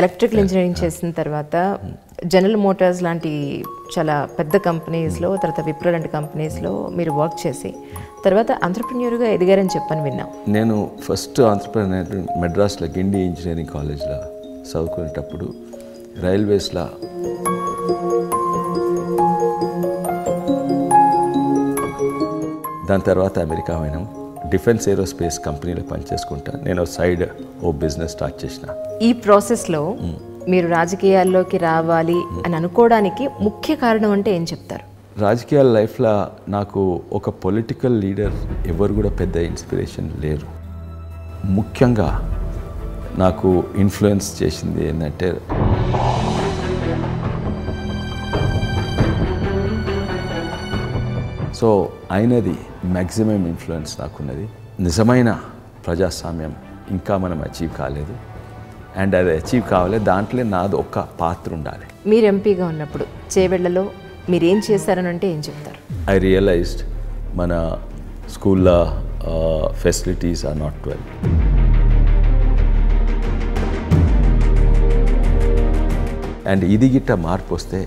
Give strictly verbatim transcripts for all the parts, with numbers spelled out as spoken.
Electrical engineering చేసిన తర్వాత general Motors లాంటి చాలా పెద్ద కంపెనీస్లో, తర్వాత విప్రో లాంటి కంపెనీస్లో మీరు వర్క్ చేసి తర్వాత ఆంటర్ప్రెన్యూర్గా ఎదిగారని చెప్పని విన్నాం. నేను ఫస్ట్ ఆంటర్ప్రెన్యూర్ మెడ్రాస్లో గండి ఇంజనీరింగ్ కాలేజ్లో చదువుకునేటప్పుడు రైల్వేస్లో దాని తర్వాత అమెరికా పోయినాం. డిఫెన్స్ ఏరోస్పేస్ కంపెనీలో పనిచేసుకుంటా నేను సైడ్ ఓ బిజినెస్ స్టార్ట్ చేసిన. ఈ ప్రాసెస్లో మీరు రాజకీయాల్లోకి రావాలి అని అనుకోవడానికి ముఖ్య కారణం అంటే ఏం చెప్తారు? రాజకీయాల లైఫ్లో నాకు ఒక పొలిటికల్ లీడర్ ఎవరు కూడా పెద్ద ఇన్స్పిరేషన్ లేరు. ముఖ్యంగా నాకు ఇన్ఫ్లుయెన్స్ చేసింది ఏంటంటే సో అయినది మ్యాక్సిమం ఇన్ఫ్లుయెన్స్ నాకున్నది. నిజమైన ప్రజాస్వామ్యం ఇంకా మనం అచీవ్ కాలేదు, అండ్ అది అచీవ్ కావాలి దాంట్లో నాది ఒక్క పాత్ర ఉండాలి. మీరు ఎంపీగా ఉన్నప్పుడు చేవెళ్లలో మీరేం చేశారని అంటే ఏం చెప్తారు? ఐ రియలైజ్డ్ మన స్కూల్లో facilities are not well. And ఇది గిట్ట మార్పు వస్తే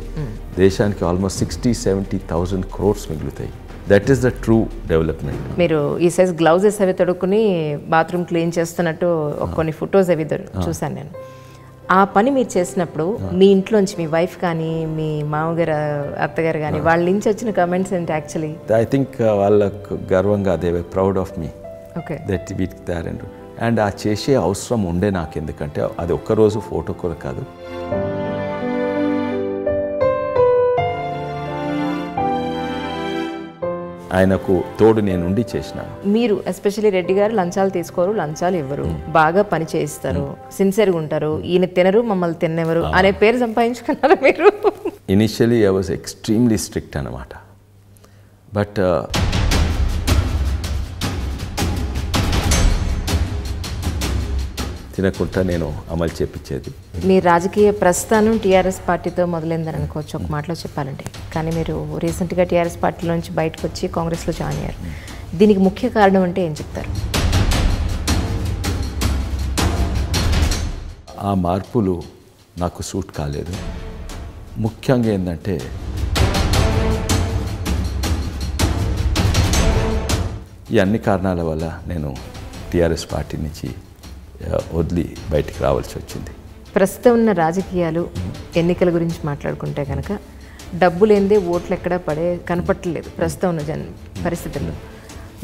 దేశానికి almost sixty seventy thousand crores మిగులుతాయి. That is the true development. మీరు ఈ సైజ్ గ్లౌజెస్ అవి తొడుక్కుని బాత్రూమ్ క్లీన్ చేస్తున్నట్టు కొన్ని ఫొటోస్ అవి చూసాను నేను. ఆ పని మీరు చేసినప్పుడు మీ ఇంట్లోంచి మీ వైఫ్ కానీ మీ మామగారు అత్తగారు కానీ వాళ్ళ నుంచి వచ్చిన కామెంట్స్ ఏంటి? యాక్చువల్లీ ఐ థింక్ వాళ్ళకు గర్వంగా they were proud of me that వీట్ దార్ అండ్ అండ్ ఆ చేసే అవసరం ఉండే నాకు, ఎందుకంటే అది ఒక్కరోజు ఫోటో కూడా కాదు. ఆయనకు తోడు నేను ఉండి చేసినాను. మీరు ఎస్పెషల్లీ రెడ్డి గారు లంచాలు తీసుకోరు, లంచాలు ఇవ్వరు, బాగా పని చేయిస్తారు, సిన్సియర్గా ఉంటారు. ఈయన తినరు మమ్మల్ని తిన్నెవరు అనే పేరు సంపాదించుకున్నారు మీరు. Initially I was extremely strict అనమాట. బట్ తినకుండా నేను అమలు చేపించేది. మీ రాజకీయ ప్రస్థానం టీఆర్ఎస్ పార్టీతో మొదలైందని అనుకోవచ్చు ఒక మాటలో చెప్పాలంటే, కానీ మీరు రీసెంట్గా టీఆర్ఎస్ పార్టీ నుంచి బయటకు వచ్చి కాంగ్రెస్లో జాయిన్ అయ్యారు. దీనికి ముఖ్య కారణం అంటే ఏం చెప్తారు? ఆ మార్పులు నాకు సూట్ కాలేదు. ముఖ్యంగా ఏంటంటే ఈ అన్ని కారణాల వల్ల నేను టీఆర్ఎస్ పార్టీ నుంచి వదిలి బయటికి రావాల్సి వచ్చింది. ప్రస్తుతం ఉన్న రాజకీయాలు ఎన్నికల గురించి మాట్లాడుకుంటే కనుక డబ్బు లేనిదే ఓట్లు ఎక్కడా పడే కనపట్టలేదు ప్రస్తుతం ఉన్న జన్ పరిస్థితుల్లో.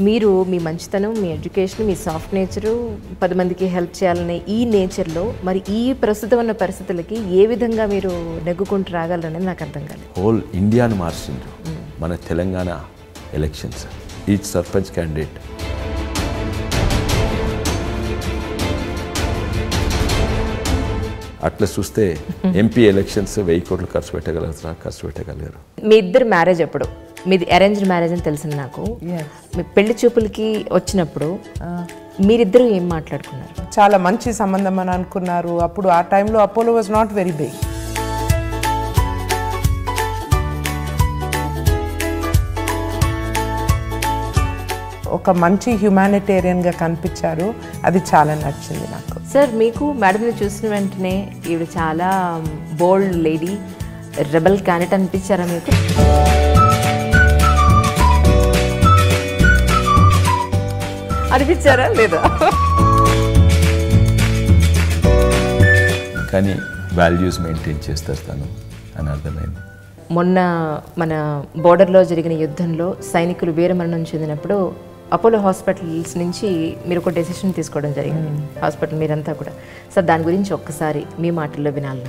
మీరు మీ మంచితనం, మీ ఎడ్యుకేషన్, మీ సాఫ్ట్ నేచరు, పది మందికి హెల్ప్ చేయాలనే ఈ నేచర్లో మరి ఈ ప్రస్తుతం ఉన్న పరిస్థితులకి ఏ విధంగా మీరు నెగ్గుకుంటూ రాగలరనేది నాకు అర్థం కాదు. హోల్ ఇండియాను మార్చిండ్రు మన Telangana elections. Each sarpanch candidate అట్లా చూస్తే ఎంపీ ఎలక్షన్స్ వెయ్యి కోట్లు ఖర్చు పెట్టగలుగుతారా? ఖర్చు పెట్టగలరు. మీ ఇద్దరు మ్యారేజ్ అప్పుడు మీది అరేంజ్డ్ మ్యారేజ్ అని తెలిసింది నాకు. మీ పెళ్లి చూపులకి వచ్చినప్పుడు మీరిద్దరూ ఏం మాట్లాడుకున్నారు? చాలా మంచి సంబంధం అని అనుకున్నారు. అప్పుడు ఆ టైంలో Apollo was not very big. ఒక మంచి హ్యుమానిటేరియన్గా కనిపించారు, అది చాలా నచ్చింది నాకు. సార్ మీకు మేడంని చూసిన వెంటనే ఈవిడ చాలా బోల్డ్ లేడీ, రెబల్ క్యాండిడేట్ అనిపించారా మీకు? అనిపించారా లేదా? కానీ వాల్యూస్ మెయింటైన్ చేస్తారు తను అని అర్థమైంది. మొన్న మన బోర్డర్లో జరిగిన యుద్ధంలో సైనికులు వీరమరణం చెందినప్పుడు అపోలో హాస్పిటల్స్ నుంచి మీరు ఒక డెసిషన్ తీసుకోవడం జరిగింది. హాస్పిటల్ మీరంతా కూడా సార్ దాని గురించి ఒక్కసారి మీ మాటల్లో వినాలి.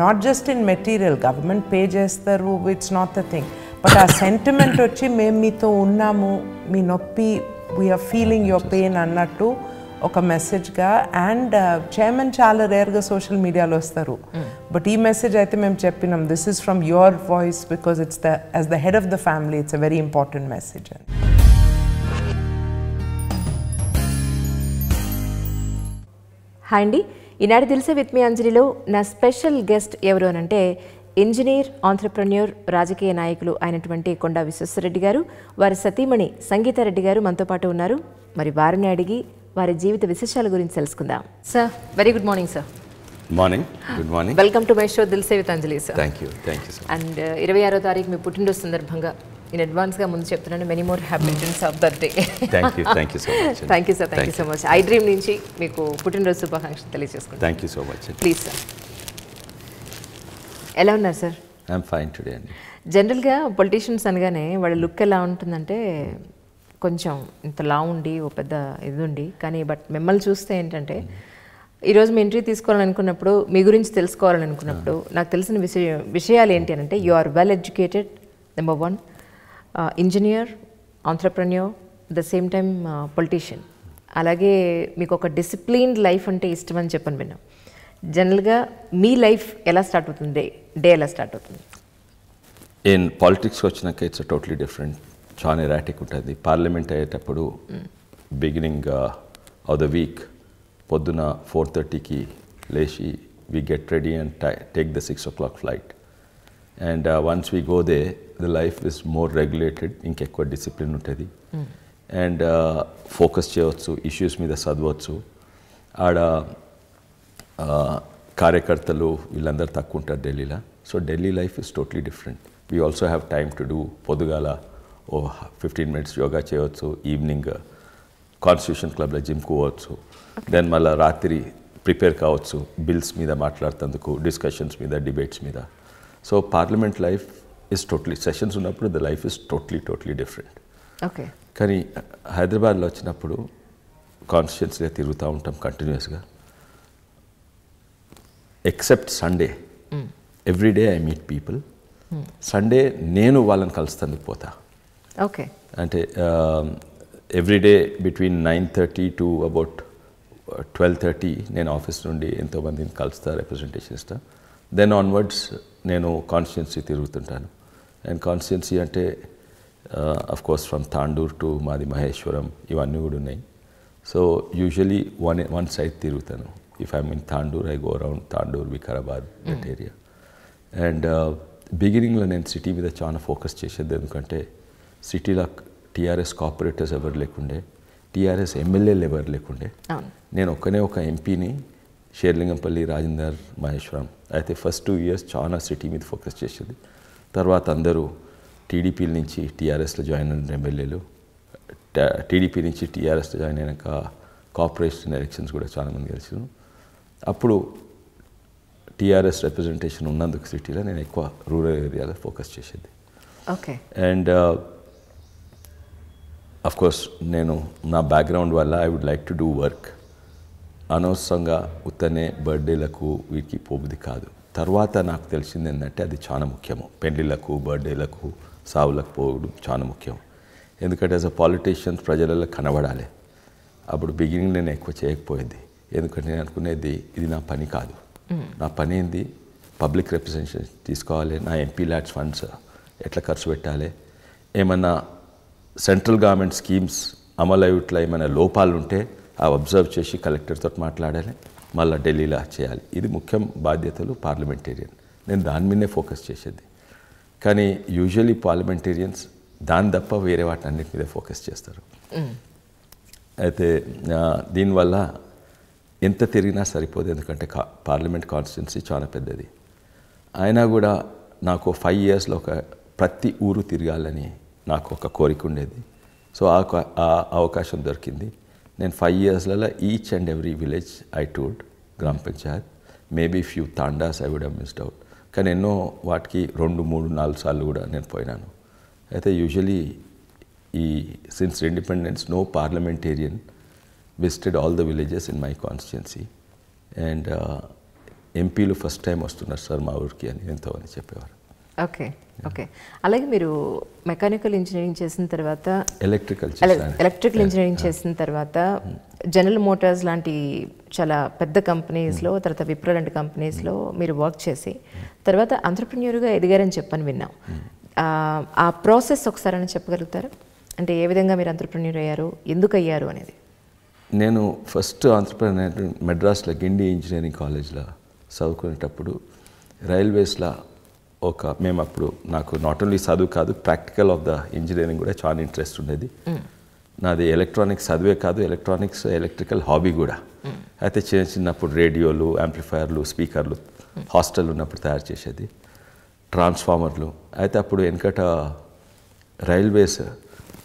Not just in material government pay చేస్తారు, it's not the thing, but ఆ సెంటిమెంట్ వచ్చి మేము మీతో ఉన్నాము, మీ నొప్పి, వీఆర్ ఫీలింగ్ యువర్ పెయిన్ అన్నట్టు ఒక మెసేజ్గా. అండ్ చైర్మన్ చాలా రేర్గా సోషల్ మీడియాలో వస్తారు, బట్ ఈ మెసేజ్ అయితే మేము చెప్పినాం this is from your voice because it's the as the head of the family it's a very important message. Hi అండి, ఈనాటి దిల్సే విత్ మీ అంజలిలో నా స్పెషల్ గెస్ట్ ఎవరు అనంటే ఇంజనీర్, ఆంట్రప్రెన్యూర్, రాజకీయ నాయకులు అయినటువంటి కొండా విశ్వేశ్వరరెడ్డి గారు, వారి సతీమణి సంగీతారెడ్డి గారు మనతో పాటు ఉన్నారు. మరి వారిని అడిగి వారి జీవిత విశేషాల గురించి తెలుసుకుందాం. Sir, very good morning sir. Morning, good morning. Welcome to my show Dil Se with Anjali sir. Thank you, thank you sir. And ఇరవై ఆరో తారీఖు మీ పుట్టినరోజు సందర్భంగా నేను అడ్వాన్స్గా ముందు చెప్తున్నాను, many more happy returns of that day. Thank you, thank you so much. Thank you sir, thank you so much. I dream నుంచి మీకు పుట్టినరోజు శుభాకాంక్షలు తెలియజేసుకుంటాను. Thank you so much. Please sir, ఎలా ఉన్నారు సార్? ఐఎమ్ ఫైన్ టుడే అండి. జనరల్గా politicians అనగానే వాళ్ళ లుక్ ఎలా ఉంటుందంటే కొంచెం ఇంత లా ఉండి ఓ పెద్ద ఇది ఉండి, కానీ బట్ మిమ్మల్ని చూస్తే ఏంటంటే ఈరోజు మీ ఇంటర్వ్యూ తీసుకోవాలని అనుకున్నప్పుడు, మీ గురించి తెలుసుకోవాలని అనుకున్నప్పుడు నాకు తెలిసిన విషయ విషయాలు ఏంటి అంటే, you are well educated, number one engineer, entrepreneur, the same time politician. అలాగే మీకు ఒక డిసిప్లిన్డ్ లైఫ్ అంటే ఇష్టం అని చెప్పని విన్నాం. జనరల్గా మీ లైఫ్ ఎలా స్టార్ట్ అవుతుంది? డే డే ఎలా స్టార్ట్ అవుతుంది? నేను పాలిటిక్స్కి వచ్చినాక ఇట్స్ టోటలీ డిఫరెంట్, చాలా ఎరాటిక్ ఉంటుంది. పార్లమెంట్ అయ్యేటప్పుడు బిగినింగ్ ఆఫ్ ద వీక్ పొద్దున ఫోర్ థర్టీకి లేచి we get ready and take the six o'clock flight. And once we go there the life is more regulated, ఇంకెక్కువ డిసిప్లిన్ ఉంటుంది and focus చేయవచ్చు, issues మీద చదవచ్చు. ఆడ కార్యకర్తలు వీళ్ళందరూ తక్కువ ఉంటారు ఢిల్లీలో. So Delhi life is totally different. We also have time to do. పొద్దుగాల ఓ ఫిఫ్టీన్ మినిట్స్ యోగా చేయవచ్చు, ఈవినింగ్ కాన్స్టిట్యూషన్ క్లబ్లో జిమ్కు పోవచ్చు, దెన్ మళ్ళీ రాత్రి ప్రిపేర్ కావచ్చు బిల్స్ మీద మాట్లాడుతందుకు, డిస్కషన్స్ మీద, డిబేట్స్ మీద. So parliament life is totally, sessions ఉన్నప్పుడు the life is totally totally different. Okay. కానీ హైదరాబాద్లో వచ్చినప్పుడు కాన్స్టిట్యున్సీగా తిరుగుతూ ఉంటాం కంటిన్యూస్గా. Except Sunday, everyday I meet people. Sunday నేను వాళ్ళని కలుస్తానికి పోతా. ఓకే. అంటే everyday between nine thirty to about twelve thirty నేను ఆఫీస్ నుండి ఎంతోమందిని కలుస్తా, రిప్రజెంటేషన్ ఇస్తా. దెన్ ఆన్వర్డ్స్ నేను కాన్స్టిట్యున్సీ తిరుగుతుంటాను. అండ్ కాన్స్టిట్యున్సీ అంటే అఫ్కోర్స్ ఫ్రమ్ తాండూర్ టు మాది మహేశ్వరం, ఇవన్నీ కూడా ఉన్నాయి. So usually one one side తిరుగుతాను. If I'm in Tandur, I go around Tandur, Vikarabad, that mm. area. And uh, beginning lo nen city meeda chaana focus chesedi endukante city la T R S corporators ever lekunde, T R S M L A ever lekunde. Nen okkane oka M P ni Sherlingampalli Rajinder Maheshwaram. Aithe first two years chaana city meeda focus chesedi. Tarvata andaru T D P nunchi T R S lo join ayyina M L A lu, T D P nunchi T R S lo join ayinaka corporation elections kuda chaana mandi gelicharu. అప్పుడు TRS representation ఉన్నందుకు సిటీలో నేను ఎక్కువ rural ఏరియాలో focus చేసేది. Okay. And of course నేను నా background వల్ల I would like to do work. అనవసరంగా ఉత్తనే బర్త్డేలకు వీటికి పోబుది కాదు. తర్వాత నాకు తెలిసింది ఏంటంటే అది చాలా ముఖ్యము, పెళ్ళిళ్ళకు, బర్త్డేలకు, సావులకు పోవడం చాలా ముఖ్యం. ఎందుకంటే యాజ్ అ పాలిటీషియన్స్ ప్రజలలో కనబడాలి. అప్పుడు బిగినింగ్ నేను ఎక్కువ చేయకపోయింది, ఎందుకంటే నేను అనుకునేది ఇది నా పని కాదు. నా పని ఏంది? పబ్లిక్ రిప్రజెంటేషన్ తీసుకోవాలి, నా ఎంపీ ల్యాడ్స్ ఫండ్స్ ఎట్లా ఖర్చు పెట్టాలి, ఏమైనా సెంట్రల్ గవర్నమెంట్ స్కీమ్స్ అమలు అయ్యేట్లా ఏమైనా లోపాలు ఉంటే అవి అబ్జర్వ్ చేసి కలెక్టర్తో మాట్లాడాలి, మళ్ళీ ఢిల్లీలో చేయాలి. ఇది ముఖ్యం బాధ్యతలు పార్లమెంటేరియన్. నేను దాని మీదనే ఫోకస్ చేసేది. కానీ యూజువలీ పార్లమెంటేరియన్స్ దాని తప్ప వేరే వాటి అన్నిటి మీద ఫోకస్ చేస్తారు. అయితే దీనివల్ల ఎంత తిరిగినా సరిపోదు, ఎందుకంటే కా పార్లమెంట్ కాన్స్టిట్యున్సీ చాలా పెద్దది. అయినా కూడా నాకు ఫైవ్ ఇయర్స్లో ఒక ప్రతి ఊరు తిరగాలని నాకు ఒక కోరిక ఉండేది. సో ఆ అవకాశం దొరికింది. నేను ఫైవ్ ఇయర్స్లలో each and every village I toured, గ్రామ panchayat, maybe few tandas I would have missed out. కానీ ఎన్నో వాటికి రెండు మూడు నాలుగు సార్లు కూడా నేను పోయినాను. అయితే యూజువలీ ఈ since independence no parliamentarian visited all the villages in my constituency and M P lu first time vastunar sir ma urki ani entho ani cheppevaru. Okay, okay. Alage meeru mechanical engineering chesin tarvata electrical chesanu, electrical engineering chesin tarvata General Motors lanti chala pedda companies lo, tarata Wipro lanti companies lo meeru work chesi tarvata entrepreneur ga edigarani cheppani vinnam. Aa process okkarani cheppagalugutar ante ee vidhanga meeru entrepreneur ayyaru, enduku ayyaru anedi? నేను first entrepreneur మెడ్రాస్లో Indian engineering కాలేజ్లో చదువుకునేటప్పుడు రైల్వేస్లో ఒక మేము అప్పుడు నాకు not only చదువు కాదు ప్రాక్టికల్ ఆఫ్ ద ఇంజనీరింగ్ కూడా చాలా ఇంట్రెస్ట్ ఉండేది. నాది ఎలక్ట్రానిక్స్ చదువే కాదు, ఎలక్ట్రానిక్స్ ఎలక్ట్రికల్ హాబీ కూడా. అయితే చిన్న చిన్నప్పుడు రేడియోలు, యాంప్లిఫైర్లు, స్పీకర్లు హాస్టల్ ఉన్నప్పుడు తయారు చేసేది, ట్రాన్స్ఫార్మర్లు. అయితే అప్పుడు వెనకట రైల్వేస్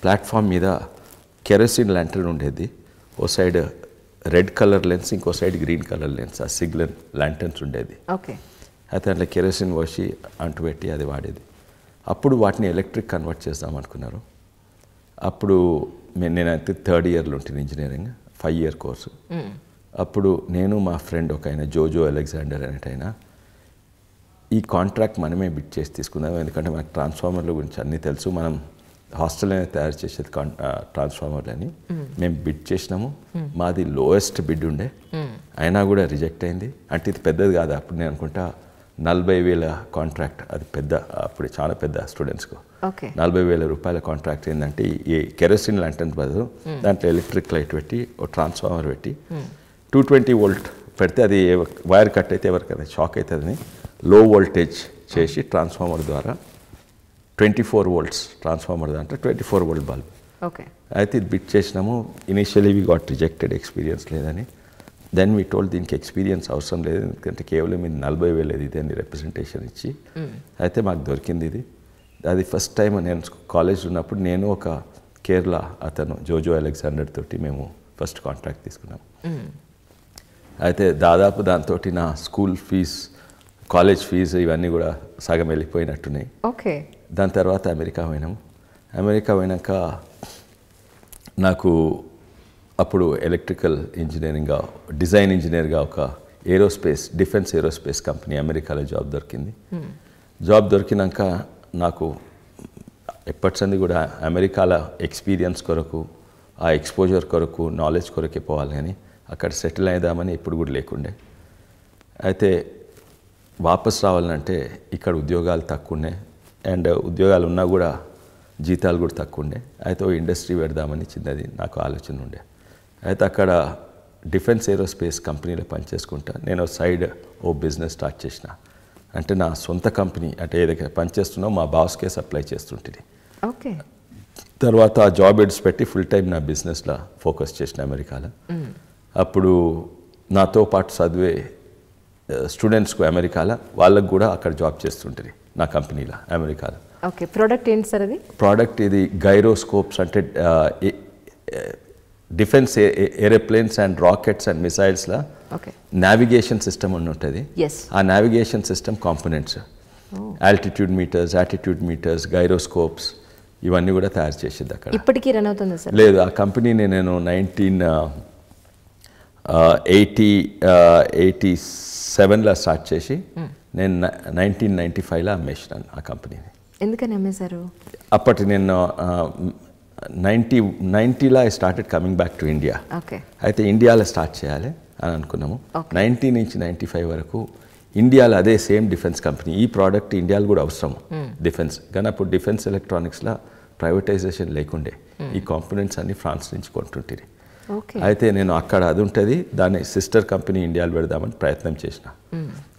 ప్లాట్ఫామ్ మీద కెరోసిన్ ల్యాంటర్న్ ఉండేది. ఓ సైడ్ రెడ్ కలర్ లెన్స్, ఇంకో సైడ్ గ్రీన్ కలర్ లెన్స్, ఆ సిగ్నల్ ల్యాంటర్న్స్ ఉండేది. ఓకే. అయితే అట్లా కెరోసిన్ పోసి అంటుపెట్టి అది వాడేది. అప్పుడు వాటిని ఎలక్ట్రిక్ కన్వర్ట్ చేద్దాం అనుకున్నారు. అప్పుడు నేనైతే థర్డ్ ఇయర్లో ఉంటుంది ఇంజనీరింగ్, ఫైవ్ ఇయర్ కోర్సు. అప్పుడు నేను మా ఫ్రెండ్ ఒక ఆయన జోజో అలెగ్జాండర్ అనేటైనా ఈ కాంట్రాక్ట్ మనమే బిట్ చేసి తీసుకున్నాము. ఎందుకంటే మనకు ట్రాన్స్ఫార్మర్ల గురించి అన్నీ తెలుసు, మనం హాస్టల్ అనేది తయారు చేసేది ట్రాన్స్ఫార్మర్లని. మేము బిడ్ చేసినాము, మాది లోయెస్ట్ బిడ్ ఉండే, అయినా కూడా రిజెక్ట్ అయింది. అంటే ఇది పెద్దది కాదు, అప్పుడు నేను అనుకుంటా నలభై వేల కాంట్రాక్ట్, అది పెద్ద అప్పుడు చాలా పెద్ద స్టూడెంట్స్కు. నలభై వేల రూపాయల కాంట్రాక్ట్ ఏంటంటే ఈ కెరోసిన్ ల్యాంటర్న్ బదులు దాంట్లో ఎలక్ట్రిక్ లైట్ పెట్టి ఓ ట్రాన్స్ఫార్మర్ పెట్టి టూ ట్వంటీ వోల్ట్ పెడితే అది వైర్ కట్ అయితే ఎవరికైనా షాక్ అవుతుందని లో వోల్టేజ్ చేసి ట్రాన్స్ఫార్మర్ ద్వారా ట్వంటీ ఫోర్ వోల్ట్స్ ట్రాన్స్ఫార్మర్ దాంట్లో twenty four volt bulb. Okay. అయితే ఇది బిట్ చేసినాము. Initially we got rejected, experience లేదని. దెన్ వీ టోల్డ్ దీనికి ఎక్స్పీరియన్స్ అవసరం లేదు, ఎందుకంటే కేవలం ఇది నలభై వేలది ఇది అని రిప్రజెంటేషన్ ఇచ్చి అయితే మాకు దొరికింది ఇది. అది ఫస్ట్ టైం నేను కాలేజ్ ఉన్నప్పుడు నేను ఒక కేరళ అతను జోజో అలెగ్జాండర్ తోటి మేము ఫస్ట్ కాంట్రాక్ట్ తీసుకున్నాము. అయితే దాదాపు దాంతో నా స్కూల్ ఫీజు, కాలేజ్ ఫీజు ఇవన్నీ కూడా సగం వెళ్ళిపోయినట్టున్నాయి. ఓకే. దాని తర్వాత అమెరికా పోయినాము. అమెరికా పోయినాక నాకు అప్పుడు ఎలక్ట్రికల్ ఇంజనీరింగ్గా డిజైన్ ఇంజనీర్గా ఒక ఏరోస్పేస్ డిఫెన్స్ ఏరోస్పేస్ కంపెనీ అమెరికాలో జాబ్ దొరికింది. జాబ్ దొరికినాక నాకు ఎప్పటిసంది కూడా అమెరికాల ఎక్స్పీరియన్స్ కొరకు, ఆ ఎక్స్పోజర్ కొరకు, నాలెడ్జ్ కొరకే పోవాలి కానీ అక్కడ సెటిల్ అయిదామని ఎప్పుడు కూడా లేకుండే. అయితే వాపస్ రావాలంటే ఇక్కడ ఉద్యోగాలు తక్కువ ఉన్నాయి, అండ్ ఉద్యోగాలు ఉన్నా కూడా జీతాలు కూడా తక్కువ ఉండే. అయితే ఇండస్ట్రీ పెడదామని చిన్నది నాకు ఆలోచన ఉండే. అయితే అక్కడ డిఫెన్స్ ఏరోస్పేస్ కంపెనీలో పనిచేసుకుంటా నేను సైడ్ ఓ బిజినెస్ స్టార్ట్ చేసిన. అంటే నా సొంత కంపెనీ, అంటే ఏదైతే పనిచేస్తున్నా మా బాస్కే సప్లై చేస్తుంటుంది. ఓకే. తర్వాత ఆ జాబ్ ఎడ్స్ పెట్టి ఫుల్ టైం నా బిజినెస్లో ఫోకస్ చేసిన అమెరికాలో. అప్పుడు నాతో పాటు చదివే స్టూడెంట్స్కు అమెరికాలో వాళ్ళకు కూడా అక్కడ జాబ్ చేస్తుంటుంది నా కంపెనీలో అమెరికాలో. ఓకే. ప్రోడక్ట్ ఏంటి సార్ అది? ప్రోడక్ట్ ఇది గైరోస్కోప్స్, అంటే defence aeroplanes and rockets and మిసైల్స్లో నావిగేషన్ సిస్టమ్ అని ఉంటుంది. ఆ navigation system components, altitude meters, attitude meters, gyroscopes ఇవన్నీ కూడా తయారు చేసేది అక్కడ. ఇప్పటికీ రన్ అవుతుందా సార్? లేదు, ఆ కంపెనీని నేను నైన్టీన్ ఎయిటీ ఎయిటీ సెవెన్లో స్టార్ట్ చేసి నేను నైన్టీన్ నైంటీ ఫైవ్లో అమ్మేసినాను ఆ కంపెనీని. ఎందుకని అమ్మేశారు? అప్పటి నేను నైంటీ నైంటీలో I started coming back to India. Okay. అయితే ఇండియాలో స్టార్ట్ చేయాలి అని అనుకున్నాము. నైంటీ నుంచి నైంటీ ఫైవ్ వరకు ఇండియాలో అదే సేమ్ డిఫెన్స్ కంపెనీ, ఈ ప్రోడక్ట్ ఇండియాలో కూడా అవసరము డిఫెన్స్ కానీ. అప్పుడు డిఫెన్స్ ఎలక్ట్రానిక్స్లో ప్రైవేటైజేషన్ లేకుండే, ఈ కాంపోనెంట్స్ అన్నీ ఫ్రాన్స్ నుంచి కొంటుంటుంది. అయితే నేను అక్కడ అది ఉంటుంది, దాని సిస్టర్ కంపెనీ ఇండియాలో పెడదామని ప్రయత్నం చేసిన.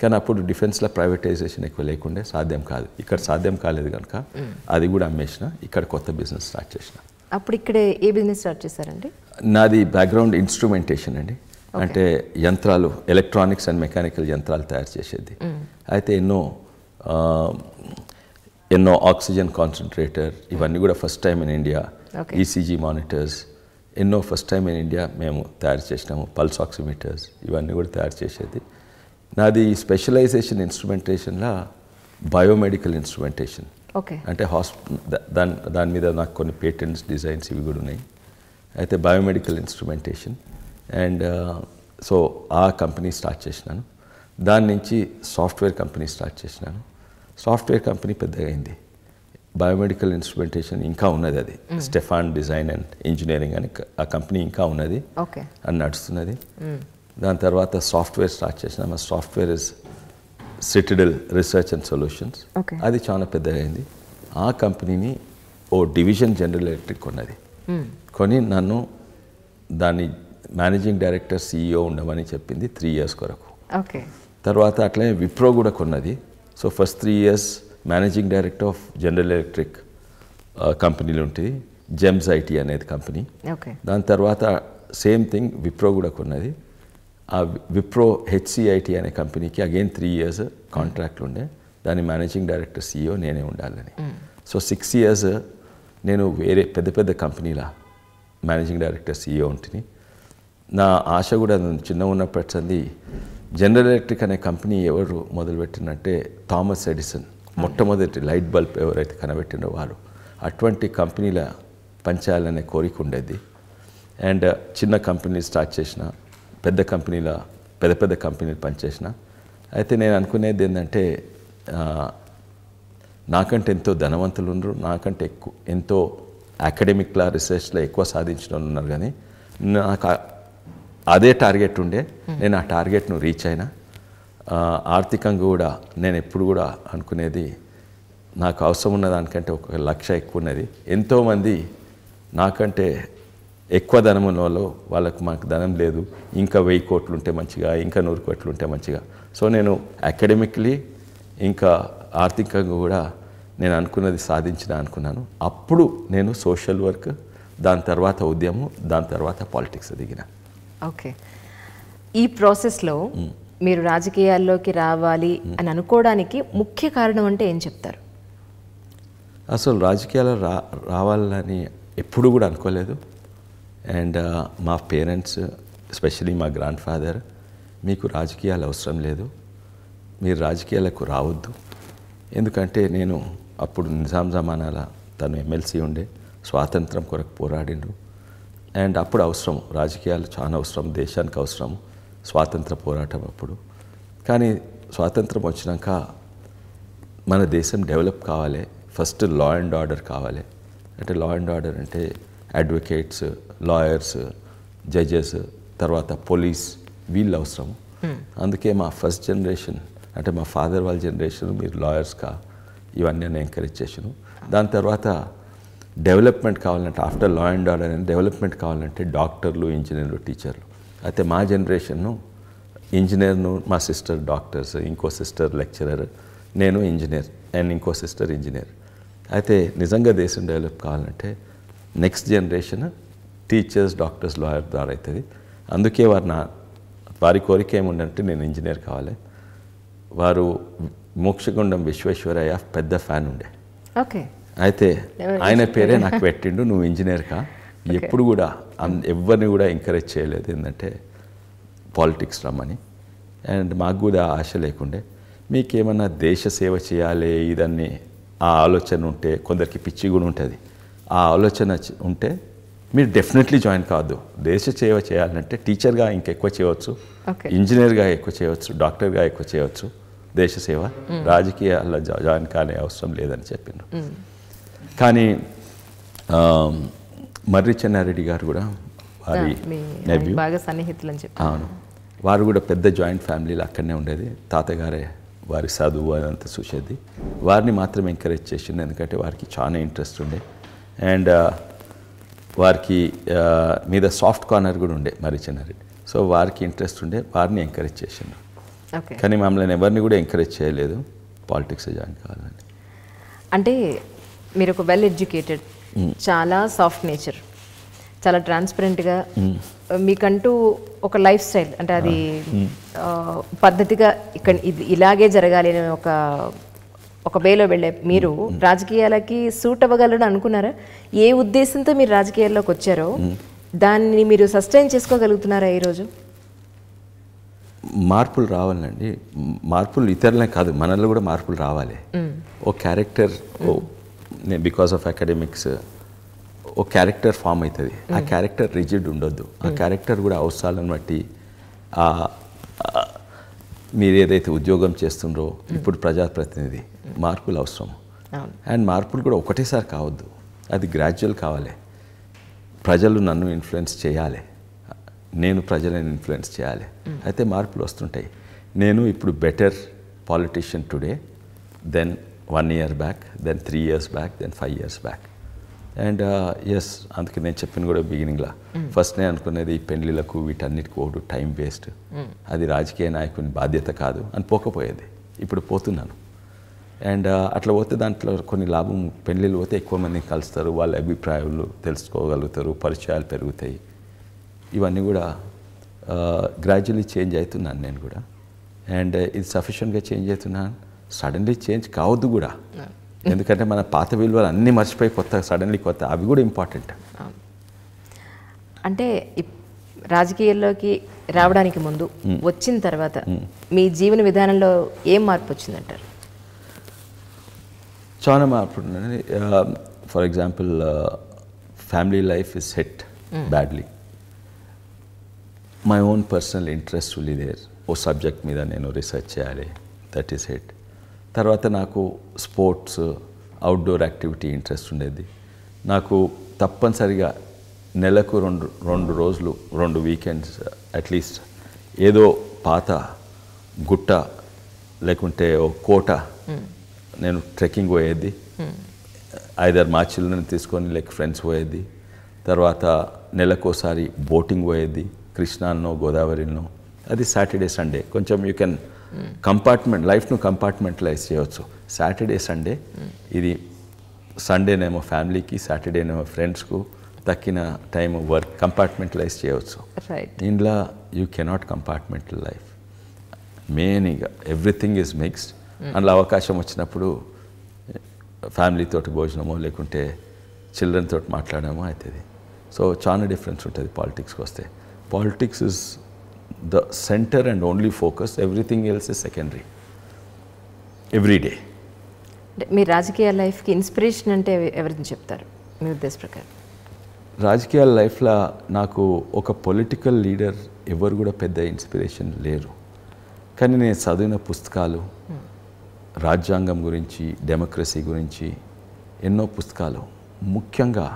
కానీ అప్పుడు డిఫెన్స్లో ప్రైవేటైజేషన్ ఎక్కువ లేకుండే, సాధ్యం కాదు. ఇక్కడ సాధ్యం కాలేదు కనుక అది కూడా అమ్మేసిన, ఇక్కడ కొత్త బిజినెస్ స్టార్ట్ చేసిన. అప్పుడు ఇక్కడ ఏ బిజినెస్ స్టార్ట్ చేశారండి? నాది బ్యాక్గ్రౌండ్ ఇన్స్ట్రుమెంటేషన్ అండి, అంటే యంత్రాలు, ఎలక్ట్రానిక్స్ అండ్ మెకానికల్ యంత్రాలు తయారు చేసేది. అయితే ఎన్నో ఎన్నో ఆక్సిజన్ కాన్సన్ట్రేటర్ ఇవన్నీ కూడా first time in India, ECG monitors ఎన్నో ఫస్ట్ టైం ఇన్ ఇండియా మేము తయారు చేసినాము, పల్స్ ఆక్సిమీటర్స్ ఇవన్నీ కూడా తయారు చేసేది. నాది స్పెషలైజేషన్ ఇన్స్ట్రుమెంటేషన్లో బయోమెడికల్ ఇన్స్ట్రుమెంటేషన్. ఓకే. అంటే హాస్పి దాని దాని మీద నాకు కొన్ని పేటెంట్స్, డిజైన్స్ ఇవి కూడా ఉన్నాయి. అయితే బయోమెడికల్ ఇన్స్ట్రుమెంటేషన్ అండ్ సో ఆ కంపెనీ స్టార్ట్ చేసినాను. దాని నుంచి సాఫ్ట్వేర్ కంపెనీ స్టార్ట్ చేసినాను. సాఫ్ట్వేర్ కంపెనీ పెద్దగా అయింది. బయోమెడికల్ ఇన్స్ట్రుమెంటేషన్ ఇంకా ఉన్నది, అది స్టెఫాన్ డిజైన్ అండ్ ఇంజనీరింగ్ అని ఆ కంపెనీ ఇంకా ఉన్నది అని నడుస్తున్నది. దాని తర్వాత సాఫ్ట్వేర్ స్టార్ట్ చేసిన, మా software is Citadel research and solutions, అది చాలా పెద్దగా అయింది. ఆ కంపెనీని ఓ డివిజన్ జనరల్ ఎలక్ట్రిక్ కొన్నది, కొని నన్ను దాన్ని మేనేజింగ్ డైరెక్టర్ సీఈఓ ఉండమని చెప్పింది త్రీ ఇయర్స్ కొరకు. ఓకే. తర్వాత అట్లనే విప్రో కూడా కొన్నది. So first three years managing director of General Electric కంపెనీలు ఉంటుంది, జెమ్స్ ఐటీ అనేది కంపెనీ. ఓకే. దాని తర్వాత సేమ్ థింగ్ విప్రో కూడా కొన్నది. ఆ విప్రో హెచ్సిఐటీ అనే కంపెనీకి అగైన్ త్రీ ఇయర్స్ కాంట్రాక్ట్ ఉండే, దాని మేనేజింగ్ డైరెక్టర్ సీఈఓ నేనే ఉండాలని. సో సిక్స్ ఇయర్స్ నేను వేరే పెద్ద పెద్ద కంపెనీల మేనేజింగ్ డైరెక్టర్ సీఈఓ ఉంటుంది. నా ఆశ కూడా చిన్న ఉన్నప్పటింది, జనరల్ ఎలక్ట్రిక్ అనే కంపెనీ ఎవరు మొదలుపెట్టినంటే థామస్ ఎడిసన్, మొట్టమొదటి లైట్ బల్బ్ ఎవరైతే కనబెట్టినో వారు. అటువంటి కంపెనీల పంచాలనే కోరిక ఉండేది. అండ్ చిన్న కంపెనీలు స్టార్ట్ చేసిన, పెద్ద కంపెనీల పెద్ద పెద్ద కంపెనీలు పనిచేసిన. అయితే నేను అనుకునేది ఏంటంటే నాకంటే ఎంతో ధనవంతులు ఉన్నారు, నాకంటే ఎక్కువ ఎంతో అకాడమిక్లా రీసెర్చ్లో ఎక్కువ సాధించిన వాళ్ళు ఉన్నారు, కానీ నాకు అదే టార్గెట్ ఉండే, నేను ఆ టార్గెట్ను రీచ్ అయినా. ఆర్థికంగా కూడా నేను ఎప్పుడు కూడా అనుకునేది నాకు అవసరం ఉన్న దానికంటే ఒక లక్ష ఎక్కువ ఉన్నది. ఎంతోమంది నాకంటే ఎక్కువ ధనం ఉన్న వాళ్ళు, వాళ్ళకు మాకు ధనం లేదు, ఇంకా వెయ్యి కోట్లు ఉంటే మంచిగా, ఇంకా నూరు కోట్లు ఉంటే మంచిగా. సో నేను అకాడమిక్లీ ఇంకా ఆర్థికంగా కూడా నేను అనుకున్నది సాధించిన అనుకున్నాను. అప్పుడు నేను సోషల్ వర్క్, దాని తర్వాత ఉద్యమం, దాని తర్వాత పాలిటిక్స్ దిగిన. ఓకే. ఈ ప్రాసెస్లో మీరు రాజకీయాల్లోకి రావాలి అని అనుకోవడానికి ముఖ్య కారణం అంటే ఏం చెప్తారు? అసలు రాజకీయాల్లో రా రావాలని ఎప్పుడు కూడా అనుకోలేదు. అండ్ మా పేరెంట్స్, ఎస్పెషలీ మా గ్రాండ్ ఫాదర్, మీకు రాజకీయాలు అవసరం లేదు, మీరు రాజకీయాలకు రావద్దు. ఎందుకంటే నేను అప్పుడు నిజాం జమానాల తను ఎమ్మెల్సీ ఉండే, స్వాతంత్రం కొరకు పోరాడిండ్రు. అండ్ అప్పుడు అవసరం, రాజకీయాలు చాలా అవసరం, దేశానికి అవసరం, స్వాతంత్ర పోరాటం అప్పుడు. కానీ స్వాతంత్రం వచ్చినాక మన దేశం డెవలప్ కావాలి, ఫస్ట్ లా అండ్ ఆర్డర్ కావాలి. అంటే లా అండ్ ఆర్డర్ అంటే అడ్వకేట్స్, లాయర్స్, జడ్జెస్, తర్వాత పోలీస్, వీళ్ళు అవసరం. అందుకే మా ఫస్ట్ జనరేషన్ అంటే మా ఫాదర్ వాళ్ళ జనరేషన్ మీరు లాయర్స్ కా ఇవన్నీ నేను ఎంకరేజ్ చేశాను. దాని తర్వాత డెవలప్మెంట్ కావాలంటే, ఆఫ్టర్ లా అండ్ ఆర్డర్ అని డెవలప్మెంట్ కావాలంటే డాక్టర్లు, ఇంజనీర్లు, టీచర్లు. అయితే మా జనరేషన్ను ఇంజనీర్ను, మా సిస్టర్ డాక్టర్స్, ఇంకో సిస్టర్ లెక్చరర్, నేను ఇంజనీర్ అండ్ ఇంకో సిస్టర్ ఇంజనీర్. అయితే నిజంగా దేశం డెవలప్ కావాలంటే next generation teachers, doctors, lawyer ద్వారా అవుతుంది. అందుకే వారు నా వారి కోరిక ఏముందంటే నేను ఇంజనీర్ కావాలి. వారు మోక్షగుండం విశ్వేశ్వరయ్య పెద్ద ఫ్యాన్ ఉండే. ఓకే. అయితే ఆయన పేరే నాకు పెట్టిండు, నువ్వు ఇంజనీర్ కా. ఎప్పుడు కూడా ఎవరిని కూడా ఎంకరేజ్ చేయలేదు ఏంటంటే పాలిటిక్స్ రమ్మని. అండ్ మాకు కూడా ఆశ లేకుండే. మీకేమన్నా దేశ సేవ చేయాలి ఇదన్నీ ఆ ఆలోచన ఉంటే, కొందరికి పిచ్చి కూడా ఉంటుంది, ఆ ఆలోచన ఉంటే మీరు డెఫినెట్లీ జాయిన్ కావద్దు. దేశ సేవ చేయాలంటే టీచర్గా ఇంకెక్కువ చేయవచ్చు, ఇంజనీర్గా ఎక్కువ చేయవచ్చు, డాక్టర్గా ఎక్కువ చేయవచ్చు, దేశ సేవ, రాజకీయాల్లో జాయిన్ కానే అవసరం లేదని చెప్పిండ్రు. కానీ మర్రి చెన్నారెడ్డి గారు కూడా వారి అవును వారు కూడా పెద్ద జాయింట్ ఫ్యామిలీలు అక్కడనే ఉండేది, తాతగారే వారి చదువు అదంతా చూసేది. వారిని మాత్రం ఎంకరేజ్ చేసింది, ఎందుకంటే వారికి చాలా ఇంట్రెస్ట్ ఉండే. అండ్ వారికి మీద సాఫ్ట్ కార్నర్ కూడా ఉండే మర్రి చెన్నారెడ్డి. సో వారికి ఇంట్రెస్ట్ ఉండే, వారిని ఎంకరేజ్ చేసిండ్రు. కానీ మమ్మల్ని ఎవరిని కూడా ఎంకరేజ్ చేయలేదు పాలిటిక్స్ జాయిన్ కావాలని. అంటే మీరు ఒక వెల్ ఎడ్యుకేటెడ్, చాలా సాఫ్ట్ నేచర్, చాలా ట్రాన్స్పరెంట్గా, మీకంటూ ఒక లైఫ్ స్టైల్ అంటే అది పద్ధతిగా ఇక్కడ ఇది ఇలాగే జరగాలి అనే ఒక ఒక వేలో వెళ్ళే మీరు రాజకీయాలకి సూట్ అవ్వగలరు అనుకున్నారా? ఏ ఉద్దేశంతో మీరు రాజకీయాల్లోకి వచ్చారో దాన్ని మీరు సస్టైన్ చేసుకోగలుగుతున్నారా? ఈరోజు మార్పులు రావాలండి, మార్పులు ఇతరులే కాదు మనలో కూడా మార్పులు రావాలి. ఓ క్యారెక్టర్, ఓ నేను బికాస్ ఆఫ్ అకాడమిక్స్ ఓ క్యారెక్టర్ ఫామ్ అవుతుంది. ఆ క్యారెక్టర్ రిజిడ్ ఉండొద్దు, ఆ క్యారెక్టర్ కూడా అవసరాలను బట్టి మీరు ఏదైతే ఉద్యోగం చేస్తుండ్రో ఇప్పుడు ప్రజాప్రతినిధి, మార్పులు అవసరం. అండ్ మార్పులు కూడా ఒకటేసారి కావద్దు, అది గ్రాడ్యువల్ కావాలి. ప్రజలు నన్ను ఇన్ఫ్లుయెన్స్ చేయాలి, నేను ప్రజలను ఇన్ఫ్లుయెన్స్ చేయాలి. అయితే మార్పులు వస్తుంటాయి. నేను ఇప్పుడు better politician today than one year back, than three years back, than five years back. And uh, yes, I think I said at the beginning, mm. first I said that these people are time waste. That is not a problem. And I said, now I'm going. And at least that time, కొన్ని లాభం పెళ్ళిళ్ళు పోతే ఎక్కువ మంది కలుస్తారు, వాళ్ళ అభిప్రాయాలు తెలుసుకోగలుగుతారు, పరిచయాలు పెరుగుతాయి. ఇవన్నీ కూడా గ్రాడ్యువల్లీ చేంజ్ అవుతున్నాను నేను కూడా. అండ్ ఇది సఫిషియెంట్గా చేంజ్ అవుతున్నాను, సడన్లీ చేంజ్ కావద్దు కూడా. ఎందుకంటే మన పాత విలువలు అన్నీ మర్చిపోయి కొత్త సడన్లీ కొత్త అవి కూడా ఇంపార్టెంట్. అంటే రాజకీయాల్లోకి రావడానికి ముందు, వచ్చిన తర్వాత మీ జీవన విధానంలో ఏం మార్పు వచ్చిందంటారు? చాలా మార్పు. For example, family life is hit badly. My own personal interest will there, ఓ సబ్జెక్ట్ మీద నేను రీసెర్చ్ చేయాలి, దట్ ఈస్ హిట్. తర్వాత నాకు స్పోర్ట్స్, అవుట్డోర్ యాక్టివిటీ ఇంట్రెస్ట్ ఉండేది. నాకు తప్పనిసరిగా నెలకు రెండు రెండు రోజులు రెండు వీకెండ్స్ అట్లీస్ట్ ఏదో పాత గుట్ట లేకుంటే ఓ కోట నేను ట్రెక్కింగ్ పోయేది. ఐదర్ మా చిల్డ్రన్ తీసుకొని లైక్ ఫ్రెండ్స్ పోయేది. తర్వాత నెలకోసారి బోటింగ్ పోయేది, కృష్ణానో గోదావరినో. అది సాటర్డే సండే. కొంచెం యూ కెన్ కంపార్ట్మెంట్ లైఫ్ను కంపార్ట్మెంటలైజ్ చేయవచ్చు. సాటర్డే సండే ఇది, సండేనేమో ఫ్యామిలీకి, సాటర్డేనేమో ఫ్రెండ్స్కు, తక్కిన టైం వర్క్, కంపార్ట్మెంటలైజ్ చేయవచ్చు. దీనిలో యూ కెనాట్ కంపార్ట్మెంటల్ లైఫ్. మెయిన్గా ఎవ్రీథింగ్ ఈజ్ మిక్స్డ్. అందులో అవకాశం వచ్చినప్పుడు ఫ్యామిలీతో భోజనమో లేకుంటే చిల్డ్రన్ తోటి మాట్లాడమో అవుతుంది. సో చాలా డిఫరెన్స్ ఉంటుంది పాలిటిక్స్కి వస్తే. Politics is the centre and only focus, everything else is secondary every day. మీ రాజకీయ లైఫ్కి ఇన్స్పిరేషన్ అంటే ఎవరిని చెప్తారు మీ ఉద్దేశ ప్రకారం? రాజకీయాల లైఫ్లో నాకు ఒక పొలిటికల్ లీడర్ ఎవరు కూడా పెద్ద ఇన్స్పిరేషన్ లేరు. కానీ నేను చదివిన పుస్తకాలు, రాజ్యాంగం గురించి, డెమోక్రసీ గురించి ఎన్నో పుస్తకాలు. ముఖ్యంగా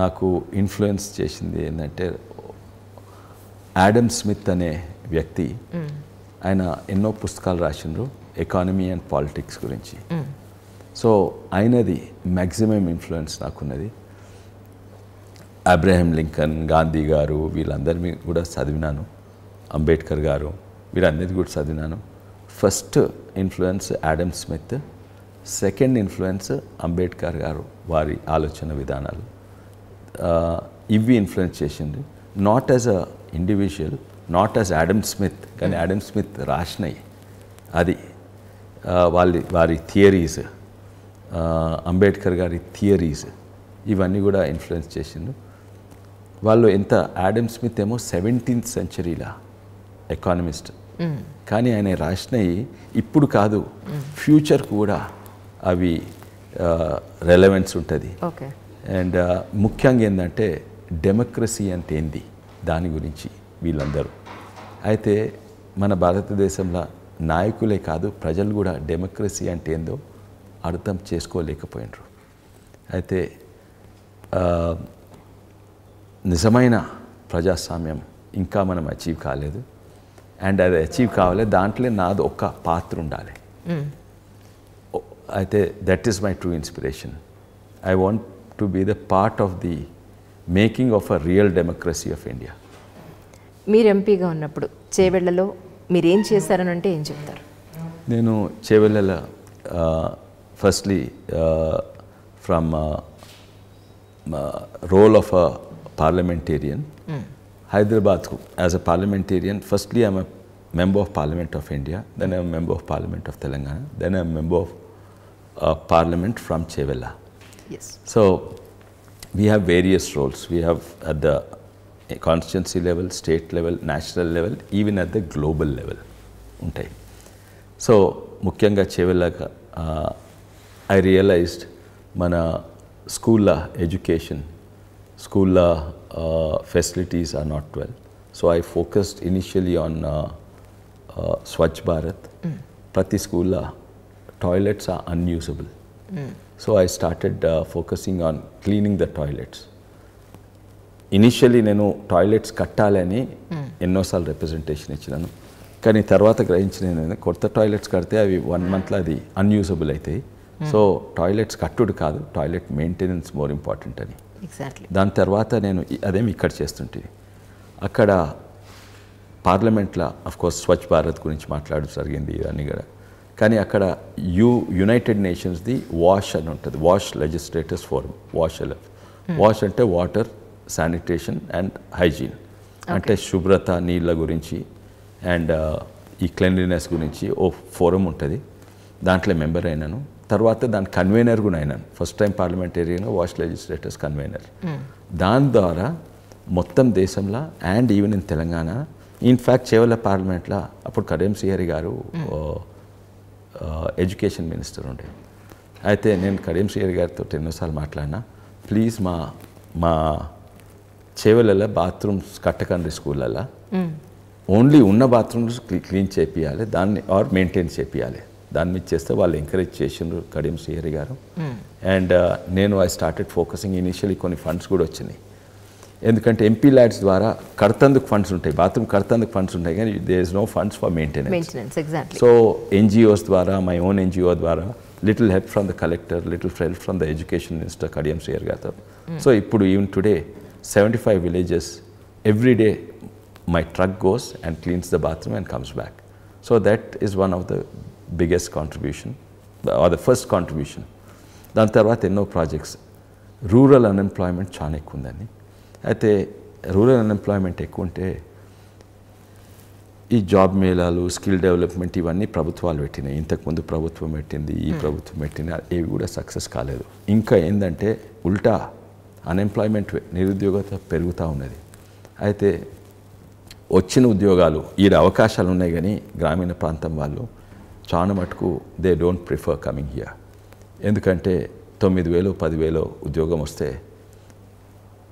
నాకు ఇన్ఫ్లుయెన్స్ చేసింది ఏంటంటే, యాడమ్ స్మిత్ అనే వ్యక్తి, ఆయన ఎన్నో పుస్తకాలు రాసిండ్రు ఎకానమీ అండ్ పాలిటిక్స్ గురించి. సో ఆయనది మ్యాక్సిమం ఇన్ఫ్లుయెన్స్ నాకున్నది. అబ్రహం లింకన్, గాంధీ గారు, వీళ్ళందరినీ కూడా చదివినాను. అంబేద్కర్ గారు, వీరందరిది కూడా చదివినాను. First influence Adam Smith, second influence Ambedkar garu, వారి ఆలోచన విధానాలు. ఇవి ఇన్ఫ్లుయెన్స్ చేసింది. Not as a individual, not as Adam Smith, కానీ యాడమ్ స్మిత్ రాసినాయి అది, వాళ్ళ వారి థియరీస్, అంబేద్కర్ గారి థియరీస్, ఇవన్నీ కూడా ఇన్ఫ్లుయెన్స్ చేసిండు వాళ్ళు. ఎంత యాడమ్ స్మిత్ ఏమో సెవెంటీన్త్ సెంచరీలా ఎకానమిస్ట్, కానీ ఆయన రాసినవి ఇప్పుడు కాదు, ఫ్యూచర్ కూడా అవి రెలవెన్స్ ఉంటుంది. అండ్ ముఖ్యంగా ఏంటంటే డెమోక్రసీ అంటే ఏంది, దాని గురించి వీళ్ళందరూ. అయితే మన భారతదేశంలో నాయకులే కాదు, ప్రజలు కూడా డెమోక్రసీ అంటే ఏందో అర్థం చేసుకోలేకపోయినారు. అయితే నిజమైన ప్రజాస్వామ్యం ఇంకా మనం అచీవ్ కాలేదు. అండ్ అది అచీవ్ కావాలి, దాంట్లో నాది ఒక్క పాత్ర ఉండాలి. అయితే that is my true inspiration. I want to be the part of the making of a real democracy of India. మీరు ఎంపీగా ఉన్నప్పుడు చేవెళ్ళలో మీరేం చేశారని అంటే ఏం చెప్తారు? నేను చేవెళ్ళలో firstly from role of a parliamentarian, Hyderabad as a parliamentarian. Firstly, I am a member of Parliament of India, then I am a member of Parliament of Telangana, then I am a member of uh, Parliament from Chevella. Yes. So, we have various roles. We have at the constituency level, state level, national level, even at the global level. So, Mukyanga Chevella, uh, I realized mana school education, school uh, facilities are not well. So I focused initially on uh, uh, Swachh Bharat. Mm. Prati school uh, toilets are unusable. Mm. So I started uh, focusing on cleaning the toilets. Initially, nenu toilets kattalani ennosal representation ichinaanu. Kani tarvata grahinchina nenu korta toilets kadthe avi one month la adi unusable aithayi. So toilets కట్టుడు కాదు, toilet maintenance more important అని. Exactly. దాని తర్వాత నేను అదేమి ఇక్కడ చేస్తుంటుంది, అక్కడ పార్లమెంట్లో అఫ్కోర్స్ స్వచ్ఛ భారత్ గురించి మాట్లాడడం జరిగింది ఇవన్నీ కూడా. కానీ అక్కడ యూ యునైటెడ్ నేషన్స్ది వాష్ అని ఉంటుంది, wash legislators forum, wash LF. Wash అంటే వాటర్, శానిటేషన్ అండ్ హైజీన్, అంటే శుభ్రత, నీళ్ళ గురించి అండ్ ఈ క్లెన్లీనెస్ గురించి ఓ ఫోరం ఉంటుంది. దాంట్లో మెంబర్ అయినాను, తర్వాత దాని కన్వీనర్ కూడా అయినాను. ఫస్ట్ టైం పార్లమెంటేరియన్గా వాష్ లెజిస్లేటర్స్ కన్వీనర్. దాని ద్వారా మొత్తం దేశంలో and even in Telangana, in fact Chevella పార్లమెంట్లో అప్పుడు కరీంసిఆర్ గారు ఎడ్యుకేషన్ మినిస్టర్ ఉండే. అయితే నేను కరీంసిఆర్ గారితో ఎన్నోసార్లు మాట్లాడినా, ప్లీజ్ మా మా చేవెళ్ళ బాత్రూమ్స్ కట్టకండి స్కూళ్ళల్లో, ఓన్లీ ఉన్న బాత్రూమ్స్ క్లీన్ చేపియాలి దాన్ని, ఆర్ మెయింటైన్ చేపియాలి. దాని మీద చేస్తే వాళ్ళు ఎంకరేజ్ చేసిండ్రు కరీంసిఆర్ గారు. అండ్ నేను ఐ స్టార్టెడ్ ఫోకసింగ్. ఇనీషియలీ కొన్ని ఫండ్స్ కూడా వచ్చినాయి, ఎందుకంటే ఎంపీ ల్యాడ్స్ ద్వారా కడతందుకు ఫండ్స్ ఉంటాయి, బాత్రూమ్ కడతందుకు ఫండ్స్ ఉంటాయి, కానీ there is no funds for maintenance. So NGOs ద్వారా, మై ఓన్ ఎన్జిఓ ద్వారా, little help from the collector, little help from the education minister కరీంసిఆర్ గారితో. సో ఇప్పుడు even today seventy five villages every day my truck goes and cleans the bathroom and comes back. So that is one of the biggest contribution, or the first contribution. Dan tarvata enno projects. Rural unemployment chaana ekku undani. Aithe rural unemployment ekku unte ee job melalu, skill development ivanni prabhutvalu pettina, intaku mundu prabhutvam pettindi, ee prabhutvam pettina evi kuda success kaaledu. Inka endante ulta unemployment, nirudyogata peruguta unnadi. Aithe వచ్చిన ఉద్యోగాలు, ఈ అవకాశాలు ఉన్నాయి, కానీ గ్రామీణ ప్రాంతం వాళ్ళు చాలా మటుకు they don't prefer coming here. ఎందుకంటే తొమ్మిది వేలు పదివేలు ఉద్యోగం వస్తే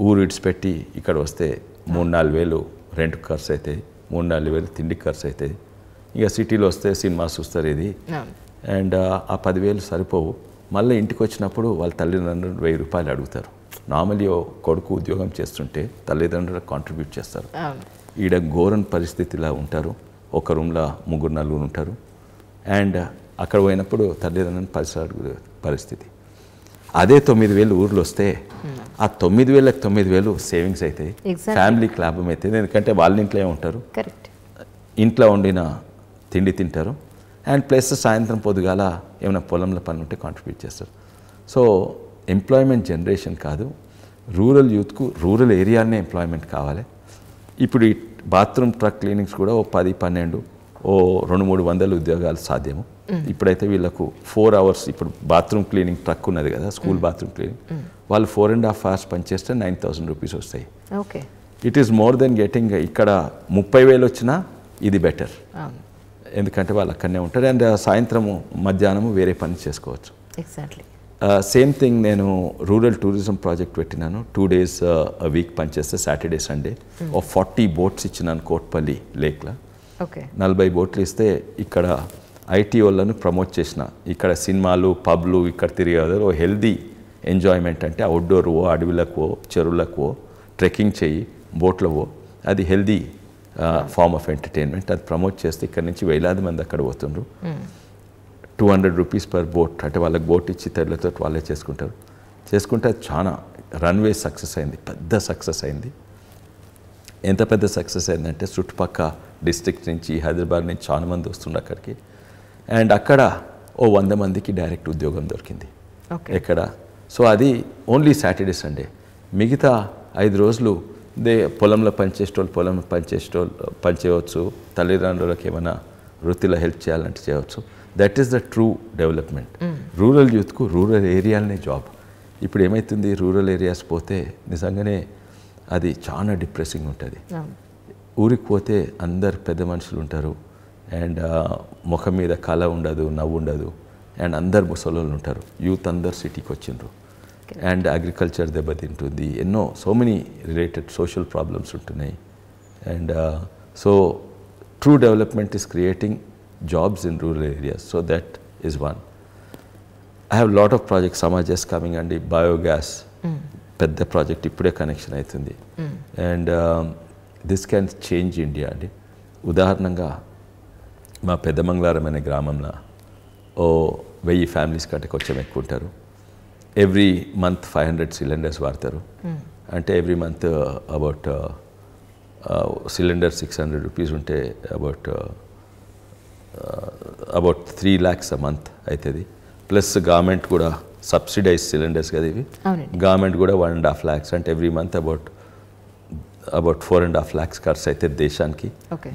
ఊరు ఇడిచిపెట్టి ఇక్కడ వస్తే మూడు నాలుగు వేలు రెంట్ ఖర్చు అవుతాయి, మూడు నాలుగు వేలు తిండికి ఖర్చు అవుతాయి. ఇక సిటీలో వస్తే సినిమా చూస్తారు, ఇది అండ్ ఆ పదివేలు సరిపోవు. మళ్ళీ ఇంటికి వచ్చినప్పుడు వాళ్ళ తల్లిదండ్రులు వెయ్యి రూపాయలు అడుగుతారు. నార్మలీ కొడుకు ఉద్యోగం చేస్తుంటే తల్లిదండ్రులకు కాంట్రిబ్యూట్ చేస్తారు. ఈడ ఘోరం పరిస్థితిలా ఉంటారు, ఒక రూమ్లో ముగ్గురు నలుగురు ఉంటారు. అండ్ అక్కడ పోయినప్పుడు తల్లిదండ్రులను పరిసర పరిస్థితి. అదే తొమ్మిది వేలు ఊర్లు వస్తే ఆ తొమ్మిది వేలకు తొమ్మిది వేలు సేవింగ్స్ అవుతాయి, ఫ్యామిలీకి లాభం అవుతుంది. ఎందుకంటే వాళ్ళ ఇంట్లో ఉంటారు, ఇంట్లో వండిన తిండి తింటారు, అండ్ ప్లస్ సాయంత్రం పొద్దుగాల ఏమైనా పొలంలో పని ఉంటే కాంట్రిబ్యూట్ చేస్తారు. సో ఎంప్లాయ్మెంట్ జనరేషన్ కాదు, రూరల్ యూత్కు రూరల్ ఏరియానే ఎంప్లాయ్మెంట్ కావాలి. ఇప్పుడు ఈ బాత్రూమ్ ట్రక్ క్లీనింగ్స్ కూడా ఓ పది పన్నెండు ఓ రెండు మూడు వందల ఉద్యోగాలు సాధ్యము. ఇప్పుడైతే వీళ్ళకు ఫోర్ అవర్స్, ఇప్పుడు బాత్రూమ్ క్లీనింగ్ ట్రక్ ఉన్నది కదా, స్కూల్ బాత్రూమ్ క్లీనింగ్, వాళ్ళు ఫోర్ అండ్ హాఫ్ అవర్స్ పనిచేస్తే నైన్ థౌసండ్ రూపీస్ వస్తాయి. Okay, it is more then getting. ఇక్కడ ముప్పై వేలు వచ్చినా ఇది బెటర్, ఎందుకంటే వాళ్ళు అక్కడనే ఉంటారు అండ్ సాయంత్రము మధ్యాహ్నము వేరే పని చేసుకోవచ్చు. Exactly same thing. నేను రూరల్ టూరిజం ప్రాజెక్ట్ పెట్టినాను, టూ డేస్ వీక్ పనిచేస్తే సాటర్డే సండే. ఒక ఫార్టీ బోట్స్ ఇచ్చినాను కోట్పల్లి లేక్లో. ఓకే, నలభై బోట్లు ఇస్తే ఇక్కడ ఐటీ వాళ్ళను ప్రమోట్ చేసిన, ఇక్కడ సినిమాలు పబ్లు ఇక్కడ తిరిగేవారు. ఓ హెల్దీ ఎంజాయ్మెంట్ అంటే అవుట్డోర్ పో, అడవులకు, చెరువులకు, ట్రెక్కింగ్ చేయి, బోట్లో పో, అది హెల్దీ ఫార్మ్ ఆఫ్ ఎంటర్టైన్మెంట్. అది ప్రమోట్ చేస్తే ఇక్కడ నుంచి వేలాది మంది అక్కడ పోతుండ్రు. Two hundred rupees per boat, అంటే వాళ్ళకి బోట్ ఇచ్చి తెల్లతో వాళ్ళే చేసుకుంటారు. చేసుకుంటే చాలా రన్వే సక్సెస్ అయింది, పెద్ద సక్సెస్ అయింది. ఎంత పెద్ద సక్సెస్ అయిందంటే చుట్టుపక్క డిస్ట్రిక్ట్ నుంచి, హైదరాబాద్ నుంచి చాలా మంది వస్తుండే అక్కడికి. అండ్ అక్కడ ఓ వంద మందికి డైరెక్ట్ ఉద్యోగం దొరికింది ఎక్కడ. సో అది ఓన్లీ సాటర్డే సండే. మిగతా ఐదు రోజులు దే పొలంలో పనిచేసేటోళ్ళు పొలంలో పనిచేసేటోళ్ళు పనిచేయవచ్చు, తల్లిదండ్రులకు ఏమైనా వృత్తిలో హెల్ప్ చేయాలంటే చేయవచ్చు. That is the true development. Rural యూత్కు రూరల్ ఏరియాలనే జాబ్. ఇప్పుడు ఏమవుతుంది, రూరల్ ఏరియాస్ పోతే నిజంగానే అది చాలా డిప్రెసింగ్ ఉంటుంది. ఊరికి పోతే అందరు పెద్ద మనుషులు ఉంటారు, అండ్ ముఖం మీద కళ ఉండదు, నవ్వు ఉండదు, అండ్ అందరు ముసలోళ్ళు ఉంటారు. యూత్ అందరు సిటీకి వచ్చిండ్రు, అండ్ అగ్రికల్చర్ దెబ్బతింటుంది, ఎన్నో so many related social problems ఉంటున్నాయి. And so true development is creating jobs in rural areas. So that is one. I have lot of projects, samajas coming and biogas, mm. pedda project ipude connection aitundi, mm. and um, this can change India. And udaharananga ma pedda mangalaram ane gramamla o వెయ్యి families కంటే కొంచెం ఎక్కువ ఉంటారు. Every month five hundred cylinders వాడతారు. అంటే every month about cylinder six hundred rupees ఉంటే about about three lakhs a month అవుతుంది. Plus government కూడా సబ్సిడైజ్ సిలిండర్స్ కదా ఇవి, గవర్నమెంట్ కూడా వన్ అండ్ హాఫ్ ల్యాక్స్ అంటే every month about about four and half lakhs ఖర్చు అయితే దేశానికి.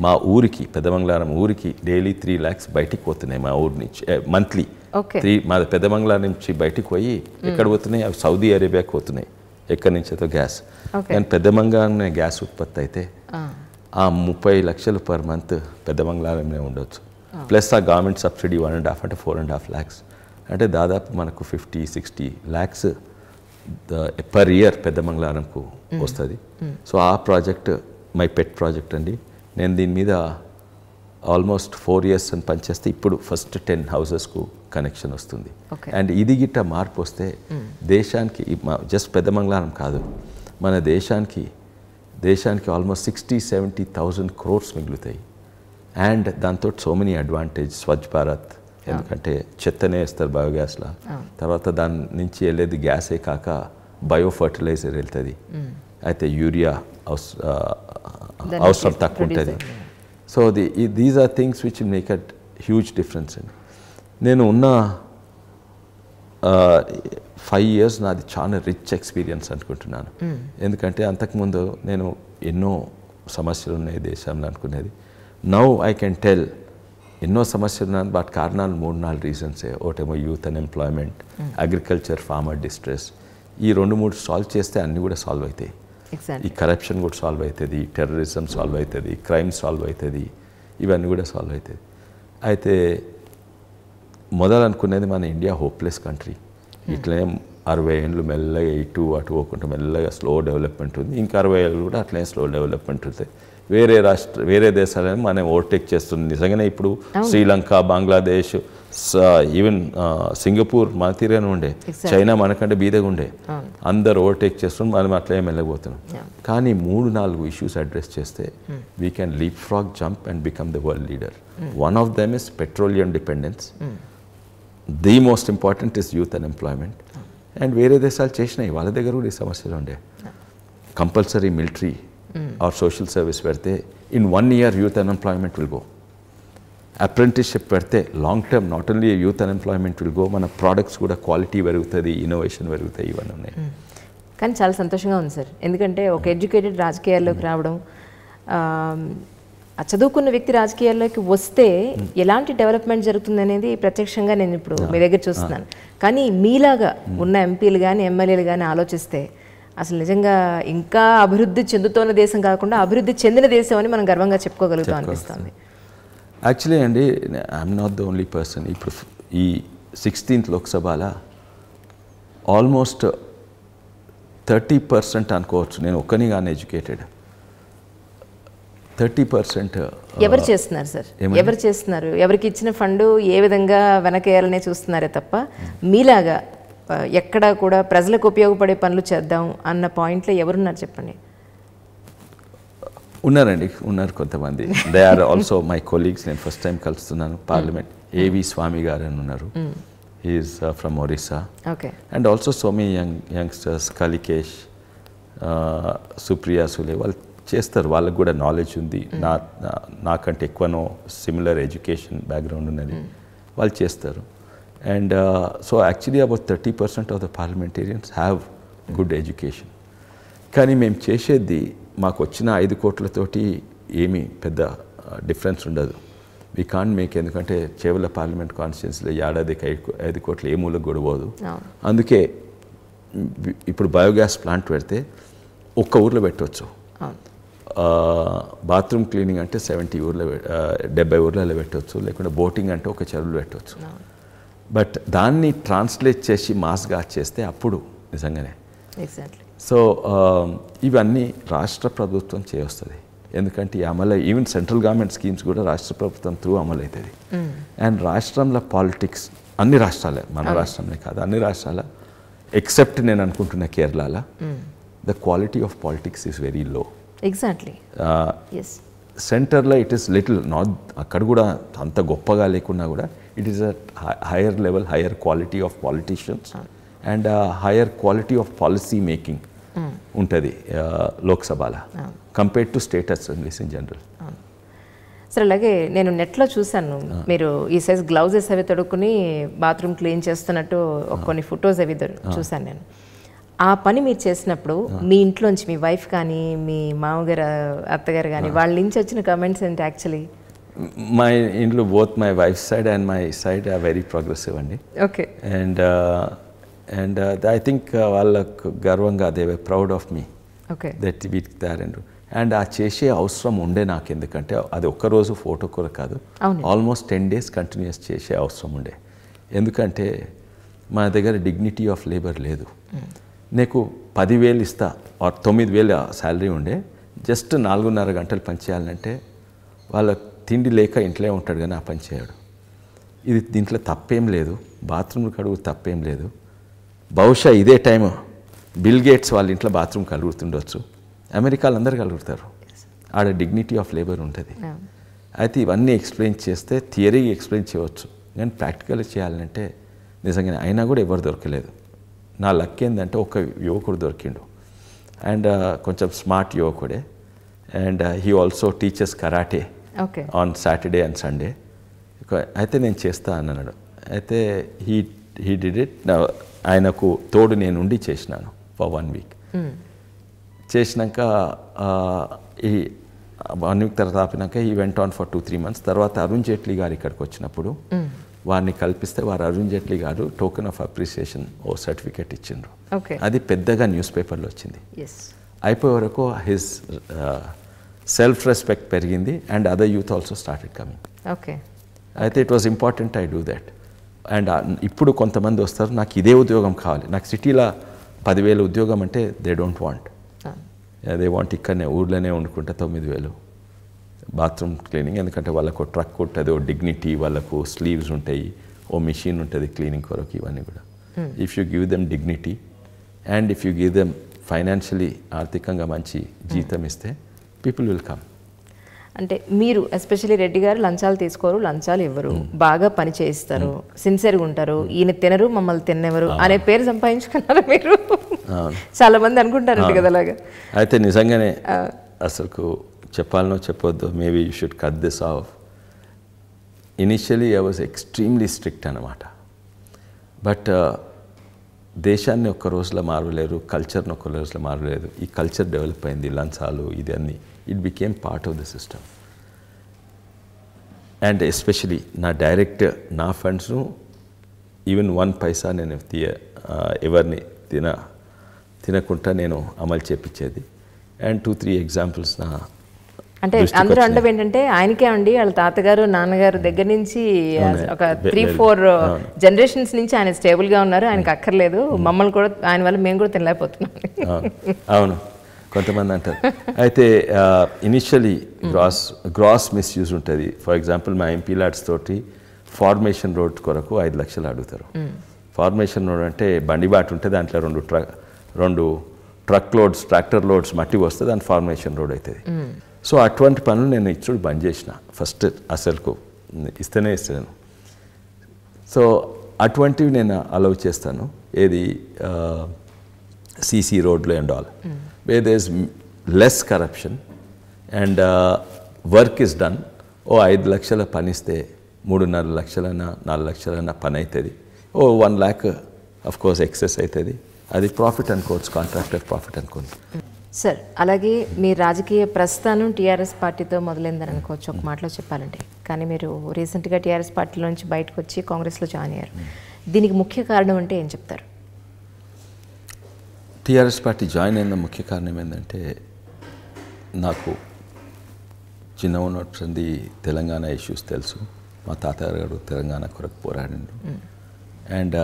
మా ఊరికి పెద్దమంగళారం ఊరికి డైలీ త్రీ ల్యాక్స్ బయటికి పోతున్నాయి మా ఊరి నుంచి మంత్లీ. త్రీ మా పెద్దమంగళారం నుంచి బయటికి పోయి ఎక్కడ పోతున్నాయి అవి సౌదీ అరేబియాకి పోతున్నాయి, ఎక్కడి నుంచి అయితే గ్యాస్. కానీ పెద్దమంగళారంనే గ్యాస్ ఉత్పత్తి అయితే ఆ ముప్పై లక్షలు పర్ మంత్ పెద్దమంగళారంనే ఉండొచ్చు. ప్లస్ ఆ government subsidy one and half అంటే ఫోర్ అండ్ హాఫ్ ల్యాక్స్ అంటే దాదాపు మనకు fifty sixty lakhs per year పెద్దమంగళారంకు వస్తుంది. సో ఆ ప్రాజెక్ట్ మై పెట్ ప్రాజెక్ట్ అండి. నేను దీని మీద ఆల్మోస్ట్ ఫోర్ ఇయర్స్ అని పనిచేస్తే ఇప్పుడు ఫస్ట్ టెన్ హౌసెస్కు కనెక్షన్ వస్తుంది. అండ్ ఇది గిట్ట మార్పు వస్తే దేశానికి, జస్ట్ పెద్దమంగళారం కాదు మన దేశానికి దేశానికి almost sixty seventy thousand crores మిగులుతాయి. అండ్ దాంతో so many advantage Swachh Bharat, ఎందుకంటే చెత్తనే వేస్తారు బయోగ్యాస్లా, తర్వాత దాని నుంచి వెళ్ళేది గ్యాసే కాక బయో ఫర్టిలైజర్ వెళ్తుంది, అయితే యూరియా అవసరం తక్కువ ఉంటుంది. So the these are things which make at huge difference అండి. నేను ఉన్న ఫైవ్ ఇయర్స్ నాది చాలా రిచ్ ఎక్స్పీరియన్స్ అనుకుంటున్నాను. ఎందుకంటే అంతకుముందు నేను ఎన్నో సమస్యలు ఉన్నాయి దేశంలో అనుకునేది. నౌ ఐ కెన్ టెల్ ఎన్నో సమస్యలు ఉన్నాను, వాటి కారణాలు మూడు నాలుగు రీజన్సే. ఒకటేమో youth unemployment, agriculture farmer distress, ఈ రెండు మూడు సాల్వ్ చేస్తే అన్నీ కూడా సాల్వ్ అవుతాయి. ఈ కరప్షన్ కూడా సాల్వ్ అవుతుంది, టెర్రరిజం సాల్వ్ అవుతుంది, క్రైమ్ సాల్వ్ అవుతుంది, ఇవన్నీ కూడా సాల్వ్ అవుతుంది. అయితే మొదలనుకునేది మన ఇండియా హోప్లెస్ కంట్రీ, ఇట్లనే అరవై ఏళ్ళు మెల్లగా ఇటు అటు పోకుండా మెల్లగా స్లో డెవలప్మెంట్ ఉంది, ఇంకా అరవై ఏళ్ళు కూడా అట్లనే స్లో డెవలప్మెంట్ ఉంటుంది. వేరే రాష్ట్ర వేరే దేశాలను మనం ఓవర్టేక్ చేస్తుంది. నిజంగానే ఇప్పుడు శ్రీలంక, బంగ్లాదేశ్, ఈవెన్ సింగపూర్ మన తీరుగానే ఉండే, చైనా మనకంటే బీదగా ఉండే, అందరు ఓవర్టేక్ చేస్తున్నాం, మనం అట్లే వెళ్ళబోతున్నాం. కానీ మూడు నాలుగు ఇష్యూస్ అడ్రస్ చేస్తే we can leap frog, jump and become the world leader. One of them is petroleum dependence, the most important is youth unemployment. And వేరే దేశాలు చేసినాయి, వాళ్ళ దగ్గర కూడా ఈ సమస్యలు ఉండే. Compulsory military or social service పెడితే in one year youth unemployment will go. Apprenticeship పెడితే long term not only youth unemployment will go, మన ప్రోడక్ట్స్ కూడా క్వాలిటీ పెరుగుతుంది, ఇన్నోవేషన్ పెరుగుతాయి, ఇవన్నీ ఉన్నాయి. కానీ చాలా సంతోషంగా ఉంది సార్, ఎందుకంటే ఒక ఎడ్యుకేటెడ్ రాజకీయాల్లోకి రావడం, చదువుకున్న వ్యక్తి రాజకీయాల్లోకి వస్తే ఎలాంటి డెవలప్మెంట్ జరుగుతుంది అనేది ప్రత్యక్షంగా నేను ఇప్పుడు మీ దగ్గర చూస్తున్నాను. కానీ మీలాగా ఉన్న ఎంపీలు కానీ ఎమ్మెల్యేలు కానీ ఆలోచిస్తే అసలు నిజంగా ఇంకా అభివృద్ధి చెందుతున్న దేశం కాకుండా అభివృద్ధి చెందిన దేశం అని మనం గర్వంగా చెప్పుకోగలుగుతాం అనిపిస్తుంది. యాక్చువల్లీ అండి I'm not the only person. ఇప్పుడు ఈ సిక్స్టీన్త్ లోక్సభలో ఆల్మోస్ట్ థర్టీ పర్సెంట్ అనుకోవచ్చు నేను ఒక్కని కానీ ఎడ్యుకేటెడ్. థర్టీ పర్సెంట్ ఎవరు చేస్తున్నారు సార్, ఎవరు చేస్తున్నారు, ఎవరికి ఇచ్చిన ఫండ్ ఏ విధంగా వెనకేయాలనే చూస్తున్నారే తప్ప మీలాగా ఎక్కడ కూడా ప్రజలకు ఉపయోగపడే పనులు చేద్దాం అన్న పాయింట్లో ఎవరున్నారు చెప్పండి? ఉన్నారండి, ఉన్నారు కొంతమంది. They are also my colleagues. నేను ఫస్ట్ టైం కలుస్తున్నాను పార్లమెంట్. ఏవి స్వామి గారు అని ఉన్నారు, he's from Orissa. Okay. And also so many young youngsters Kalikesh, Supriya Sule, వాళ్ళు చేస్తారు, వాళ్ళకు కూడా నాలెడ్జ్ ఉంది. నా నాకంటే ఎక్కువనో సిమిలర్ ఎడ్యుకేషన్ బ్యాక్గ్రౌండ్ ఉన్నది, వాళ్ళు చేస్తారు. And uh, so actually about thirty percent of the parliamentarians have good education. కానీ మేము చేసేది మాకు వచ్చిన ఐదు కోట్లతోటి ఏమీ పెద్ద డిఫరెన్స్ ఉండదు. వీ కాంట్ మేక్, ఎందుకంటే చేవెళ్ళ పార్లమెంట్ కాన్స్టిట్యున్సీలో ఏడాదికి ఐదు ఐదు కోట్లు ఏ మూలకు గొడవదు. అందుకే ఇప్పుడు బయోగ్యాస్ ప్లాంట్ పెడితే ఒక్క ఊర్లో పెట్టవచ్చు, బాత్రూమ్ క్లీనింగ్ అంటే సెవెంటీ ఊర్లో డెబ్బై ఊర్లలో పెట్టవచ్చు, లేకుంటే బోటింగ్ అంటే ఒక చెరువులో పెట్టవచ్చు. బట్ దాన్ని ట్రాన్స్లేట్ చేసి మాస్గా చేస్తే అప్పుడు నిజంగానే ఎగ్జాక్ట్లీ. సో ఇవన్నీ రాష్ట్ర ప్రభుత్వం చేస్తుంది, ఎందుకంటే అమలు ఈవెన్ సెంట్రల్ గవర్నమెంట్ స్కీమ్స్ కూడా రాష్ట్ర ప్రభుత్వం త్రూ అమలు అవుతుంది. అండ్ రాష్ట్రంలో పాలిటిక్స్ అన్ని రాష్ట్రాలే, మన రాష్ట్రంలో కాదు అన్ని రాష్ట్రాల ఎక్సెప్ట్ నేను అనుకుంటున్న కేరళలో the quality of politics is very low. Exactly. సెంటర్లో ఇట్ ఈస్ లిటిల్, నాట్ అక్కడ కూడా అంత గొప్పగా లేకున్నా కూడా it is a hi higher level, higher quality of politicians mm. and a higher quality of policy making mm. untadi uh, Lok Sabhala mm. compared to state assemblies in general. Mm. Sir, alage nenu net lo chusannu meeru ee size gloves avi tadukuni bathroom clean chestunattu okkoni photos avi chusannu nenu. ఆ పని మీరు చేసినప్పుడు మీ ఇంట్లో నుంచి మీ wife కానీ మీ మామగారు అత్తగారు కానీ వాళ్ళ నుంచి వచ్చిన కామెంట్స్ ఏంటి? యాక్చువల్లీ మై ఇంట్లో both my wife side and my side are very progressive అండి. Okay and and I think వాళ్ళకు గర్వంగా they were proud of me okay that వీట్ దారండ్ అండ్ ఆ చేసే అవసరం ఉండే నాకు, ఎందుకంటే అది ఒక్కరోజు ఫోటో కూడా కాదు, ఆల్మోస్ట్ టెన్ డేస్ కంటిన్యూస్ చేసే అవసరం ఉండే, ఎందుకంటే మా దగ్గర డిగ్నిటీ ఆఫ్ లేబర్ లేదు. నీకు పదివేలు ఇస్తా ఆర్ తొమ్మిది వేలు శాలరీ ఉండే, జస్ట్ నాలుగున్నర గంటలు పనిచేయాలంటే వాళ్ళ తిండి లేక ఇంట్లో ఉంటాడు కానీ ఆ పని చేయడు. ఇది దీంట్లో తప్పేం లేదు, బాత్రూమ్ కడుగు తప్పేం లేదు, బహుశా ఇదే టైం బిల్ గేట్స్ వాళ్ళ ఇంట్లో బాత్రూమ్ కలుగుతుండొచ్చు, అమెరికాలో అందరు కలుగుతారు, ఆడ డిగ్నిటీ ఆఫ్ లేబర్ ఉంటుంది. అయితే ఇవన్నీ ఎక్స్ప్లెయిన్ చేస్తే థియరీ ఎక్స్ప్లెయిన్ చేయవచ్చు, కానీ ప్రాక్టికల్ చేయాలంటే నిజంగానే అయినా కూడా ఎవరు దొరకలేదు. నా లక్ ఏంటంటే ఒక యువకుడు దొరికిండు అండ్ కొంచెం స్మార్ట్ యువకుడే and he also teachers karate on Saturday and Sunday. అయితే నేను చేస్తా అన్నాడు, అయితే హీ హీ డిడ్ ఇట్. ఆయనకు తోడు నేను ఉండి చేసినాను ఫర్ వన్ వీక్. చేసినాక ఈ వన్ వీక్ తర్వాత ఆపినాక he went on for two three months తర్వాత అరుణ్ జైట్లీ గారు ఇక్కడికి వచ్చినప్పుడు వారిని కల్పిస్తే వారు అరుణ్ జైట్లీ గారు టోకెన్ ఆఫ్ అప్రిసియేషన్ ఓ సర్టిఫికేట్ ఇచ్చిండ్రు. అది పెద్దగా న్యూస్ పేపర్లో వచ్చింది. అయిపోయే వరకు హిస్ సెల్ఫ్ రెస్పెక్ట్ పెరిగింది and other youth also started coming. Okay అయితే it was important I do that. And ఇప్పుడు కొంతమంది వస్తారు, నాకు ఇదే ఉద్యోగం కావాలి, నాకు సిటీలో పదివేలు ఉద్యోగం అంటే they don't want, they want ఇక్కడనే ఊర్లోనే వండుకుంటే తొమ్మిది వేలు బాత్రూమ్ క్లీనింగ్, ఎందుకంటే వాళ్ళకు ట్రక్ ఉంటుంది, ఓ డిగ్నిటీ, వాళ్ళకు స్లీవ్స్ ఉంటాయి, ఓ మిషన్ ఉంటుంది క్లీనింగ్ కొరకు, ఇవన్నీ కూడా. If you give them dignity and if you give them financially ఆర్థికంగా మంచి జీతం ఇస్తే పీపుల్ విల్ కమ్. అంటే మీరు ఎస్పెషల్లీ రెడ్డి గారు లంచాలు తీసుకోరు, లంచాలు ఇవ్వరు, బాగా పని చేయిస్తారు, సిన్సియర్గా ఉంటారు, ఈయన తినరు మమ్మల్ని తిన్నెవరు అనే పేరు సంపాదించుకున్నారు మీరు. చాలా మంది అనుకుంటారండి కదా అలాగా. అయితే నిజంగానే అసలుకు చెప్పాలనో చెప్పొద్దు, maybe you should cut this off. Initially I was extremely strict అనమాట, బట్ దేశాన్ని ఒక్క రోజులో మారలేరు, కల్చర్ని ఒక్క రోజులో మారలేదు. ఈ కల్చర్ డెవలప్ అయింది, లంచాలు ఇది అన్నీ it became part of the system. And especially నా డైరెక్ట్ నా ఫండ్స్ను ఈవెన్ వన్ పైసా నేను తీయ ఎవరిని తిన తినకుండా నేను అమలు చేపించేది. అండ్ టూ త్రీ ఎగ్జాంపుల్స్ నా అంటే అందరూ అండం ఏంటంటే ఆయనకే అండి, వాళ్ళ తాతగారు నాన్నగారు దగ్గర నుంచి ఒక త్రీ ఫోర్ జనరేషన్స్ నుంచి ఆయన స్టేబుల్గా ఉన్నారు, ఆయనకు అక్కర్లేదు, మమ్మల్ని కూడా ఆయన వల్ల మేము కూడా తినలేకపోతున్నాం. అవును కొంతమంది అంటారు. అయితే ఇనిషియలీ గ్రాస్ గ్రాస్ మిస్యూజ్ ఉంటుంది. ఫర్ ఎగ్జాంపుల్ మా ఎంపీ లాడ్స్ తోటి ఫార్మేషన్ రోడ్ కొరకు ఐదు లక్షలు అడుగుతారు. ఫార్మేషన్ రోడ్ అంటే బండిబాటు ఉంటుంది, దాంట్లో రెండు ట్రక్ రెండు ట్రక్ లోడ్స్ ట్రాక్టర్ లోడ్స్ మట్టి వస్తే దాని ఫార్మేషన్ రోడ్ అవుతుంది. సో అటువంటి పనులు నేను ఇచ్చుడు బంద్ చేసిన, ఫస్ట్ అసలుకు ఇస్తేనే ఇస్తాను. సో అటువంటివి నేను అలౌ చేస్తాను, ఏది సీసీ రోడ్లు and all way there is less corruption and work is done. ఓ ఐదు లక్షల పని ఇస్తే మూడున్నర లక్షలైనా నాలుగు లక్షలైనా పని అవుతుంది, ఓ one lakh of course excess అవుతుంది, అది ప్రాఫిట్ అనుకోవచ్చు, కాంట్రాక్టర్ ప్రాఫిట్ అనుకోవచ్చు. సార్ అలాగే మీ రాజకీయ ప్రస్థానం టీఆర్ఎస్ పార్టీతో మొదలైందని అనుకోవచ్చు ఒక మాటలో చెప్పాలంటే, కానీ మీరు రీసెంట్గా టీఆర్ఎస్ పార్టీలో నుంచి బయటకు వచ్చి కాంగ్రెస్లో జాయిన్ అయ్యారు. దీనికి ముఖ్య కారణం అంటే ఏం చెప్తారు? టీఆర్ఎస్ పార్టీ జాయిన్ అయిన ముఖ్య కారణం ఏంటంటే, నాకు చిన్న ఉన్నటువంటి తెలంగాణ ఇష్యూస్ తెలుసు, మా తాతగారు తెలంగాణ కొరకు పోరాడిండు అండ్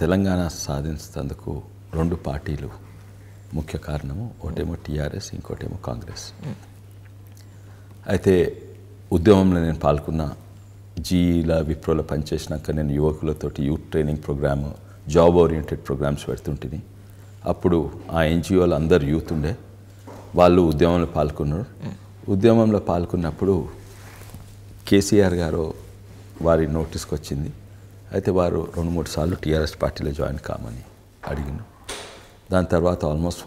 తెలంగాణ సాధించేందుకు రెండు పార్టీలు ముఖ్య కారణము, ఒకటేమో టీఆర్ఎస్ ఇంకోటేమో కాంగ్రెస్. అయితే ఉద్యమంలో నేను పాల్గొన్న, జీఈలా విప్రోలో పనిచేసినాక నేను యువకులతోటి youth training programme job oriented programmes పెడుతుంటిని. అప్పుడు ఆ ఎన్జిఓలు అందరు యూత్ ఉండే, వాళ్ళు ఉద్యమంలో పాల్గొన్నారు. ఉద్యమంలో పాల్గొన్నప్పుడు కేసీఆర్ గారు వారి నోటీస్కి వచ్చింది. అయితే వారు రెండు మూడు సార్లు టీఆర్ఎస్ పార్టీలో జాయిన్ కామని అడిగిన దాని తర్వాత almost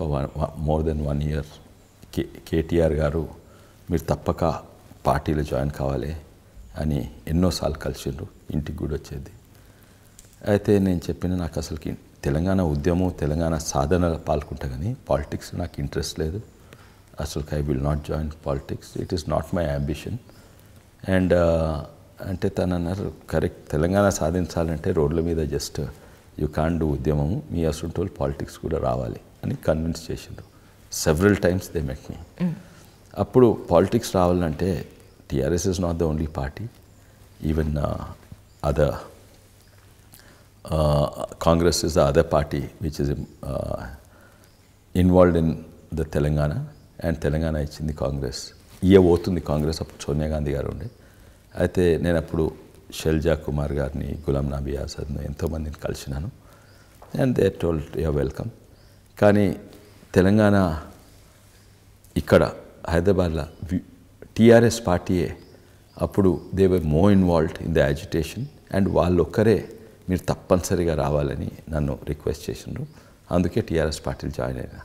more than one year K KTR గారు మీరు తప్పక పార్టీలో జాయిన్ కావాలి అని ఎన్నోసార్లు కలిసిండ్రు, ఇంటికి కూడా వచ్చేది. అయితే నేను చెప్పిన నాకు అసలుకి తెలంగాణ ఉద్యమం తెలంగాణ సాధనలో పాల్గొంటా కానీ పాలిటిక్స్ నాకు ఇంట్రెస్ట్ లేదు, అసలుకి I will not join politics, it is not my ambition. And అంటే తను అన్నారు కరెక్ట్, తెలంగాణ సాధించాలంటే రోడ్ల మీద జస్ట్ యూ కాన్ డూ ఉద్యమము, మీ అసంటోల్ పాలిటిక్స్ కూడా రావాలి అని కన్విన్స్ చేసిండ్రు. Several times they met me. అప్పుడు పాలిటిక్స్ రావాలంటే TRS is not the only party, even other Congress is the other party which is involved in the Telangana. And Telangana ఇచ్చింది కాంగ్రెస్, ఇయే పోతుంది కాంగ్రెస్, అప్పుడు సోనియా గాంధీ గారు ఉండే. అయితే నేను అప్పుడు షెల్జా కుమార్ గారిని, గులాం నబీ ఆజాద్ను ఎంతోమందిని కలిసినాను. And they told you are welcome. కానీ తెలంగాణ ఇక్కడ హైదరాబాద్లో టీఆర్ఎస్ పార్టీయే అప్పుడు they were more involved in the agitation. And వాళ్ళొక్కరే మీరు తప్పనిసరిగా రావాలని నన్ను రిక్వెస్ట్ చేసినారు, అందుకే టీఆర్ఎస్ పార్టీలు జాయిన్ అయినా.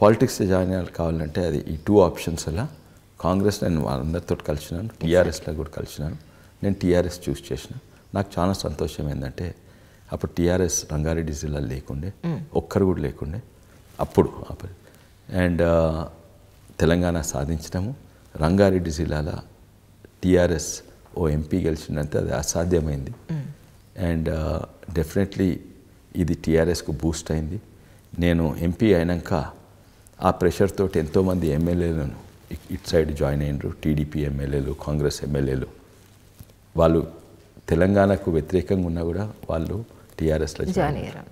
పాలిటిక్స్లో జాయిన్ కావాలంటే అది ఈ టూ ఆప్షన్స్ అలా. కాంగ్రెస్ నేను అందరితో కలిసినాను, టీఆర్ఎస్లో కూడా కలిసినాను, నేను టీఆర్ఎస్ చూస్ చేసిన. నాకు చాలా సంతోషం ఏంటంటే అప్పుడు టీఆర్ఎస్ రంగారెడ్డి జిల్లా లేకుండే, ఒక్కరు కూడా లేకుండే అప్పుడు. అండ్ తెలంగాణ సాధించడము, రంగారెడ్డి జిల్లాలో టీఆర్ఎస్ ఓ ఎంపీ గెలిచిందంటే అది అసాధ్యమైంది. అండ్ డెఫినెట్లీ ఇది టీఆర్ఎస్కు బూస్ట్ అయింది. నేను ఎంపీ అయినాక ఆ ప్రెషర్ తోటి ఎంతోమంది ఎమ్మెల్యేలను ఇట్ సైడ్ జాయిన్ అయినరు, టీడీపీ ఎమ్మెల్యేలు, కాంగ్రెస్ ఎమ్మెల్యేలు. వాళ్ళు తెలంగాణకు వ్యతిరేకంగా ఉన్నా కూడా వాళ్ళు టీఆర్ఎస్లో జాయిన్ అయ్యారు.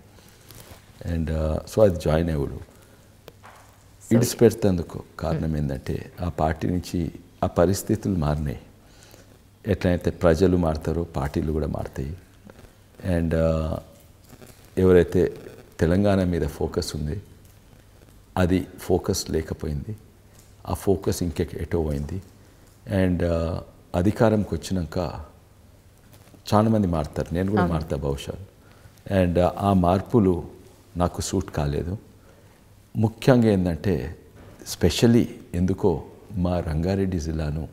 అండ్ సో అది జాయిన్ అయ్యారు. ఇడిసి పెడుతుందుకు కారణం ఏంటంటే ఆ పార్టీ నుంచి ఆ పరిస్థితులు మారినాయి. ఎట్లయితే ప్రజలు మారుతారో పార్టీలు కూడా మారుతాయి. అండ్ ఎవరైతే తెలంగాణ మీద ఫోకస్ ఉంది అది ఫోకస్ లేకపోయింది, ఆ ఫోకస్ ఇంకే ఎటో పోయింది. అండ్ అధికారంకి వచ్చినాక చాలామంది మారుతారు, నేను కూడా మారుతా బహుశా. అండ్ ఆ మార్పులు నాకు సూట్ కాలేదు. ముఖ్యంగా ఏంటంటే స్పెషలీ ఎందుకో మా రంగారెడ్డి జిల్లాను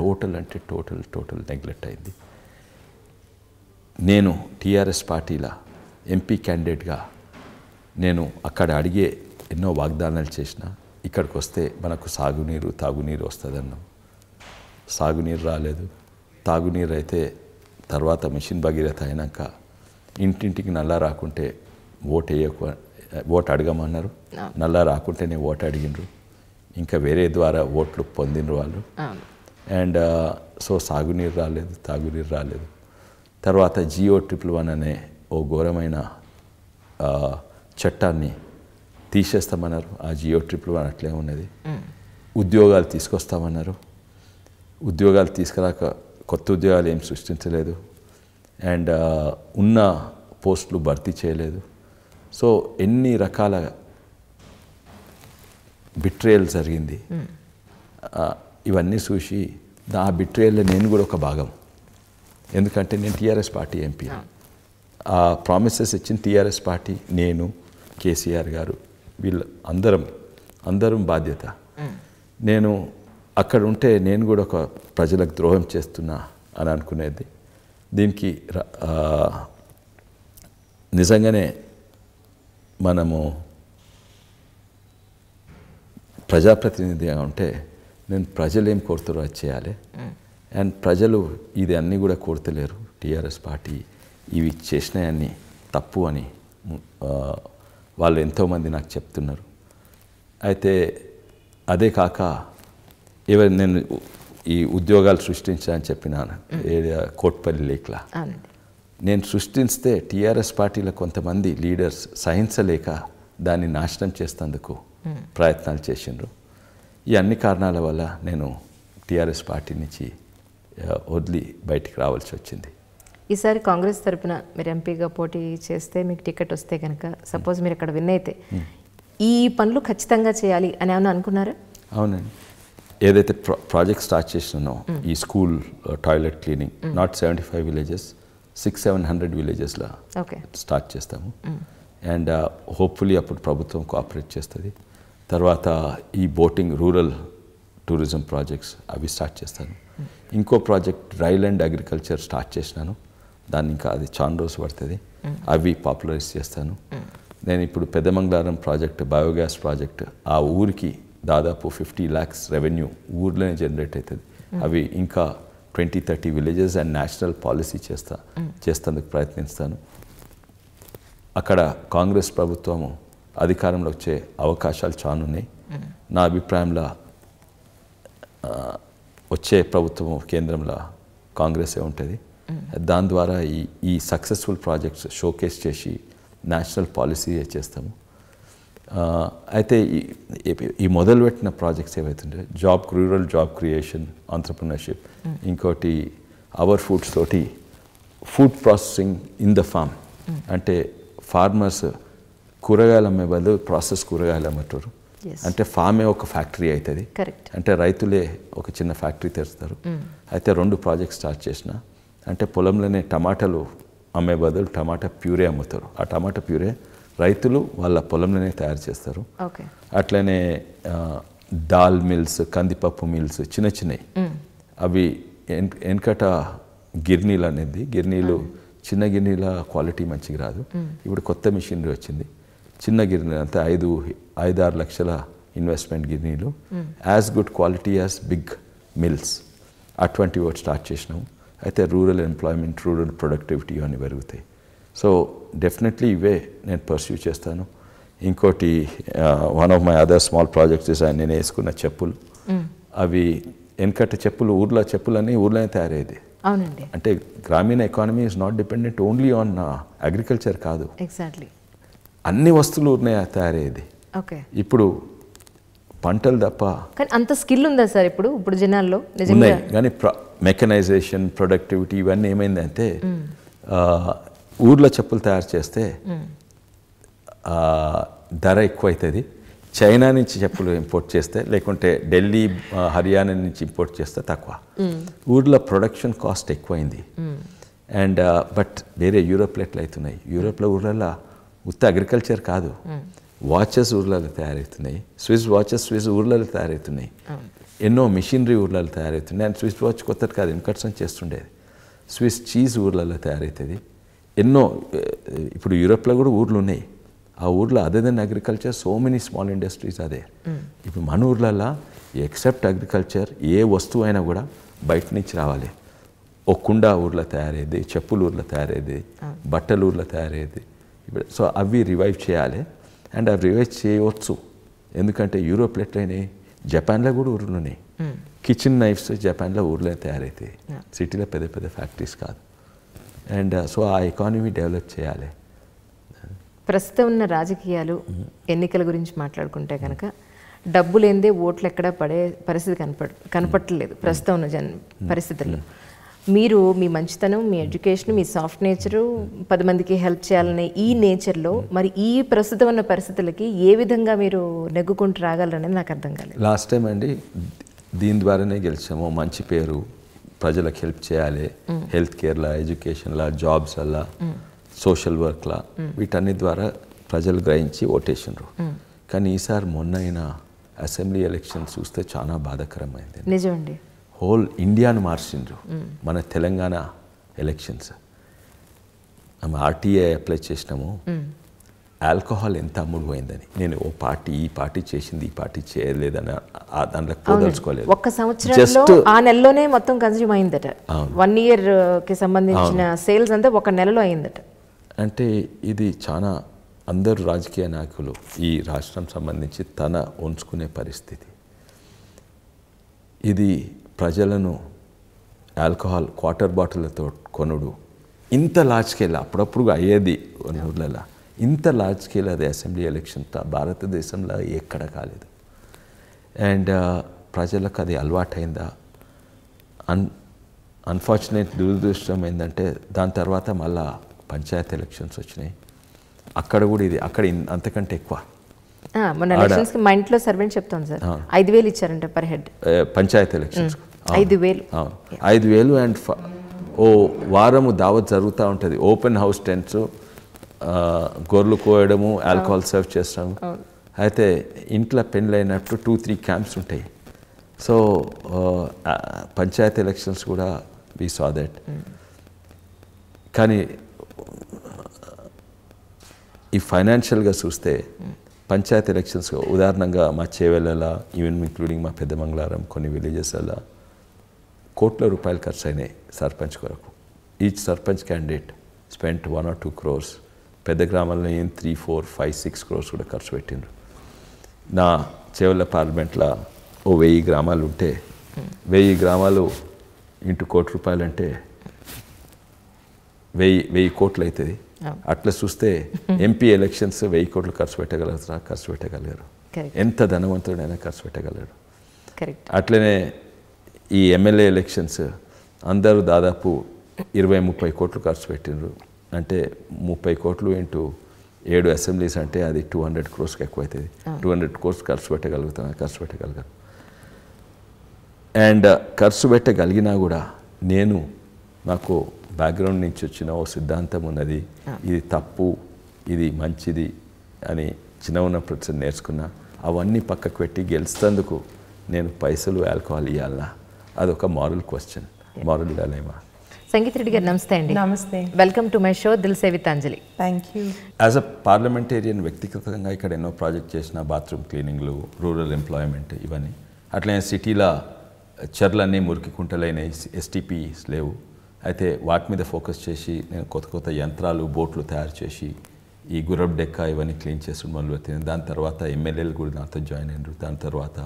టోటల్ అంటే టోటల్ టోటల్ నెగ్లెక్ట్ అయింది. నేను టీఆర్ఎస్ పార్టీల ఎంపీ క్యాండిడేట్గా నేను అక్కడ అడిగే ఎన్నో వాగ్దానాలు చేసిన, ఇక్కడికి వస్తే మనకు సాగునీరు తాగునీరు వస్తుందన్నాం, సాగునీరు రాలేదు. తాగునీరు అయితే తర్వాత మిషన్ భగీరథ అయినాక ఇంటింటికి నల్లా రాకుంటే ఓటు వేయకు, ఓటు అడగమన్నారు. నల్లా రాకుంటేనే ఓటు అడిగినరు, ఇంకా వేరే ద్వారా ఓట్లు పొందినరు వాళ్ళు. అండ్ సో సాగునీరు రాలేదు, తాగునీరు రాలేదు. తర్వాత జియో ట్రిపుల్ వన్ అనే ఓ ఘోరమైన చట్టాన్ని తీసేస్తామన్నారు, ఆ జియో ట్రిపుల్ వన్ అట్లే ఉన్నది. ఉద్యోగాలు తీసుకొస్తామన్నారు, ఉద్యోగాలు తీసుకురాక కొత్త ఉద్యోగాలు ఏం సృష్టించలేదు. అండ్ ఉన్న పోస్టులు భర్తీ చేయలేదు. సో ఎన్ని రకాల బిట్రేయల్ జరిగింది. ఇవన్నీ చూసి ఆ బిట్రేయల్లో నేను కూడా ఒక భాగం, ఎందుకంటే నేను టీఆర్ఎస్ పార్టీ ఎంపీ. ఆ ప్రామిసెస్ ఇచ్చిన టీఆర్ఎస్ పార్టీ, నేను, కేసీఆర్ గారు, వీళ్ళ అందరం అందరం బాధ్యత. నేను అక్కడ ఉంటే నేను కూడా ఒక ప్రజలకు ద్రోహం చేస్తున్నా అని అనుకునేది. దీనికి నిజంగానే మనము ప్రజాప్రతినిధిగా ఉంటే నేను ప్రజలు ఏం కోరుతారో అది చేయాలి. అండ్ ప్రజలు ఇది అన్నీ కూడా కోరుతలేరు, టీఆర్ఎస్ పార్టీ ఇవి చేసినాయన్నీ తప్పు అని వాళ్ళు ఎంతోమంది నాకు చెప్తున్నారు. అయితే అదే కాక ఎవరు నేను ఈ ఉద్యోగాలు సృష్టించాలని చెప్పినాను కోట్పల్లి లేఖలా, నేను సృష్టిస్తే టీఆర్ఎస్ పార్టీలో కొంతమంది లీడర్స్ సహించలేక దాన్ని నాశనం చేసేందుకు ప్రయత్నాలు చేసిండ్రు. ఈ అన్ని కారణాల వల్ల నేను టీఆర్ఎస్ పార్టీ నుంచి వదిలి బయటికి రావాల్సి వచ్చింది. ఈసారి కాంగ్రెస్ తరఫున మీరు ఎంపీగా పోటీ చేస్తే మీకు టికెట్ వస్తే కనుక, సపోజ్ మీరు అక్కడ విన్ అయితే ఈ పనులు ఖచ్చితంగా చేయాలి అని ఏమైనా అనుకున్నారా? అవునండి, ఏదైతే ప్రాజెక్ట్ స్టార్ట్ చేసినానో ఈ school toilet cleaning not seventy five villages six seven hundred విలేజెస్లో స్టార్ట్ చేస్తాము. అండ్ హోప్ఫుల్లీ అప్పుడు ప్రభుత్వం కోఆపరేట్ చేస్తుంది. తర్వాత ఈ బోటింగ్ రూరల్ టూరిజం ప్రాజెక్ట్స్ అవి స్టార్ట్ చేస్తాను. ఇంకో ప్రాజెక్ట్ డ్రైల్యాండ్ అగ్రికల్చర్ స్టార్ట్ చేసినాను, దాన్ని ఇంకా అది చాలా రోజు పడుతుంది, అవి పాపులరైజ్ చేస్తాను. నేను ఇప్పుడు పెద్దమంగళారం ప్రాజెక్ట్ బయోగ్యాస్ ప్రాజెక్ట్ ఆ ఊరికి దాదాపు ఫిఫ్టీ ల్యాక్స్ రెవెన్యూ ఊర్లోనే జనరేట్ అవుతుంది. అవి ఇంకా twenty thirty villages and national policy చేస్తా చేస్తేందుకు ప్రయత్నిస్తాను. అక్కడ కాంగ్రెస్ ప్రభుత్వము అధికారంలో వచ్చే అవకాశాలు చాలా ఉన్నాయి. నా అభిప్రాయంలో వచ్చే ప్రభుత్వము కేంద్రంలో కాంగ్రెసే ఉంటుంది. దాని ద్వారా ఈ ఈ సక్సెస్ఫుల్ ప్రాజెక్ట్స్ షోకేస్ చేసి నేషనల్ పాలసీ చేస్తాము. అయితే ఈ మొదలుపెట్టిన ప్రాజెక్ట్స్ ఏవైతుంటే job rural job creation entrepreneurship, ఇంకోటి అవర్ ఫుడ్స్ తోటి food processing in the farm, అంటే ఫార్మర్స్ కూరగాయలు అమ్మే బదులు ప్రాసెస్ కూరగాయలు అమ్మటారు, అంటే ఫార్మే ఒక ఫ్యాక్టరీ అవుతుంది, అంటే రైతులే ఒక చిన్న ఫ్యాక్టరీ తెరుస్తారు. అయితే రెండు ప్రాజెక్ట్స్ స్టార్ట్ చేసిన, అంటే పొలంలోనే టమాటాలు అమ్మే బదులు టమాటా ప్యూరే అమ్ముతారు, ఆ టమాటా ప్యూరే రైతులు వాళ్ళ పొలంలోనే తయారు చేస్తారు. అట్లనే దాల్ మిల్స్, కందిపప్పు మిల్స్ చిన్న చిన్నవి, అవి ఎన్ వెనకట గిర్నీలు అనేది గిర్నీలు చిన్న గిర్నీల క్వాలిటీ మంచిగా రాదు. ఇప్పుడు కొత్త మిషనరీ వచ్చింది, చిన్న గిర్నీ అంటే ఐదు ఐదు ఆరు లక్షల ఇన్వెస్ట్మెంట్ గిర్నీలు, as good quality as big mills, అటువంటివి ఒకటి స్టార్ట్ చేసినాము. అయితే రూరల్ ఎంప్లాయ్మెంట్ రూరల్ ప్రొడక్టివిటీ అని పెరుగుతాయి. సో డెఫినెట్లీ ఇవే నేను పర్స్యూ చేస్తాను. ఇంకోటి one of my other small projects నేను వేసుకున్న చెప్పులు, అవి వెనకట చెప్పులు ఊర్లో చెప్పులు అన్నీ ఊర్లోనే తయారయ్యేది. అంటే గ్రామీణ economy is not dependent only on agriculture కాదు, ఎగ్జాక్ట్లీ అన్ని వస్తువులు ఊర్నే తయారయ్యేది. ఇప్పుడు పంటలు తప్ప అంత స్కిల్ ఉందా సార్ ఇప్పుడు ఇప్పుడు జనాల్లో ఉన్నాయి, కానీ మెకనైజేషన్ ప్రొడక్టివిటీ ఇవన్నీ ఏమైందంటే ఊర్లో చెప్పులు తయారు చేస్తే ధర ఎక్కువ అవుతుంది, చైనా నుంచి చెప్పులు ఇంపోర్ట్ చేస్తే లేకుంటే ఢిల్లీ హర్యానా నుంచి ఇంపోర్ట్ చేస్తే తక్కువ, ఊర్లో ప్రొడక్షన్ కాస్ట్ ఎక్కువైంది. అండ్ బట్ వేరే యూరోప్లో ఎట్లా అవుతున్నాయి, యూరోప్లో ఊర్లలో ఉత్త అగ్రికల్చర్ కాదు, వాచెస్ ఊర్లలో తయారవుతున్నాయి, స్విస్ వాచెస్ స్విస్ ఊర్లలో తయారవుతున్నాయి, ఎన్నో మిషనరీ ఊర్లలో తయారవుతున్నాయి. అండ్ స్విస్ వాచ్ కొత్తది కాదు, ఇన్కట్స్ చేస్తుండేది. స్విస్ చీజ్ ఊర్లలో తయారవుతుంది, ఎన్నో ఇప్పుడు యూరోప్లో కూడా ఊర్లు ఉన్నాయి. ఆ ఊర్లో అదే then agriculture so many small industries అదే. ఇప్పుడు మన ఊర్లలో ఎక్సెప్ట్ అగ్రికల్చర్ ఏ వస్తువు అయినా కూడా బయట నుంచి రావాలి. ఒక కుండ ఊర్లో తయారయ్యేది, చెప్పులు ఊర్లో తయారయ్యేది, బట్టలు ఊర్లో తయారయ్యేది. ఇప్పుడు సో అవి రివైవ్ చేయాలి. అండ్ అవి రివైవ్ చేయవచ్చు, ఎందుకంటే యూరోప్లో ఎట్లయినాయి, జపాన్లో కూడా ఊర్లు ఉన్నాయి. కిచెన్ నైఫ్స్ జపాన్లో ఊర్లో తయారవుతాయి, సిటీలో పెద్ద పెద్ద ఫ్యాక్టరీస్ కాదు. అండ్ సో ఆ ఎకానమీ డెవలప్ చేయాలి. ప్రస్తుతం ఉన్న రాజకీయాలు ఎన్నికల గురించి మాట్లాడుకుంటే కనుక డబ్బు లేనిదే ఓట్లు ఎక్కడా పడే పరిస్థితి కనపడ కనపట్టలేదు ప్రస్తుతం ఉన్న జన్ పరిస్థితుల్లో. మీరు మీ మంచితనం, మీ ఎడ్యుకేషన్, మీ సాఫ్ట్ నేచరు, పది మందికి హెల్ప్ చేయాలనే ఈ నేచర్లో మరి ఈ ప్రస్తుతం ఉన్న పరిస్థితులకి ఏ విధంగా మీరు నెగ్గుకుంటూ రాగలరనేది నాకు అర్థం కాలేదు. లాస్ట్ టైం అండి దీని ద్వారానే గెలిచాము, మంచి పేరు, ప్రజలకు హెల్ప్ చేయాలి, హెల్త్ కేర్లా, ఎడ్యుకేషన్లా, జాబ్స్లా, సోషల్ వర్క్లా, వీటన్ని ద్వారా ప్రజలు గ్రహించి ఓటేసినారు. కానీ ఈసారి మొన్న అయిన అసెంబ్లీ ఎలక్షన్ చూస్తే చాలా బాధాకరమైంది. నిజమండి, హోల్ ఇండియాను మార్చిండ్రు. మన తెలంగాణ ఎలక్షన్స్ మనం ఆర్టీఐ అప్లై చేసినాము, ఆల్కహాల్ ఎంత అమ్ముడు పోయిందని, నేను ఓ పార్టీ ఈ పార్టీ చేసింది ఈ పార్టీ చేయలేదని దాంట్లో పోదలుచుకోలేదు. ఒక్క సంవత్సరంలో ఆ నెలలోనే మొత్తం కన్జ్యూమ్ అయిందట, వన్ ఇయర్కి సంబంధించిన సేల్స్ అంతా ఒక నెలలో అయిందట. అంటే ఇది చాలా అందరు రాజకీయ నాయకులు ఈ రాష్ట్రం సంబంధించి తన ఉంచుకునే పరిస్థితి. ఇది ప్రజలను ఆల్కహాల్ క్వార్టర్ బాటిళ్లతో కొనుడు ఇంత లార్జ్ స్కేల్ అప్పుడప్పుడు అయ్యేది ఊర్లలో, ఇంత లార్జ్ స్కేల్ అది అసెంబ్లీ ఎలక్షన్ భారతదేశంలో ఎక్కడ కాలేదు. అండ్ ప్రజలకు అది అలవాటైందా? అన్ అన్ఫార్చునేట్ దురదృష్టం ఏంటంటే దాని తర్వాత మళ్ళా పంచాయతీ ఎలక్షన్స్ వచ్చినాయి, అక్కడ కూడా ఇది అక్కడ అంతకంటే ఎక్కువ. మన ఎలక్షన్స్ కి మా ఇంట్లో సర్వెంట్ చెప్తాం సార్ ఐదు వేలు ఇచ్చారంట పర్ హెడ్ పంచాయతీ ఎలక్షన్స్ ఐదు వేలు ఐదు వేలు అండ్ ఓ వారము దావత్ జరుగుతూ ఉంటుంది ఓపెన్ హౌస్ టెంట్స్ గొర్రెలు కోయడము ఆల్కహాల్ సర్వ్ చేస్తాము అయితే ఇంట్లో పెళ్ళైనట్టు టూ త్రీ క్యాంప్స్ ఉంటాయి సో పంచాయతీ ఎలక్షన్స్ కూడా వీ సా దట్ కానీ ఈ ఫైనాన్షియల్గా చూస్తే పంచాయతీ ఎలక్షన్స్ ఉదాహరణంగా మా చేవెళ్ళ ఈవెన్ ఇంక్లూడింగ్ మా పెద్దమంగళారం కొన్ని విలేజెస్ అలా కోట్ల రూపాయలు ఖర్చు అయినాయి సర్పంచ్ కొరకు each sarpanch candidate spent one or two crores పెద్ద గ్రామాల్లో ఏం three four five six crores కూడా ఖర్చు పెట్టిండ్రు నా చేవెళ్ళ పార్లమెంట్లో ఓ వెయ్యి గ్రామాలు ఉంటే వెయ్యి గ్రామాలు ఇంటూ కోటి రూపాయలు అంటే వెయ్యి వెయ్యి కోట్లు అవుతుంది అట్లా చూస్తే ఎంపీ ఎలక్షన్స్ వెయ్యి కోట్లు ఖర్చు పెట్టగలరా ఖర్చు పెట్టగలరు ఎంత ధనవంతుడైనా ఖర్చు పెట్టగలరు అట్లనే ఈ ఎమ్మెల్యే ఎలక్షన్స్ అందరూ దాదాపు ఇరవై ముప్పై కోట్లు ఖర్చు పెట్టినారు అంటే ముప్పై కోట్లు ఇంటూ ఏడు అసెంబ్లీస్ అంటే అది టూ హండ్రెడ్ క్రోర్స్కి ఎక్కువ అవుతుంది టూ హండ్రెడ్ క్రోర్స్ ఖర్చు పెట్టగలుగుతా ఖర్చు పెట్టగలగారు అండ్ ఖర్చు పెట్టగలిగినా కూడా నేను నాకు బ్యాక్గ్రౌండ్ నుంచి వచ్చిన ఓ సిద్ధాంతం ఉన్నది ఇది తప్పు ఇది మంచిది అని చిన్న ఉన్నప్పుడు నేర్చుకున్నా అవన్నీ పక్కకు పెట్టి గెలుస్తందుకు నేను పైసలు ఆల్కహాల్ ఇవ్వాలా అదొక moral question moral dilemma sangeet Reddy గారు నమస్తే అండి నమస్తే welcome to my show Dil Se with Anjali thank you as a parliamentarian వ్యక్తిగతంగా ఇక్కడ ఎన్నో ప్రాజెక్ట్ చేసిన బాత్రూమ్ క్లీనింగ్లు రూరల్ ఎంప్లాయ్మెంట్ ఇవన్నీ అట్లనే సిటీలో చర్లన్నీ మురికి కుంటలైనవి ఎస్టీపీస్ లేవు అయితే వాటి మీద ఫోకస్ చేసి నేను కొత్త కొత్త యంత్రాలు బోట్లు తయారు చేసి ఈ గుర్రబ్ డెక్క ఇవన్నీ క్లీన్ చేసిన మొదలు పెట్టింది దాని తర్వాత ఎమ్మెల్యేలు కూడా నాతో జాయిన్ అయినారు దాని తర్వాత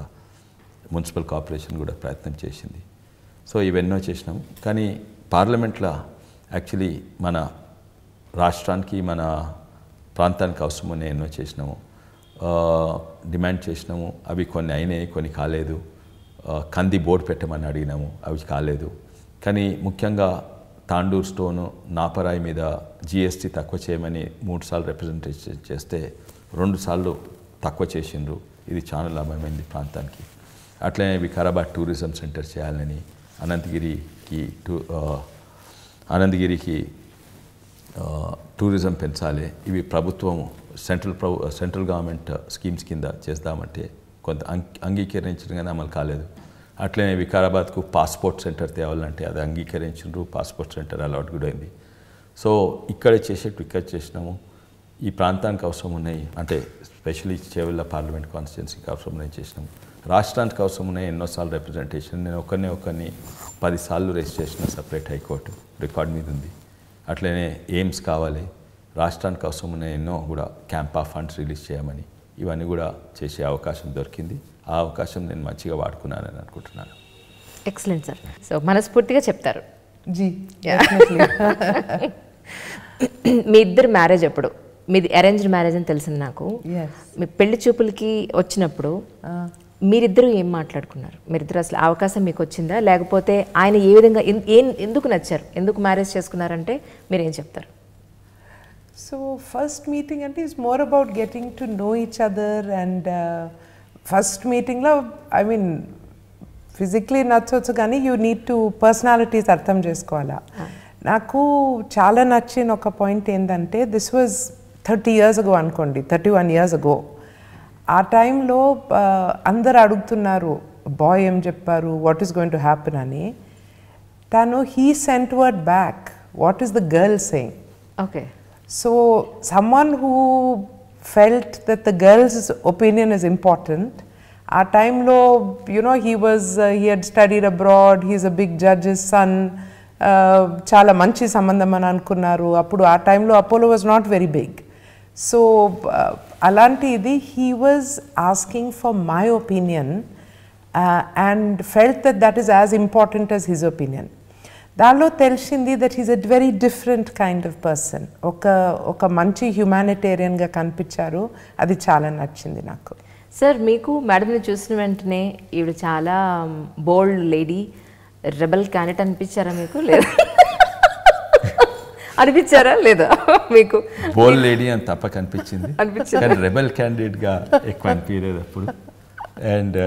మున్సిపల్ కార్పొరేషన్ కూడా ప్రయత్నం చేసింది సో ఇవెన్నో చేసినాము కానీ పార్లమెంట్లో యాక్చువల్లీ మన రాష్ట్రానికి మన ప్రాంతానికి అవసరమనే ఎన్నో చేసినాము డిమాండ్ చేసినాము అవి కొన్ని అయినాయి కొన్ని కాలేదు కంది బోర్డు పెట్టమని అడిగినాము అవి కాలేదు కానీ ముఖ్యంగా తాండూర్ స్టోను నాపరాయి మీద జిఎస్టీ తక్కువ చేయమని మూడు సార్లు రిప్రజెంటేషన్ చేస్తే రెండు సార్లు తక్కువ చేసిండ్రు ఇది చాలా లాభమైంది ప్రాంతానికి అట్లనే వికారాబాద్ టూరిజం సెంటర్ చేయాలని అనంతగిరికి టూ అనంతగిరికి టూరిజం పెంచాలి ఇవి ప్రభుత్వము సెంట్రల్ ప్రభు సెంట్రల్ గవర్నమెంట్ స్కీమ్స్ కింద చేద్దామంటే కొంత అంగీకరించడం కానీ అమలు కాలేదు అట్లనే వికారాబాద్కు పాస్పోర్ట్ సెంటర్ తేవాలంటే అది అంగీకరించారు పాస్పోర్ట్ సెంటర్ అలాట్ కూడా అయింది సో ఇక్కడ చేసే ఇక్కడ చేసినాము ఈ ప్రాంతానికి అవసరం ఉన్నాయి అంటే స్పెషలీ చేవెళ్ళ పార్లమెంట్ కాన్స్టిట్యున్సీకి అవసరం ఉన్నాయి చేసినాము రాష్ట్రానికి అవసరం ఉన్నాయి ఎన్నోసార్లు రిప్రజెంటేషన్ నేను ఒకరిని ఒకరిని పదిసార్లు రేస్ చేసిన సపరేట్ హైకోర్టు రికార్డ్ మీద ఉంది అట్లనే ఎయిమ్స్ కావాలి రాష్ట్రానికి అవసరం ఉన్నాయి ఎన్నో కూడా క్యాంపా ఫండ్స్ రిలీజ్ చేయమని ఇవన్నీ కూడా చేసే అవకాశం దొరికింది ఆ అవకాశం నేను మంచిగా వాడుకున్నానని అనుకుంటున్నాను ఎక్సలెంట్ సార్ సో మనస్ఫూర్తిగా చెప్తారు జీ మీ ఇద్దరు మ్యారేజ్ అప్పుడు మీది అరేంజ్డ్ మ్యారేజ్ అని తెలిసింది నాకు మీ పెళ్లి చూపులకి వచ్చినప్పుడు మీరిద్దరూ ఏం మాట్లాడుకున్నారు మీరిద్దరు అసలు అవకాశం మీకు వచ్చిందా లేకపోతే ఆయన ఏ విధంగా ఎందుకు నచ్చారు ఎందుకు మ్యారేజ్ చేసుకున్నారంటే మీరు ఏం చెప్తారు సో ఫస్ట్ మీటింగ్ అంటే it's more about getting to know each other and first మీటింగ్లో ఐ మీన్ ఫిజికలీ నచ్చవచ్చు కానీ యూ నీడ్ టు పర్సనాలిటీస్ అర్థం చేసుకోవాలా నాకు చాలా నచ్చిన ఒక పాయింట్ ఏంటంటే this was thirty years ago అనుకోండి థర్టీ వన్ ఇయర్స్ అగో ఆ టైంలో అందరు అడుగుతున్నారు బాయ్ ఏం చెప్పారు what is going to happen అని తను he sent word back what is the girl saying okay so someone who felt that the girl's opinion is important. Our time lo, you know, he was, uh, he had studied abroad, he's a big judge's son, chala manchi sambandham ani anukunnaru, appudu aa time lo Apollo was not very big. So, alanti idi, he was asking for my opinion uh, and felt that that is as important as his opinion. దానిలో తెలిసింది that is a very different kind of person ఒక ఒక మంచి హ్యుమానిటేరియన్గా కనిపించారు అది చాలా నచ్చింది నాకు సార్ మీకు మేడంని చూసిన వెంటనే ఈవిడ చాలా బోల్డ్ లేడీ రెబల్ క్యాండిడేట్ అనిపించారా మీకు లేదు అనిపించారా లేదా మీకు? బోల్ లేడీ అని తప్పక అనిపించింది, కానీ రెబల్ క్యాండిడేట్గా ఎక్కువ అనిపించలేదు అప్పుడు. అండ్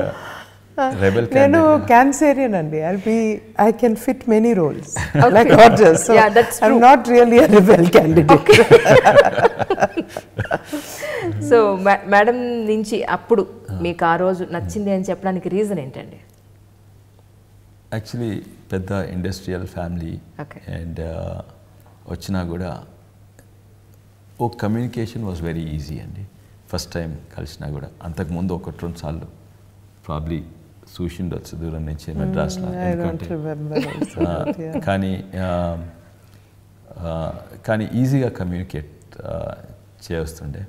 రెబల్ నేను క్యాన్సేరియన్ అండి, I be I can fit many roles like Rogers, so I am not really a rebel candidate. So madam నుంచి అప్పుడు మీకు ఆ రోజు నచ్చింది అని చెప్పడానికి రీజన్ ఏంటండి? యాక్చువల్లీ పెద్ద ఇండస్ట్రియల్ ఫ్యామిలీ, అండ్ వచ్చినా కూడా ఓ కమ్యూనికేషన్ వాజ్ వెరీ ఈజీ అండి. ఫస్ట్ టైం కలిసినా కూడా, అంతకుముందు ఒకటి రెండు సార్లు ప్రాబ్లీ చూసిండొచ్చు దూరం నుంచి మద్రాస్లో, ఎందుకంటే కానీ కానీ ఈజీగా కమ్యూనికేట్ చేస్తుండే.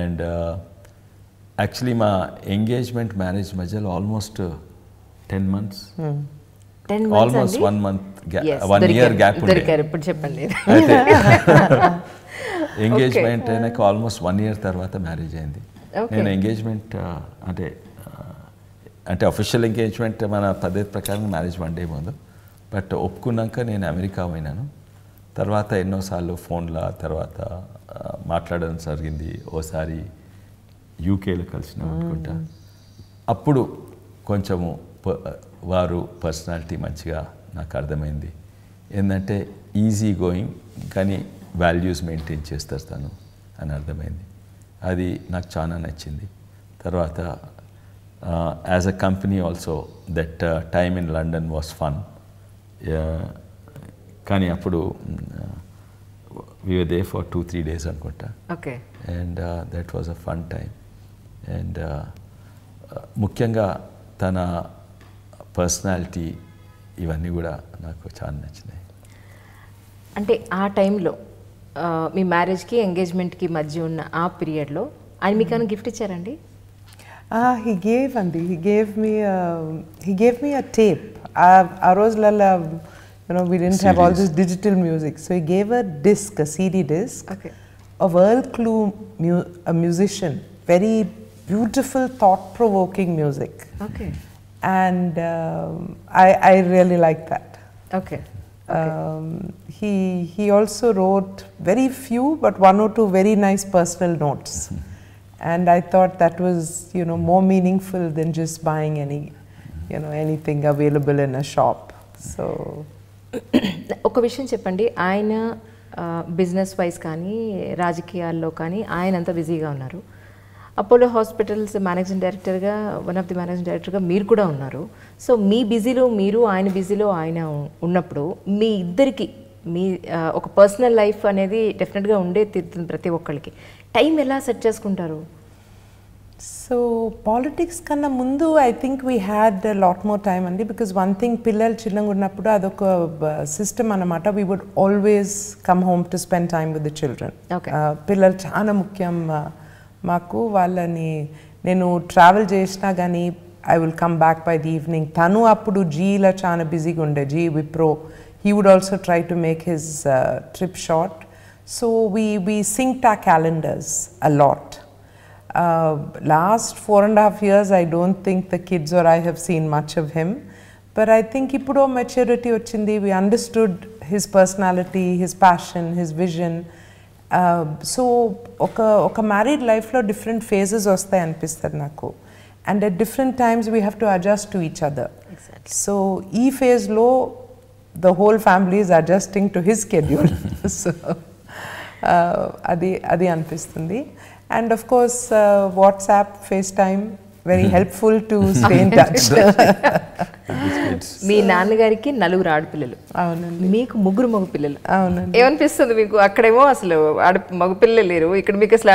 అండ్ యాక్చువల్లీ మా ఎంగేజ్మెంట్ మ్యారేజ్ మధ్యలో almost ten months almost one month one year gap ఉండే. ఎంగేజ్మెంట్ అయినాక ఆల్మోస్ట్ వన్ ఇయర్ తర్వాత మ్యారేజ్ అయింది. నేను ఎంగేజ్మెంట్ అంటే అంటే అఫీషియల్ ఎంగేజ్మెంట్ మన పద్ధతి ప్రకారం మ్యారేజ్ వన్ డే ముందు, బట్ ఒప్పుకున్నాక నేను అమెరికా పోయినాను. తర్వాత ఎన్నోసార్లు ఫోన్ల తర్వాత మాట్లాడడం జరిగింది. ఓసారి యూకేలో కలిసినాం అనుకుంటా. అప్పుడు కొంచెము వారు పర్సనాలిటీ మంచిగా నాకు అర్థమైంది. ఏంటంటే ఈజీ గోయింగ్ కానీ వాల్యూస్ మెయింటైన్ చేస్తారు తను అని అర్థమైంది. అది నాకు చాలా నచ్చింది. తర్వాత as a company also that time in London was fun. కానీ అప్పుడు we were there for two three days అనుకుంటా. Okay. And that was a fun time. And ముఖ్యంగా తన పర్సనాలిటీ ఇవన్నీ కూడా నాకు చాలా నచ్చినాయి. అంటే ఆ టైంలో మీ మ్యారేజ్కి ఎంగేజ్మెంట్కి మధ్య ఉన్న ఆ పీరియడ్లో ఆయన మీకు ఏమైనా గిఫ్ట్ ఇచ్చారండి? హీ గేవ్ అండి, he gave me he gave me a tape. ఆ రోజులలో you know we didn't C Ds. have all this digital music, so he gave a disc, a C D disc, okay, of Earl Klue, mu a musician, very beautiful, thought provoking music, okay, and um, i i really liked that, okay, okay. um he he also wrote very few but one or two very nice personal notes, and I thought that was, you know, more meaningful than just buying any, you know, anything available in a shop. So ఒక విషయం చెప్పండి, ఆయన business wise కానీ రాజకీయాల్లో కానీ ఆయన అంత బిజీగా ఉన్నారు. అపోలో హాస్పిటల్స్ మేనేజింగ్ డైరెక్టర్గా, వన్ ఆఫ్ ది మేనేజింగ్ డైరెక్టర్గా మీరు కూడా ఉన్నారు. సో మీ బిజీలో మీరు, ఆయన బిజీలో ఆయన ఉన్నప్పుడు మీ ఇద్దరికి మీ ఒక పర్సనల్ లైఫ్ అనేది డెఫినెట్గా ఉండే తీరుతుంది ప్రతి ఒక్కరికి. టైం ఎలా సెట్ చేసుకుంటారు? సో పాలిటిక్స్ కన్నా ముందు I think we had lot more time అండి, బికాజ్ వన్ థింగ్ పిల్లలు చిన్నగా ఉన్నప్పుడు అదొక సిస్టమ్ అనమాట. We would always come home to spend time with the children. పిల్లలు చాలా ముఖ్యం మాకు. వాళ్ళని నేను ట్రావెల్ చేసినా కానీ I will come back by the evening. తను అప్పుడు జీలో చాలా బిజీగా ఉండే, G Wipro. He would also try to make his trip short. So we we synced our calendars a lot. Uh, last four and a half years I don't think the kids or I have seen much of him, but I think ipudo maturity ochindi. We understood his personality, his passion, his vision. Uh, so oka oka married life lo different phases ostayi anpistadu naaku, and at different times we have to adjust to each other, exactly. So ee phase lo the whole family is adjusting to his schedule. So అది అది అనిపిస్తుంది. And of course uh, WhatsApp, FaceTime, very helpful to stay in touch. మీ నాన్నగారికి నలుగురు ఆడపిల్లలు, అవునండి, మీకు ముగ్గురు మగపిల్లలు, అవునండి. ఏమనిపిస్తుంది మీకు? అక్కడేమో అసలు ఆడ మగపిల్లలు లేరు, ఇక్కడ మీకు అసలు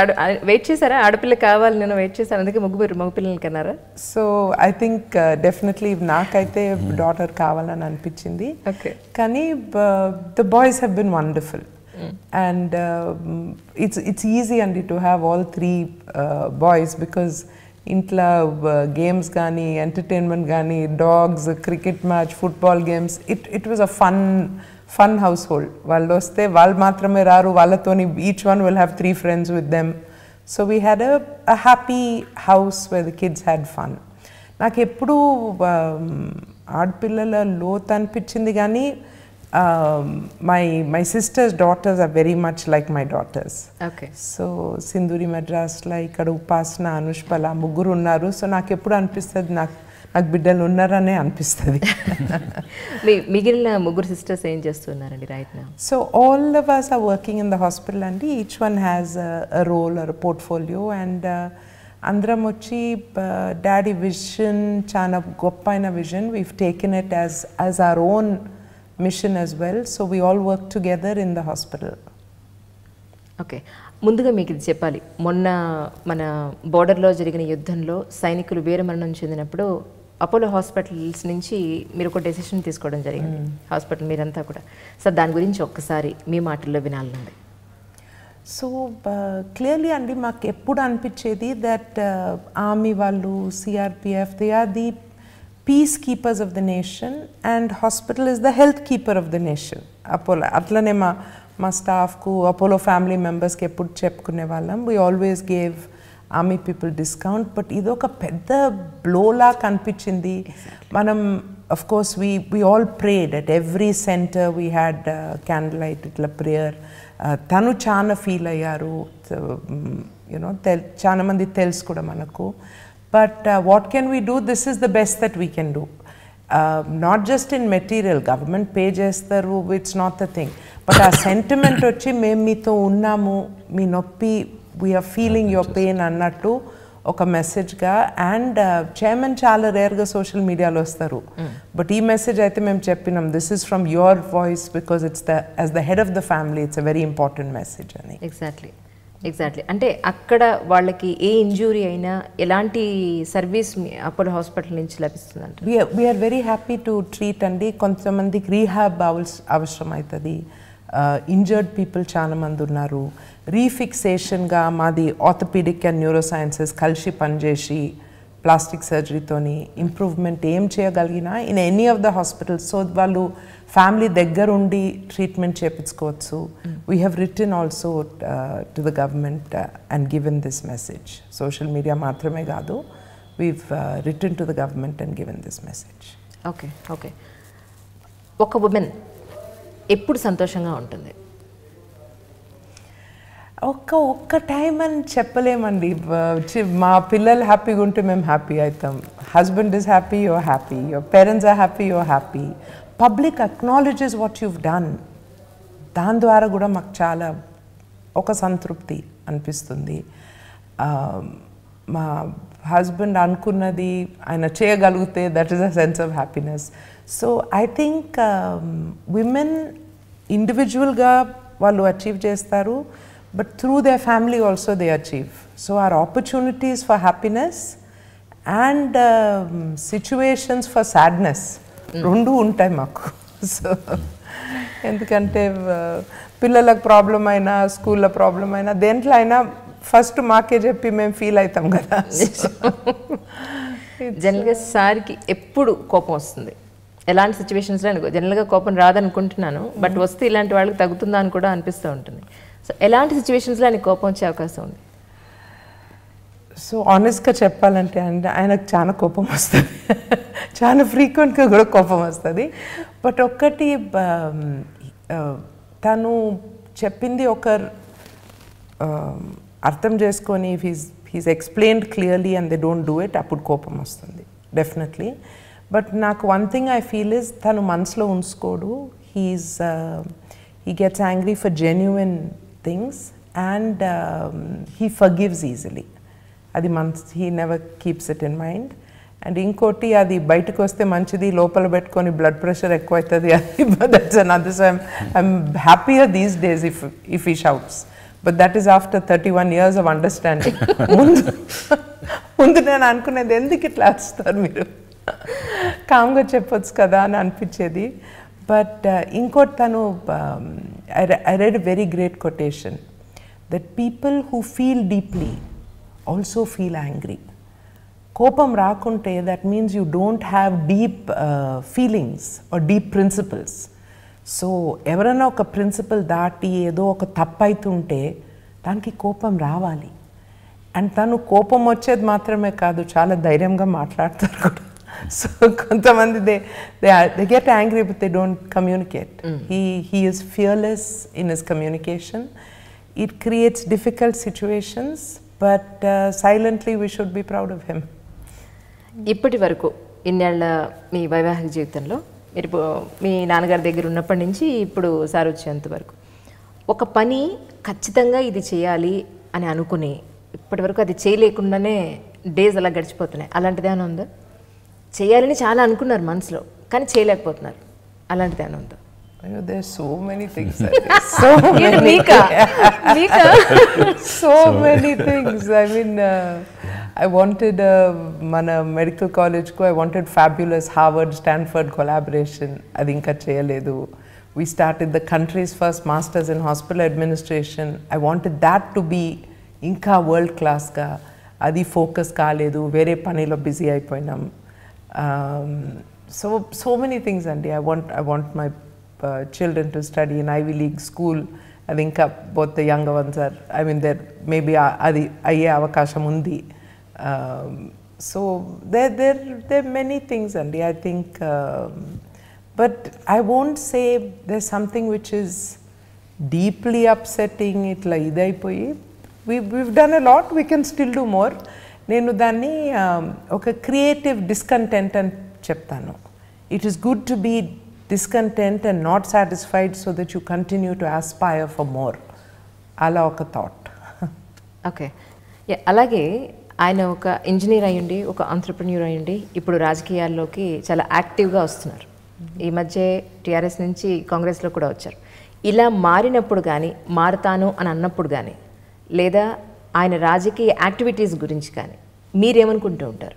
వెయిట్ చేశారా? ఆడపిల్ల కావాలి, నేను వెయిట్ చేశాను, అందుకే ముగ్గురు మగపిల్లలు కన్నారా? సో ఐ థింక్ డెఫినెట్లీ నాకైతే డాటర్ కావాలని అనిపించింది, కానీ the boys have been wonderful. Mm. And uh, it's it's easy and to have all three uh, boys, because intla uh, games gaani, entertainment gaani, dogs, cricket match, football games, it it was a fun fun household. Vallu oste val maatrame raaru, vallatoni each one will have three friends with them. So we had a a happy house where the kids had fun. నాకు ఎప్పుడు ఆడపిల్లల లోతు అనిపించింది కానీ Um, my my sister's daughters are very much like my daughters. Okay. So Sinduri Madras like Upasana, Anushpala, Muguru unnaru. So naku eppudu anpistadi naku naku biddalu unnarane anpistadi. Me migilina muguru sisters em chestunnarandi right now? So all of us are working in the hospital and each one has a, a role or a portfolio and uh, Andram Mochi uh, daddy vision chana goppaina vision, we've taken it as as our own mission as well, so we all work together in the hospital. Okay, ముందుగా మీకు ఇది చెప్పాలి, మొన్న మన border లో జరిగిన యుద్ధంలో సైనికులు వీరమరణం చెందినప్పుడు అపోలో హాస్పిటల్స్ నుంచి మీరు ఒక డెసిషన్ తీసుకోవడం జరిగింది, హాస్పిటల్ మీరంతా కూడా, సో దాని గురించి ఒక్కసారి మీ మాటల్లో వినాలండి. సో క్లియర్లీ అండి మాకు ఎప్పుడు అనిపించేది దట్ ఆర్మీ వాళ్ళు, CRPF, they are the peacekeepers of the nation and hospital is the health keeper of the nation. Apollo atlane ma ma staff ku Apollo family members ke eppudu chepukune vallam, we always gave army people discount, but idoka pedda blow la kanpichindi manam. Of course we we all prayed at every center, we had uh, candlelight itla prayer tanu chana feel ayyaru, you know, chana mandi tells kuda manaku. But uh, what can we do? This is the best that we can do. Uh, not just in material, government pay chestaru, it's not the thing. But our sentiment ochi mem meeto unnamu, mee noppi, we are feeling your pain annattu oka message ga, and uh, chairman chaala rare ga social media lo vastaru. But ee message aithe mem cheppinam, this is from your voice because it's the, as the head of the family, it's a very important message ani. Exactly. Exactly అంటే అక్కడ వాళ్ళకి ఏ injury అయినా ఎలాంటి service Apollo hospital నుంచి లభిస్తుందంట. We're very happy to treat అండి. కొంతమందికి rehab అవసరం అవుతుంది, ఇంజర్డ్ పీపుల్ చాలా మంది ఉన్నారు. రీఫిక్సేషన్గా మాది ఆర్థోపెడిక్ అండ్ న్యూరో సైన్సెస్ కలిసి పనిచేసి ప్లాస్టిక్ సర్జరీతోని ఇంప్రూవ్మెంట్ ఏం చేయగలిగినా in any of the hospitals, so వాళ్ళు ఫ్యామిలీ దగ్గర ఉండి ట్రీట్మెంట్ చేయించుకోవచ్చు. We have written also to the government and given this message. Social media మాత్రమే కాదు, we've written to the government and given this message. Okay okay, ఒక women ఎప్పుడు సంతోషంగా ఉంటుంది? ఒక్క ఒక్క టైం అని చెప్పలేమండి. మా పిల్లలు హ్యాపీగా ఉంటే మేము హ్యాపీ అవుతాం, husband is happy your happy, your parents are happy your happy, public acknowledges what you've done, దాని ద్వారా కూడా మాకు చాలా ఒక సంతృప్తి అనిపిస్తుంది. మా హస్బెండ్ అనుకున్నది ఆయన చేయగలిగితే that is a sense of happiness. So I think women ఇండివిజువల్గా వాళ్ళు అచీవ్ చేస్తారు, but through their family also they achieve. So our opportunities for happiness and um, situations for sadness rendu untai maaku. So endukante pillalaku problem aina, school la problem aina, dentla aina first maake cheppi mem feel aitam kada. Generally sir ki eppudu kopam vastundi, ఎలాంటి సిచ్యువేషన్స్లో అనుకో జనరల్గా కోపం రాదనుకుంటున్నాను, but వస్తే ఇలాంటి వాళ్ళకి తగ్గుతుందా అని కూడా అనిపిస్తూ ఉంటుంది. సో ఎలాంటి సిచ్యువేషన్స్లో ఆయన కోపం వచ్చే అవకాశం ఉంది? సో ఆనెస్ట్గా చెప్పాలంటే అంటే ఆయనకు చాలా కోపం వస్తుంది, చాలా ఫ్రీక్వెంట్గా కూడా కోపం వస్తుంది. బట్ ఒక్కటి తను చెప్పింది ఒకరు అర్థం చేసుకొని, if he's he's explained clearly and they don't do it, అప్పుడు కోపం వస్తుంది డెఫినెట్లీ. బట్ నాకు one thing I feel is తను మనసులో ఉంచుకోడు, he's he gets angry for genuine things and he forgives easily, అది మనసు he never keeps it in mind. And ఇంకోటి అది బయటకు వస్తే మంచిది, లోపల పెట్టుకొని బ్లడ్ ప్రెషర్ ఎక్కువ అవుతుంది అది, that's another. I am happier these days if if he shouts, but that is after thirty one years of understanding. ముందు ముందు నేను అనుకునేది ఎందుకు ఇట్లా వస్తారు మీరు, కామ్గా చెప్పొచ్చు కదా అని అనిపించేది. బట్ ఇంకోటి తను I read very great quotation that people who feel deeply also feel angry. కోపం రాకుంటే that means you don't have deep feelings or deep principles. So ఎవరైనా ఒక ప్రిన్సిపల్ దాటి ఏదో ఒక తప్పు అవుతుంటే దానికి కోపం రావాలి. అండ్ తను కోపం వచ్చేది మాత్రమే కాదు, చాలా ధైర్యంగా మాట్లాడతారు కూడా. So they, they are, they get angry, but they don't communicate. Mm. He he is fearless in his communication. It creates difficult situations, but uh, silently we should be proud of him. ఇప్పటి వరకు ఇన్నేళ్ళ మీ వైవాహిక జీవితంలో మీరు మీ నాన్నగారి దగ్గర ఉన్నప్పటి నుంచి ఇప్పుడు సార్ వచ్చేంత వరకు ఒక పని ఖచ్చితంగా ఇది చేయాలి అని అనుకుని ఇప్పటి వరకు అది చేయలేకుండానే డేస్ అలా గడిచిపోతున్నాయి. అలాంటిదేమైనా ఉందా? చేయాలని చాలా అనుకున్నారు మనసులో, కానీ చేయలేకపోతున్నారు, అలాంటిదేమైనా ఉందా? You know, there are so many things. I mean, so many. So many things. I mean, uh, I wanted uh, mana medical college ko. I wanted fabulous Harvard Stanford collaboration. Adinka cheyaledu. We started the country's first masters in hospital administration. I wanted that to be inka world class ka. Adi focus kaaledu. Vere panilo busy aipoinam. Um, so so many things, Andy. I want I want my Uh, children to study in Ivy League school. I think uh, both the younger ones are, I mean, there maybe adi ayye avakasham undi. So there, there, there are many things, Andy, I think. Um, but I won't say there's something which is deeply upsetting. Itla idaipoyi. We, we've done a lot, we can still do more. Nenu danni oka creative discontent ani cheptanu. It is good to be discontent and not satisfied so that you continue to aspire for more. Ala oka thought. Okay. Yeah, alage ayana oka engineer ayundi, oka entrepreneur ayundi, ippudu rajkiyalloki chala active ga vastunnaru. Ee madhye T R S nunchi Congress lo kuda vacharu. Ila marinappudu gaani, maartanu ani annappudu gaani, leda ayana rajakiya activities gurinchi gaani meer em anukuntu untaru?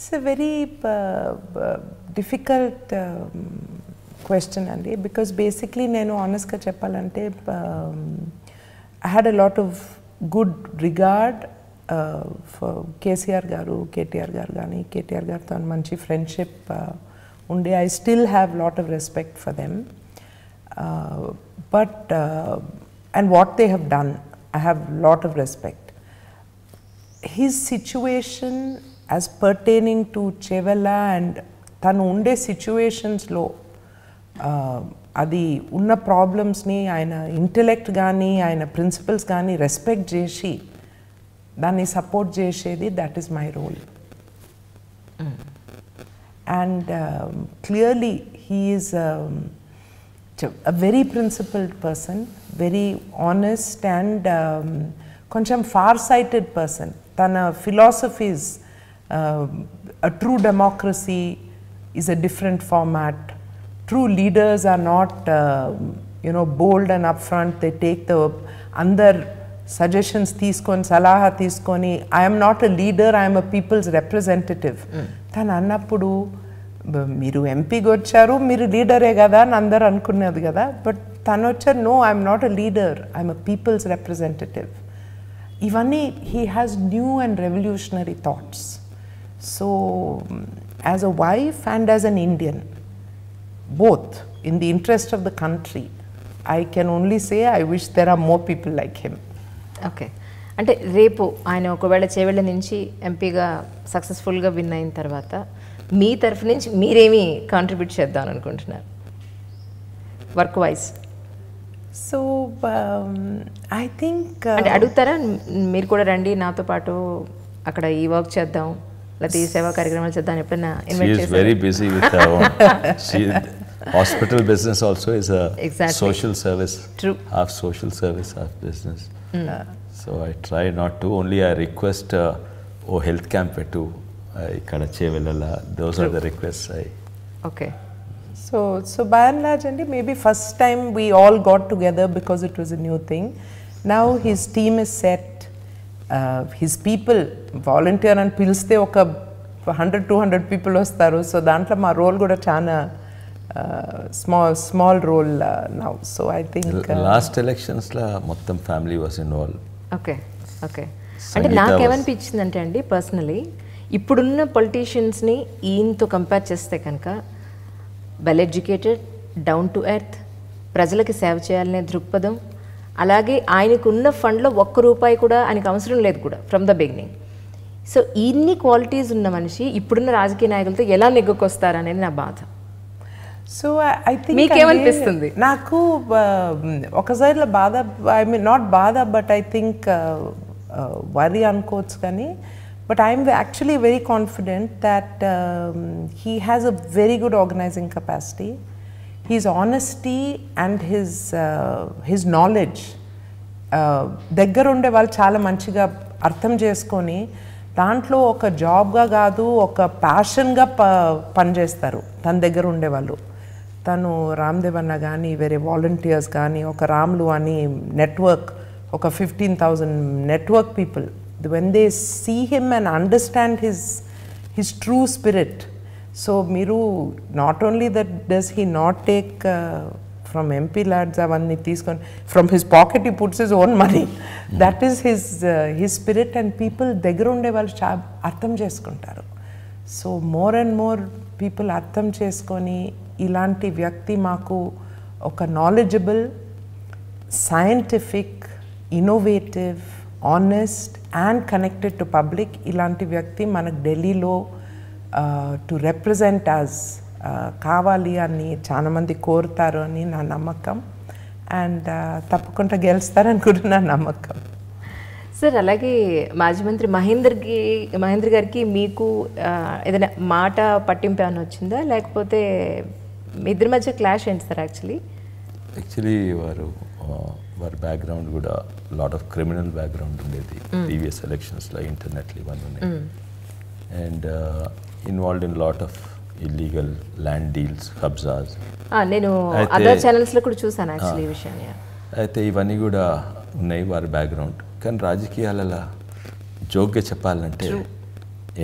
It's a very uh, uh, difficult um, question, Andy, because basically, nenu honest ga cheppalante, I had a lot of good regard uh, for K C R garu, K T R garu gaani, K T R garu tho manchi friendship unde. I still have a lot of respect for them. Uh, but, uh, and what they have done, I have a lot of respect. His situation as pertaining to Chevella and tanu unde situations lo uh, adi unna problems ni ayana intellect gaani ayana principles gaani respect chesi danni support chesedi, that is my role. Mm. And um, clearly he is um, a very principled person, very honest and um, koncham far sighted person. Tana philosophies, Uh, a true democracy is a different format. True leaders are not, uh, you know, bold and upfront. They take the under suggestions, teeskoni, salaha teeskoni. I am not a leader, I am a people's representative. Tan annapudu miru M P gocharu, miru leadere kada ani andaru anukunnadu kada, but tanu vacharu, no, I am not a leader, I am a people's representative. Ivanni, he has new and revolutionary thoughts. So, as a wife and as an Indian, both in the interest of the country, I can only say I wish there are more people like him. Okay. Ante repo ayana okavela Chevella nunchi M P ga successful ga win ayin tarvata mee tarafu nunchi meer emi contribute cheddam anukuntunnaru work wise? So um, I think uh, ante adugutara meer kuda randi natho paatu akada ee work cheddam. She is very busy with her own. She, hospital business also is a exactly. social service. True. Half social service, half business. Mm. So I try not to. Only I request uh, oh health camp to Chevella. Those True. Are the requests I. Okay. So so by and large, Andy, maybe first time we all got together because it was a new thing. Now uh-huh. his team is set. Uh, his people volunteer and pilste oka one hundred two hundred people vastaru, so dantla ma role kuda chaana uh, small small role uh, now. So I think uh, last elections la mottham family was involved. Okay, okay. Ante naaku even pichindi ante andi personally ippudunna politicians ni in tho compare cheste kanaka well educated, down to earth, prajalaki seva cheyalane drukpadam. అలాగే ఆయనకున్న ఫండ్లో ఒక్క రూపాయి కూడా ఆయనకు అవసరం లేదు కూడా from the beginning. So, these qualities are the So, I think I mean, not bada, but I think worry uh, but I am actually very confident that um, he has a very good organizing capacity. His honesty and his uh, his knowledge deggarunde vallu chaala manchiga artham cheskoni dantlo oka job ga gaadu oka passion ga pan chestaru tan deggarunde vallu tanu Ramdev anna gaani vere volunteers gaani oka Ramlu ani network oka fifteen thousand network people, when they see him and understand his his true spirit. So, Miru, not only that does he not take uh, from M P lads, from his pocket he puts his own money. Mm. That is his uh, his spirit, and people deggarunde vallu artham cheskuntaru. So, more and more people artham cheskoni, ilanti vyakti maku oka knowledgeable, scientific, innovative, honest and connected to public, ilanti vyakti manak Delhi lo Uh, to represent us, Kavali ani chaana mandi kortaru ani na namakam, and tappakunta gelstaru ani kuda na namakam. Sir, alage Maji Mantri Mahendra ki Mahendra gariki meeku edaina maata pattimpu ani vachinda lekapothe mee iddari madhya clash enti sir? Actually actually varu varu background kuda lot of criminal background undedi previous elections la internet li vanne, and uh, involved in lot of illegal land deals, kabzas. Ah, no, other channels lo kuda chusanu actually vision. Yeah. Aithe ivanni kuda unnai varu background. Kan Rajikiyalala joke ga cheppalante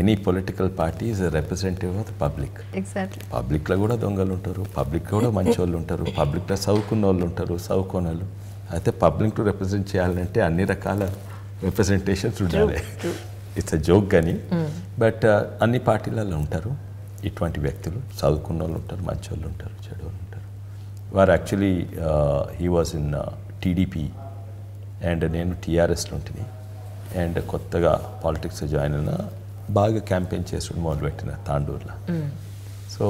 any political party is a representative of the public. Exactly. Public la kuda dongalu untaru, public kuda mancholu untaru, public la savukunnollu untaru, savukonalu. Aithe public to represent cheyalante anni rakala representations undale. True. It's a joke gani, mm. but anni పార్టీలలో ఉంటారు ఇటువంటి వ్యక్తులు, చదువుకున్నోళ్ళు ఉంటారు, మంచోళ్ళు ఉంటారు, చెడోళ్ళు ఉంటారు. వారు actually he was in TDP and నేను టీఆర్ఎస్ ఉంటుంది, అండ్ కొత్తగా పాలిటిక్స్ జాయిన్ అయినా బాగా క్యాంపెయిన్ చేస్తుండే మొదలు పెట్టిన తాండూర్లో. సో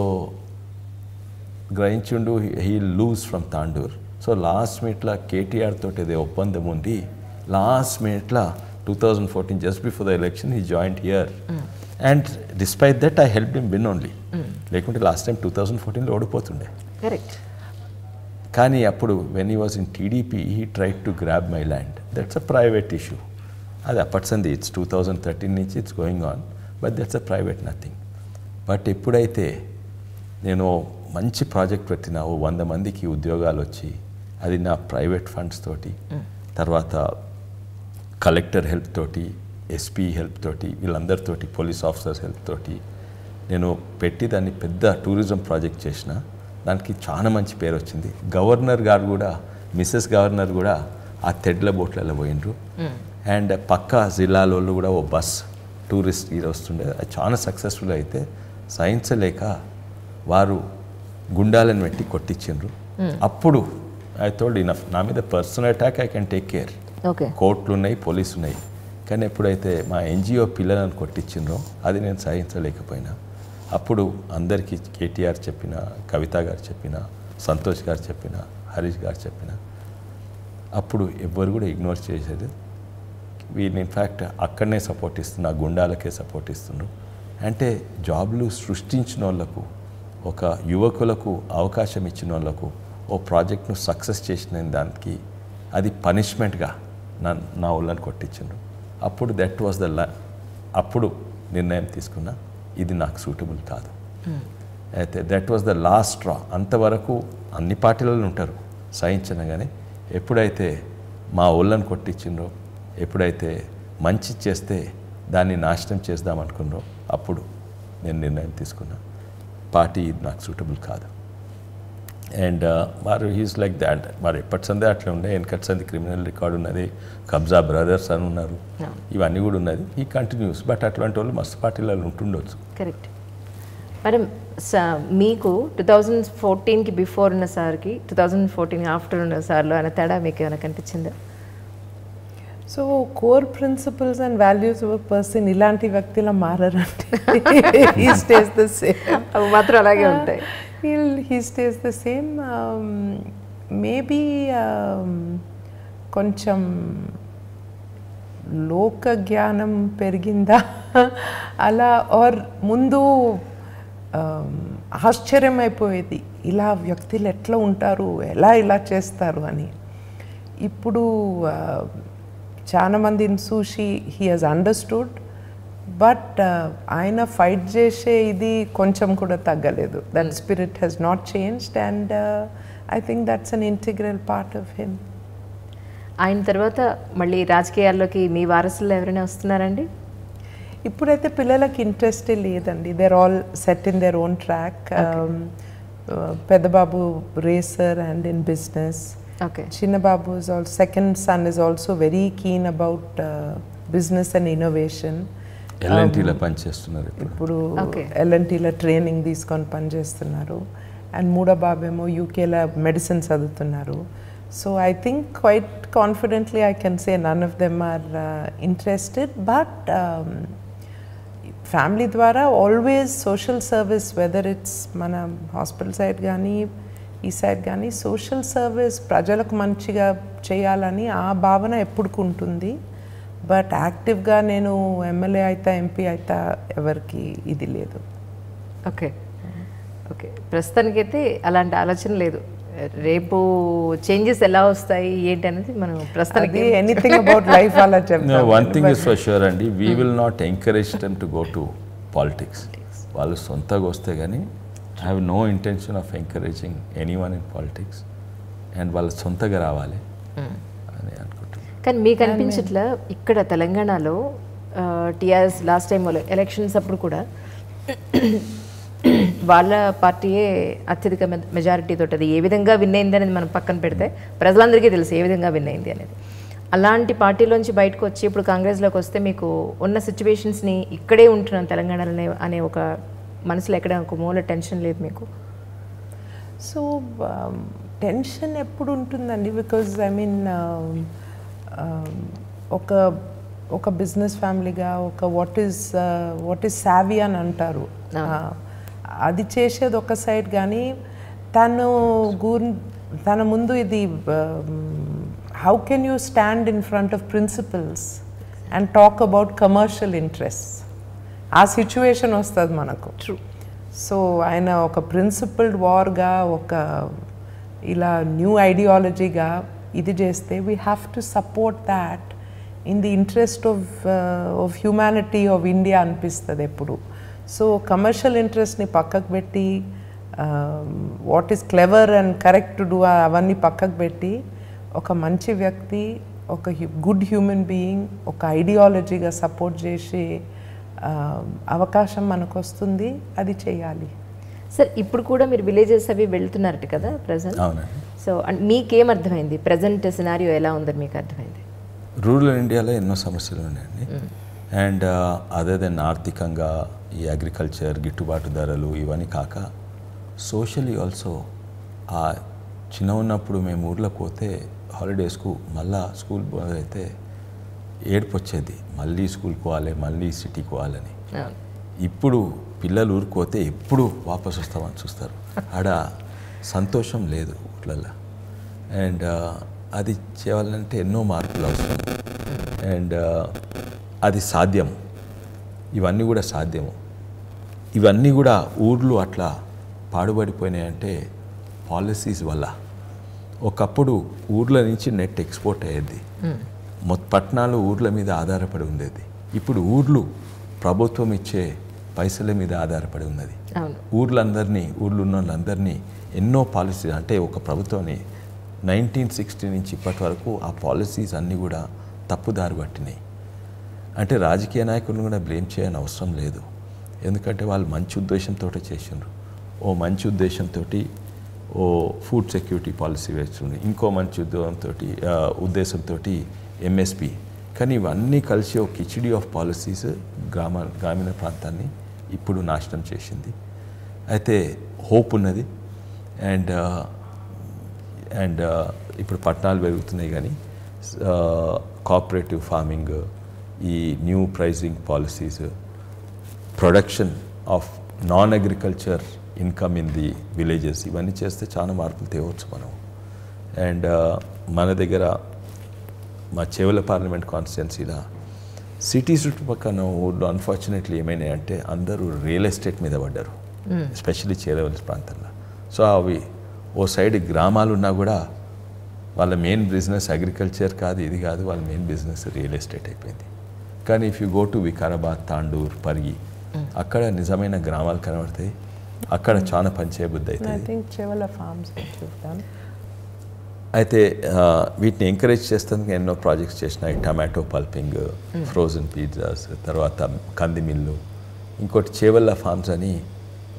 గ్రహించుండు he lose from Tandur. So last మినిట్లో కేటీఆర్ తోటి ఏదో ఒప్పందం ఉంది, లాస్ట్ మినిట్లో two thousand fourteen, just before the election, he joined here. Mm. And despite that, I helped him win only. Mm. Like last time, two thousand fourteen, lo odipothunde. Correct. Kani appudu, when he was in T D P, he tried to grab my land. That's a private issue. It's two thousand thirteen, it's going on. But that's a private nothing. But eppudaithe nenu manchi project pettina one hundred mandiki udyogalu vachi adi na private funds toti tarvata collector help తోటి, SP help తోటి, వీళ్ళందరితోటి police officers help తోటి నేను పెట్టి దాన్ని పెద్ద tourism project చేసిన. దానికి చాలా మంచి పేరు వచ్చింది. గవర్నర్ గారు కూడా, మిస్సెస్ గవర్నర్ కూడా ఆ తెడ్ల బోట్లలో పోయినరు. అండ్ పక్క జిల్లాలో కూడా ఓ బస్ టూరిస్ట్ ఇది వస్తుండే, అది చాలా సక్సెస్ఫుల్ అయితే సైన్స్ లేక వారు గుండాలను పెట్టి కొట్టించారు. అప్పుడు ఐ టోల్డ్ ఇనఫ్, నా మీద personal attack I can take care. కోర్టులు ఉన్నాయి, పోలీసు ఉన్నాయి, కానీ ఎప్పుడైతే మా ఎన్జిఓ పిల్లలను కొట్టించిండ్రో అది నేను సాధించలేకపోయినా. అప్పుడు అందరికీ కేటీఆర్ చెప్పిన, కవిత గారు చెప్పిన, సంతోష్ గారు చెప్పిన, హరీష్ గారు చెప్పిన, అప్పుడు ఎవ్వరు కూడా ఇగ్నోర్ చేసేది. వీళ్ళు ఇన్ఫ్యాక్ట్ అక్కడనే సపోర్ట్ ఇస్తున్నా, గుండాలకే సపోర్ట్ ఇస్తున్నారు. అంటే జాబ్లు సృష్టించిన వాళ్ళకు, ఒక యువకులకు అవకాశం ఇచ్చిన వాళ్ళకు, ఓ ప్రాజెక్ట్ను సక్సెస్ చేసిన దానికి అది పనిష్మెంట్గా నా నా వాళ్ళని కొట్టించాను. అప్పుడు దట్ వాజ్ ద లా అప్పుడు నిర్ణయం తీసుకున్నా, ఇది నాకు సూటబుల్ కాదు. అయితే that was the last draw. అంతవరకు అన్ని పార్టీలలో ఉంటారు, సహించనగానే ఎప్పుడైతే మా వాళ్ళని కొట్టించిండ్రో, ఎప్పుడైతే మంచి చేస్తే దాన్ని నాశనం చేద్దాం అనుకున్నారో అప్పుడు నేను నిర్ణయం తీసుకున్నా, పార్టీ ఇది నాకు సూటబుల్ కాదు. అండ్ వారు హీస్ లైక్ దాట్. వారు ఎప్పటి సందే అట్లా ఉండే, వెనకటి సంది క్రిమినల్ రికార్డు ఉన్నది, కబ్జా బ్రదర్స్ అని ఉన్నారు, ఇవన్నీ కూడా ఉన్నది. ఈ కంటిన్యూస్ బట్ అట్లాంటి వాళ్ళు మస్తు పార్టీలలో ఉంటుండొచ్చు. Correct madam. మీకు టూ థౌజండ్ ఫోర్టీన్కి బిఫోర్ ఉన్న సార్కి, టూ థౌజండ్ ఫోర్టీన్ ఆఫ్టర్ ఉన్న సార్లో ఆయన తేడా మీకు ఏమైనా కనిపించిందా? So, core principles and values of a person, ilanti vaktila maararante. He stays the same. Uh, he'll, he stays the same. Um, maybe um, koncham loka jnanam perginda ala or mundu um, ఆశ్చర్యం అయిపోయేది ఇలా వ్యక్తులు ఎట్లా ఉంటారు ఎలా ఇలా చేస్తారు అని ఇప్పుడు చాలా మందిని చూసి హి హస్ అండర్స్టూడ్ బట్ ఆయన ఫైట్ చేసే ఇది కొంచెం కూడా తగ్గలేదు that spirit has not changed and I think that's an integral part of him ఆయన తర్వాత మళ్ళీ రాజకీయాల్లోకి మీ వారసులు ఎవరైనా వస్తున్నారండి ఇప్పుడైతే పిల్లలకు ఇంట్రెస్ట్ లేదండి they are all set in their own track పెద్ద బాబు రేసర్ అండ్ ఇన్ బిజినెస్ చిన్న బాబు is all second son is also very keen about business and innovation L and టీలో పనిచేస్తున్నారు ఇప్పుడు ఎల్ అండ్ టీలో ట్రైనింగ్ తీసుకొని పనిచేస్తున్నారు అండ్ మూడో బాబు ఏమో యూకేలో మెడిసిన్ చదువుతున్నారు so I think quite confidently I can say none of them are interested but family dwara always social service whether it's mana hospital side gaani ee side gaani social service prajalaku manchiga cheyalani aa bhavana eppudukuntundi but active ga nenu M L A aitha M P aitha evarki idi ledu okay okay prasthaniki aithe alanti alochana ledu repo changes ela vastayi enti anadi manu prasthaniki anything about life ala cheptam no one thing is for sure andi we will not encourage them to go to politics vallu sontaga osthe gani I have no intention of encouraging anyone in politics and vallu sontaga raavale ani anukuntunna kan meek anpinchitla ikkada telangana lo T R S last time elections appudu kuda వాళ్ళ పార్టీయే అత్యధిక majority తోటి అది ఏ విధంగా win అయింది అనేది మనం పక్కన పెడితే ప్రజలందరికీ తెలుసు ఏ విధంగా విన్ అయింది అనేది అలాంటి పార్టీలోంచి బయటకు వచ్చి ఇప్పుడు కాంగ్రెస్లోకి వస్తే మీకు ఉన్న సిచ్యువేషన్స్ని ఇక్కడే ఉంటున్నాను తెలంగాణలోనే అనే ఒక మనసులో ఎక్కడ ఒక మూల టెన్షన్ లేదు మీకు సో టెన్షన్ ఎప్పుడు ఉంటుందండి బికాజ్ ఐ మీన్ ఒక ఒక బిజినెస్ ఫ్యామిలీగా ఒక వాట్ ఈస్ వాట్ ఈస్ సావి అని అంటారు అది చేసేది ఒక సైడ్ కానీ తను గురి తన ముందు ఇది how can you stand in front of principles and talk about commercial interest ఆ సిచ్యువేషన్ వస్తుంది మనకు ట్రూ సో ఆయన ఒక ప్రిన్సిపల్డ్ వార్గా ఒక ఇలా న్యూ ఐడియాలజీగా ఇది చేస్తే we have to support that in the interest of of humanity of India అనిపిస్తుంది ఎప్పుడు సో కమర్షియల్ ఇంట్రెస్ట్ని పక్కకు పెట్టి what is clever and correct to do అవన్నీ పక్కకు పెట్టి ఒక మంచి వ్యక్తి ఒక గుడ్ హ్యూమన్ బీయింగ్ ఒక ఐడియాలజీగా సపోర్ట్ చేసే అవకాశం మనకు వస్తుంది అది చేయాలి సార్ ఇప్పుడు కూడా మీరు విలేజెస్ అవి వెళ్తున్నారట కదా ప్రజెంట్ సో మీకేం అర్థమైంది ప్రజెంట్ సినారియో ఎలా ఉందని మీకు అర్థమైంది రూరల్ ఇండియాలో ఎన్నో సమస్యలు ఉన్నాయండి అండ్ అదే దెన్ ఆర్థికంగా ఈ అగ్రికల్చర్ గిట్టుబాటు ధరలు ఇవన్నీ కాక సోషలీ ఆల్సో ఆ చిన్న ఉన్నప్పుడు మేము ఊర్లోకి పోతే హాలిడేస్కు మళ్ళా స్కూల్ పోతే ఏడుపు వచ్చేది మళ్ళీ స్కూల్కి పోవాలి మళ్ళీ సిటీకి పోవాలని ఇప్పుడు పిల్లలు ఊరుకుపోతే ఎప్పుడు వాపసు వస్తామని చూస్తారు ఆడ సంతోషం లేదు ఊళ్ళల్లో అండ్ అది చేయాలంటే ఎన్నో మార్పులు అవసరం అండ్ అది సాధ్యం ఇవన్నీ కూడా సాధ్యము ఇవన్నీ కూడా ఊర్లు అట్లా పాడుబడిపోయినాయంటే పాలసీస్ వల్ల ఒకప్పుడు ఊర్ల నుంచి నెట్ ఎక్స్పోర్ట్ అయ్యేది మొత్తం పట్టణాలు ఊర్ల మీద ఆధారపడి ఉండేది ఇప్పుడు ఊర్లు ప్రభుత్వం ఇచ్చే పైసల మీద ఆధారపడి ఉన్నది ఊర్లందరినీ ఊర్లు ఉన్న వాళ్ళందరినీ ఎన్నో పాలసీస్ అంటే ఒక ప్రభుత్వాన్ని నైన్టీన్ సిక్స్టీ నుంచి ఇప్పటి వరకు ఆ పాలసీస్ అన్నీ కూడా తప్పుదారి పట్టినాయి అంటే రాజకీయ నాయకులను కూడా బ్లేమ్ చేయని అవసరం లేదు ఎందుకంటే వాళ్ళు మంచి ఉద్దేశంతో చేసిండ్రు ఓ మంచి ఉద్దేశంతో ఓ ఫుడ్ సెక్యూరిటీ పాలసీ వేస్తుండ్రు ఇంకో మంచి ఉద్యోగంతో ఉద్దేశంతో ఎంఎస్పి కానీ ఇవన్నీ కలిసి ఒక కిచిడి ఆఫ్ పాలసీస్ గ్రామ గ్రామీణ ప్రాంతాన్ని ఇప్పుడు నాశనం చేసింది అయితే హోప్ ఉన్నది అండ్ అండ్ ఇప్పుడు పట్టణాలు పెరుగుతున్నాయి కానీ uh, cooperative farming, uh, e new pricing policies, uh, production of non-agriculture income in the villages, ఇవన్నీ చేస్తే చాలా మార్పులు తేవచ్చు మనం. అండ్ మన దగ్గర మా చేవెళ్ళ పార్లమెంట్ కాన్స్టిట్యున్సీలో సిటీస్ చుట్టుపక్కన ఊళ్ళో అన్ఫార్చునేట్లీ ఏమైనా అంటే అందరూ రియల్ ఎస్టేట్ మీద పడ్డారు, ఎస్పెషల్లీ చేవెళ్ళ ప్రాంతంలో. సో అవి ఓ సైడ్ గ్రామాలు ఉన్నా కూడా వాళ్ళ మెయిన్ బిజినెస్ అగ్రికల్చర్ కాదు, ఇది కాదు, వాళ్ళ మెయిన్ బిజినెస్ రియల్ ఎస్టేట్ అయిపోయింది. కానీ if you go to Vikarabad, Tandur, Parigi, అక్కడ నిజమైన గ్రామాలు కనబడతాయి, అక్కడ చాలా పనిచేయబుద్ధి అవుతుంది. అయితే వీటిని ఎంకరేజ్ చేస్తానికి ఎన్నో ప్రాజెక్ట్స్ చేసినాయి, టమాటో పల్పింగ్, ఫ్రోజన్ పిజ్జాస్, తర్వాత కందిమిల్లు, ఇంకోటి చేవెళ్ళ ఫార్మ్స్ అని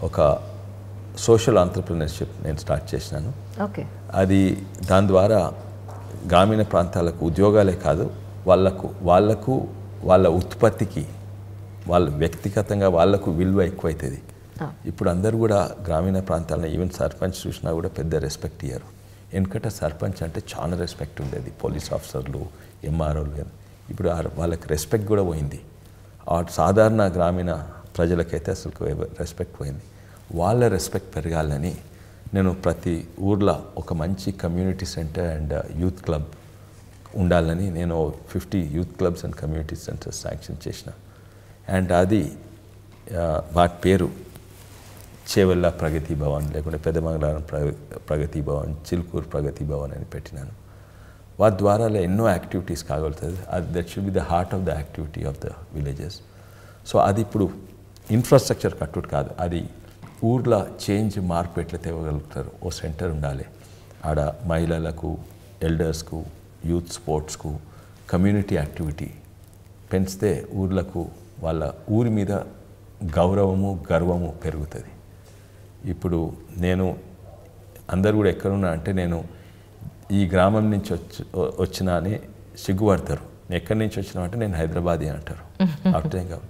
ఒక సోషల్ ఆంటర్ప్రినర్షిప్ నేను స్టార్ట్ చేసినాను. అది దాని ద్వారా గ్రామీణ ప్రాంతాలకు ఉద్యోగాలే కాదు, వాళ్ళకు వాళ్ళకు వాళ్ళ ఉత్పత్తికి వాళ్ళ వ్యక్తిగతంగా వాళ్ళకు విలువ ఎక్కువైతుంది. ఇప్పుడు అందరూ కూడా గ్రామీణ ప్రాంతాలను ఈవెన్ సర్పంచ్ చూసినా కూడా పెద్ద రెస్పెక్ట్ ఇయ్యారు. ఎందుకంటే సర్పంచ్ అంటే చాలా రెస్పెక్ట్ ఉండేది, పోలీస్ ఆఫీసర్లు, ఎంఆర్ఓలు. ఇప్పుడు వాళ్ళకి రెస్పెక్ట్ కూడా పోయింది. సాధారణ గ్రామీణ ప్రజలకైతే అసలు రెస్పెక్ట్ పోయింది. వాళ్ళ రెస్పెక్ట్ పెరగాలని నేను ప్రతి ఊర్లో ఒక మంచి community centre and youth club ఉండాలని నేను fifty youth clubs and community centres sanction చేసిన. అండ్ అది వాటి పేరు చేవెళ్ళ ప్రగతి భవన్, లేకుంటే పెద్దమంగళం ప్రగతి భవన్, చిలుకూరు ప్రగతి భవన్ అని పెట్టినాను. వాటి ద్వారా ఎన్నో యాక్టివిటీస్ కాగలుగుతుంది. అది that should be the heart of the activity of the villages. So అది ఇప్పుడు ఇన్ఫ్రాస్ట్రక్చర్ కట్టుడు కాదు, అది ఊర్లో చేంజ్, మార్పు ఎట్లా తేవగలుగుతారు. ఓ సెంటర్ ఉండాలి, ఆడ మహిళలకు, ఎల్డర్స్కు, యూత్ స్పోర్ట్స్కు, కమ్యూనిటీ యాక్టివిటీ పెంచితే ఊర్లకు వాళ్ళ ఊరి మీద గౌరవము, గర్వము పెరుగుతుంది. ఇప్పుడు నేను అందరు కూడా ఎక్కడున్నా అంటే నేను ఈ గ్రామం నుంచి వచ్చి వచ్చినా అని సిగ్గుపడతారు. ఎక్కడి నుంచి వచ్చినా అంటే నేను హైదరాబాదీ అంటారు. అట్లా కాదు,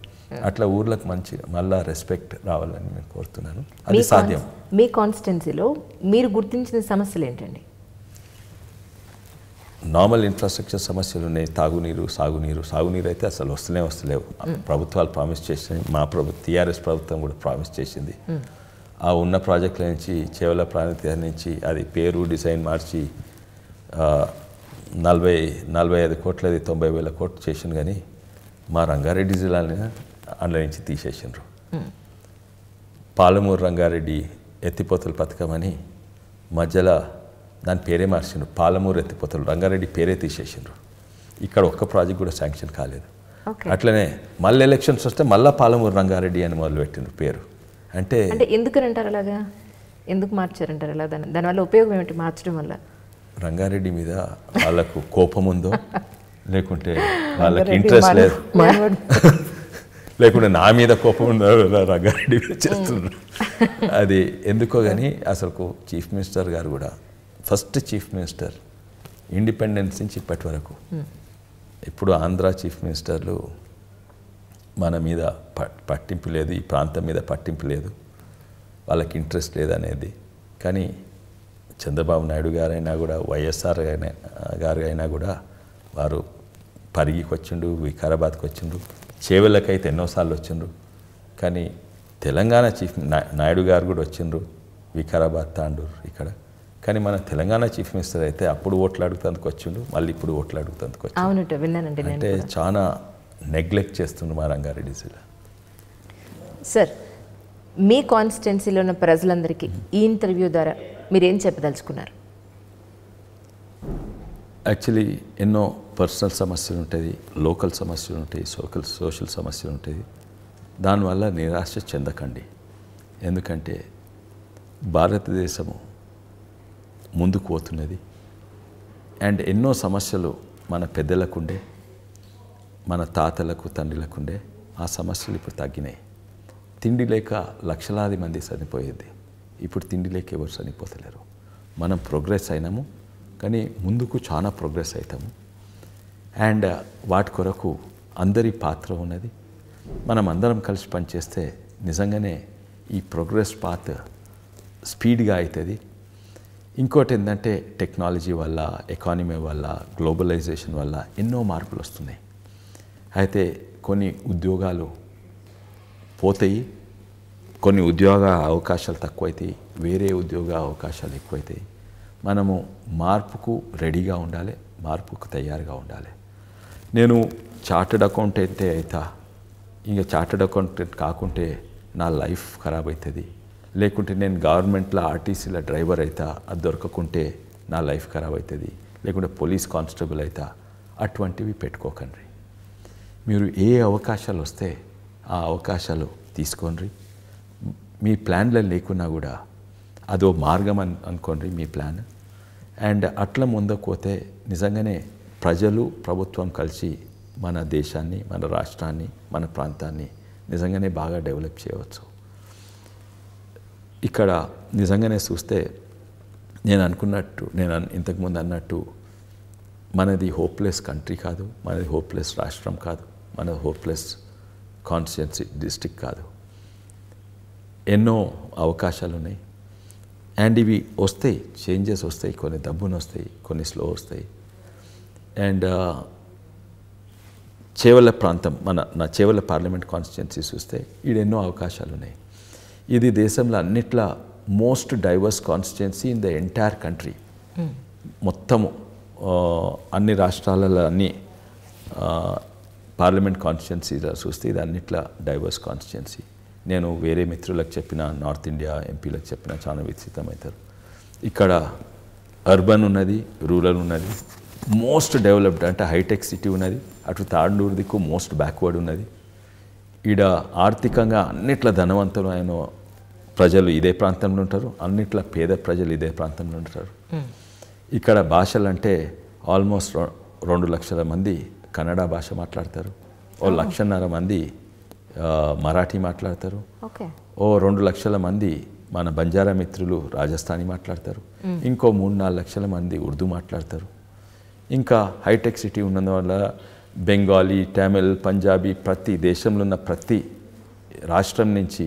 అట్లా ఊర్లకు మంచి మళ్ళా రెస్పెక్ట్ రావాలని నేను కోరుతున్నాను. అది సాధ్యం. మీ కాన్స్టిట్యున్సీలో మీరు గుర్తించిన సమస్యలు ఏంటండి? నార్మల్ ఇన్ఫ్రాస్ట్రక్చర్ సమస్యలు ఉన్నాయి. తాగునీరు, సాగునీరు సాగునీరు అయితే అసలు వస్తూనే వస్తలేవు. ప్రభుత్వాలు ప్రామిస్ చేసినాయి, మా ప్రభుత్వం టీఆర్ఎస్ ప్రభుత్వం కూడా ప్రామిస్ చేసింది. ఆ ఉన్న ప్రాజెక్టుల నుంచి చేవెళ్ళ ప్రాంతం నుంచి అది పేరు, డిజైన్ మార్చి నలభై నలభై ఐదు కోట్లది తొంభై వేల కోట్లు చేసిన, కానీ మా రంగారెడ్డి జిల్లాని అందులో నుంచి తీసేసినారు. పాలమూరు రంగారెడ్డి ఎత్తిపోతల పథకం అని మధ్యలో దాని పేరే మార్చిండ్రు, పాలమూరు ఎత్తిపోతలు, రంగారెడ్డి పేరే తీసేసిండ్రు. ఇక్కడ ఒక్క ప్రాజెక్ట్ కూడా శాంక్షన్ కాలేదు. అట్లనే మళ్ళీ ఎలక్షన్స్ వస్తే మళ్ళీ పాలమూరు రంగారెడ్డి అని మొదలుపెట్టిండ్రు పేరు. అంటే ఎందుకంటారు అలాగా, ఎందుకు మార్చారంటారు అలా? దాని దానివల్ల ఉపయోగం ఏమిటి మార్చడం వల్ల? రంగారెడ్డి మీద వాళ్ళకు కోపం ఉందో, లేకుంటే వాళ్ళకి ఇంట్రెస్ట్ లేదు, లేకుంటే నా మీద కోపం ఉందో రంగారెడ్డి మీద చేస్తున్నారు. అది ఎందుకో కానీ అసలు చీఫ్ మినిస్టర్ గారు కూడా, ఫస్ట్ చీఫ్ మినిస్టర్ ఇండిపెండెన్స్ నుంచి ఇప్పటి వరకు, ఇప్పుడు ఆంధ్ర చీఫ్ మినిస్టర్లు మన మీద పట్టింపు లేదు, ఈ ప్రాంతం మీద పట్టింపు లేదు, వాళ్ళకి ఇంట్రెస్ట్ లేదనేది. కానీ చంద్రబాబు నాయుడు గారైనా కూడా, వైఎస్ఆర్ గారు అయినా కూడా, వారు పరిగికి వచ్చిండ్రు, వికారాబాద్కి వచ్చిండ్రు, చేవెళ్ళకైతే ఎన్నోసార్లు వచ్చిండ్రు. కానీ తెలంగాణ చీఫ్ నాయుడు గారు కూడా వచ్చిండ్రు వికారాబాద్, తాండూరు ఇక్కడ. కానీ మన తెలంగాణ చీఫ్ మినిస్టర్ అయితే అప్పుడు ఓట్లు అడుగుతానికి వచ్చిండు, మళ్ళీ ఇప్పుడు ఓట్లు అడుగుతానికి వచ్చి, అంటే చాలా నెగ్లెక్ట్ చేస్తుండ్రు మా రంగారెడ్డి జిల్లా. సార్, మీ కాన్స్టిట్యున్సీలో ఉన్న ప్రజలందరికీ ఈ ఇంటర్వ్యూ ద్వారా మీరేం చెప్పదలుచుకున్నారు? యాక్చువల్లీ ఎన్నో పర్సనల్ సమస్యలు ఉంటాయి, లోకల్ సమస్యలు ఉంటాయి, సోకల్ సోషల్ సమస్యలు ఉంటాయి. దానివల్ల నిరాశ చెందకండి. ఎందుకంటే భారతదేశము ముందుకు పోతున్నది. అండ్ ఎన్నో సమస్యలు మన పెద్దలకుండే, మన తాతలకు, తండ్రిలకుండే ఆ సమస్యలు ఇప్పుడు తగ్గినాయి. తిండి లేక లక్షలాది మంది చనిపోయేది, ఇప్పుడు తిండి లేక ఎవరు చనిపోతలేరు. మనం ప్రోగ్రెస్ అయినాము, కానీ ముందుకు చాలా ప్రోగ్రెస్ అవుతాము. అండ్ వాటి కొరకు అందరి పాత్ర ఉన్నది. మనం అందరం కలిసి పనిచేస్తే నిజంగానే ఈ ప్రోగ్రెస్ పాత్ స్పీడ్గా అవుతుంది. ఇంకోటి ఏంటంటే టెక్నాలజీ వల్ల, ఎకానమీ వల్ల, గ్లోబలైజేషన్ వల్ల ఎన్నో మార్పులు వస్తున్నాయి. అయితే కొన్ని ఉద్యోగాలు పోతాయి, కొన్ని ఉద్యోగ అవకాశాలు తక్కువైతాయి, వేరే ఉద్యోగ అవకాశాలు ఎక్కువైతాయి. మనము మార్పుకు రెడీగా ఉండాలి, మార్పుకు తయారుగా ఉండాలి. నేను చార్టెడ్ అకౌంటెంటే అయితే ఇంకా చార్టెడ్ అకౌంటెంట్ కాకుంటే నా లైఫ్ ఖరాబ్ అవుతుంది, లేకుంటే నేను గవర్నమెంట్లో ఆర్టీసీలో డ్రైవర్ అవుతా, అది దొరకకుంటే నా లైఫ్ ఖరాబ్ అవుతుంది, లేకుంటే పోలీస్ కానిస్టేబుల్ అవుతా. అటువంటివి పెట్టుకోకండి. మీరు ఏ అవకాశాలు వస్తే ఆ అవకాశాలు తీసుకోండి. మీ ప్లాన్లో లేకున్నా కూడా అదో మార్గం అని అనుకోండి మీ ప్లాన్. అండ్ అట్లా ముందుకు పోతే నిజంగానే ప్రజలు, ప్రభుత్వం కలిసి మన దేశాన్ని, మన రాష్ట్రాన్ని, మన ప్రాంతాన్ని నిజంగానే బాగా డెవలప్ చేయవచ్చు. ఇక్కడ నిజంగానే చూస్తే నేను అనుకున్నట్టు, నేను ఇంతకుముందు అన్నట్టు, మనది హోప్లెస్ కంట్రీ కాదు, మనది హోప్లెస్ రాష్ట్రం కాదు, మనది హోప్లెస్ కాన్స్టిట్యున్సీ, డిస్ట్రిక్ట్ కాదు. ఎన్నో అవకాశాలు ఉన్నాయి. అండ్ ఇవి వస్తాయి, చేంజెస్ వస్తాయి, కొన్ని దబ్బున వస్తాయి, కొన్ని స్లో వస్తాయి. అండ్ చేవెళ్ళ ప్రాంతం, మన నా చేవెళ్ళ పార్లమెంట్ కాన్స్టిట్యున్సీ చూస్తే ఈడెన్నో అవకాశాలు ఉన్నాయి. ఇది దేశంలో అన్నిట్లా most diverse constituency in the entire country. మొత్తము అన్ని రాష్ట్రాలలో అన్ని పార్లమెంట్ కాన్స్టిట్యున్సీలో చూస్తే ఇది అన్నిట్లా డైవర్స్ కాన్స్టిట్యున్సీ. నేను వేరే మిత్రులకు చెప్పిన, నార్త్ ఇండియా ఎంపీలకు చెప్పిన చాలా విస్తృతమవుతారు. ఇక్కడ అర్బన్ ఉన్నది, రూరల్ ఉన్నది, మోస్ట్ డెవలప్డ్ అంటే హైటెక్ సిటీ ఉన్నది, అటు తాండూరు దిక్కు మోస్ట్ బ్యాక్వర్డ్ ఉన్నది. ఈడ ఆర్థికంగా అన్నిట్లా ధనవంతులు ఆయన ప్రజలు ఇదే ప్రాంతంలో ఉంటారు, అన్నిట్లా పేద ప్రజలు ఇదే ప్రాంతంలో ఉంటారు. ఇక్కడ భాషలు అంటే ఆల్మోస్ట్ రెండు లక్షల మంది కన్నడ భాష మాట్లాడతారు, ఓ లక్షన్నర మంది మరాఠీ మాట్లాడతారు, ఓ రెండు లక్షల మంది మన బంజారా మిత్రులు రాజస్థానీ మాట్లాడతారు, ఇంకో మూడు నాలుగు లక్షల మంది ఉర్దూ మాట్లాడతారు. ఇంకా హైటెక్ సిటీ ఉన్నందువల్ల బెంగాలీ, తమిళ్, పంజాబీ ప్రతి దేశంలో ఉన్న ప్రతి రాష్ట్రం నుంచి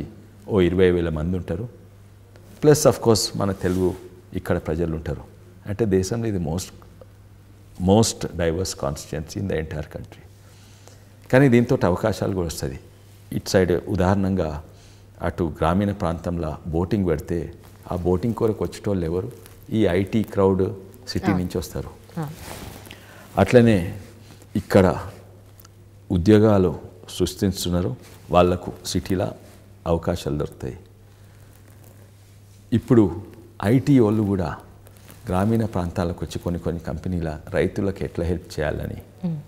ఓ ఇరవై వేల మంది ఉంటారు. ప్లస్ ఆఫ్ కోర్స్ మన తెలుగు ఇక్కడ ప్రజలు ఉంటారు. అంటే దేశంలో ఇది most most diverse constituency in the entire country. కానీ దీంతో అవకాశాలు కూడా వస్తుంది. ఇటు సైడ్ ఉదాహరణంగా అటు గ్రామీణ ప్రాంతంలో బోటింగ్ పెడితే ఆ బోటింగ్ కొరకు వచ్చేటోళ్ళు ఎవరు, ఈ ఐటీ క్రౌడ్ సిటీ నుంచి వస్తారు. అట్లనే ఇక్కడ ఉద్యోగాలు సృష్టిస్తున్నారు, వాళ్లకు సిటీలో అవకాశాలు దొరుకుతాయి. ఇప్పుడు ఐటీ వాళ్ళు కూడా గ్రామీణ ప్రాంతాలకు వచ్చి కొన్ని కొన్ని కంపెనీల రైతులకు ఎట్లా హెల్ప్ చేయాలని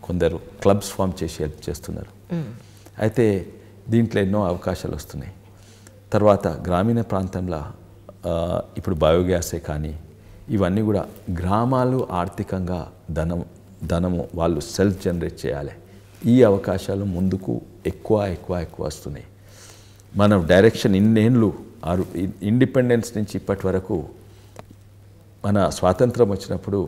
కొందరు క్లబ్స్ ఫామ్ చేసి హెల్ప్ చేస్తున్నారు. అయితే దీంట్లో ఎన్నో అవకాశాలు వస్తున్నాయి. తర్వాత గ్రామీణ ప్రాంతంలో ఇప్పుడు బయోగ్యాసే కానీ ఇవన్నీ కూడా గ్రామాలు ఆర్థికంగా ధనం ధనము వాళ్ళు సెల్ఫ్ జనరేట్ చేయాలి. ఈ అవకాశాలు ముందుకు ఎక్కువ ఎక్కువ ఎక్కువ వస్తున్నాయి. మన డైరెక్షన్ ఇన్నేళ్ళు ఆరు ఇండిపెండెన్స్ నుంచి ఇప్పటి వరకు, మన స్వాతంత్రం వచ్చినప్పుడు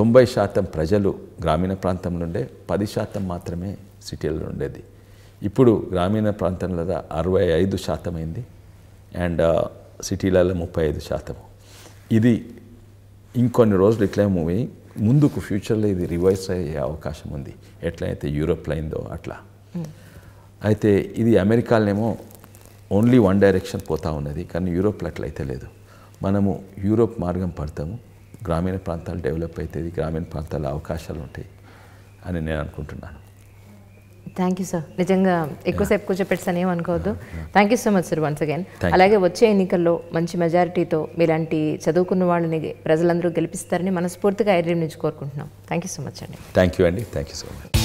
తొంభై శాతం ప్రజలు గ్రామీణ ప్రాంతంలో ఉండే, పది శాతం మాత్రమే సిటీల్లో ఉండేది. ఇప్పుడు గ్రామీణ ప్రాంతంలో అరవై ఐదు శాతం అయింది అండ్ సిటీలలో ముప్పై ఐదు శాతం. ఇది ఇంకొన్ని రోజులు ఇట్లా మూవీ ముందుకు ఫ్యూచర్లో ఇది రివైజ్ అయ్యే అవకాశం ఉంది, ఎట్లయితే యూరోప్లో అయిందో అట్లా. అయితే ఇది అమెరికాలోనేమో ఓన్లీ వన్ డైరెక్షన్ పోతూ ఉన్నది, కానీ యూరోప్లో అట్లయితే లేదు. మనము యూరోప్ మార్గం పడతాము, గ్రామీణ ప్రాంతాలు డెవలప్ అవుతుంది, గ్రామీణ ప్రాంతాల్లో అవకాశాలు ఉంటాయి అని నేను అనుకుంటున్నాను. Thank you sir. నిజంగా ఎక్కువసేపు కూర్చోపెట్టాను ఏమనుకోవద్దు. Thank you so much sir once again. అలాగే వచ్చే ఎన్నికల్లో మంచి మెజారిటీతో మీలాంటి చదువుకున్న వాళ్ళని ప్రజలందరూ గెలిపిస్తారని మనస్ఫూర్తిగా ఐ డ్రీమ్ నుంచి కోరుకుంటున్నాం. థ్యాంక్ యూ సో మచ్ అండి. థ్యాంక్ యూ అండి. Thank you so much.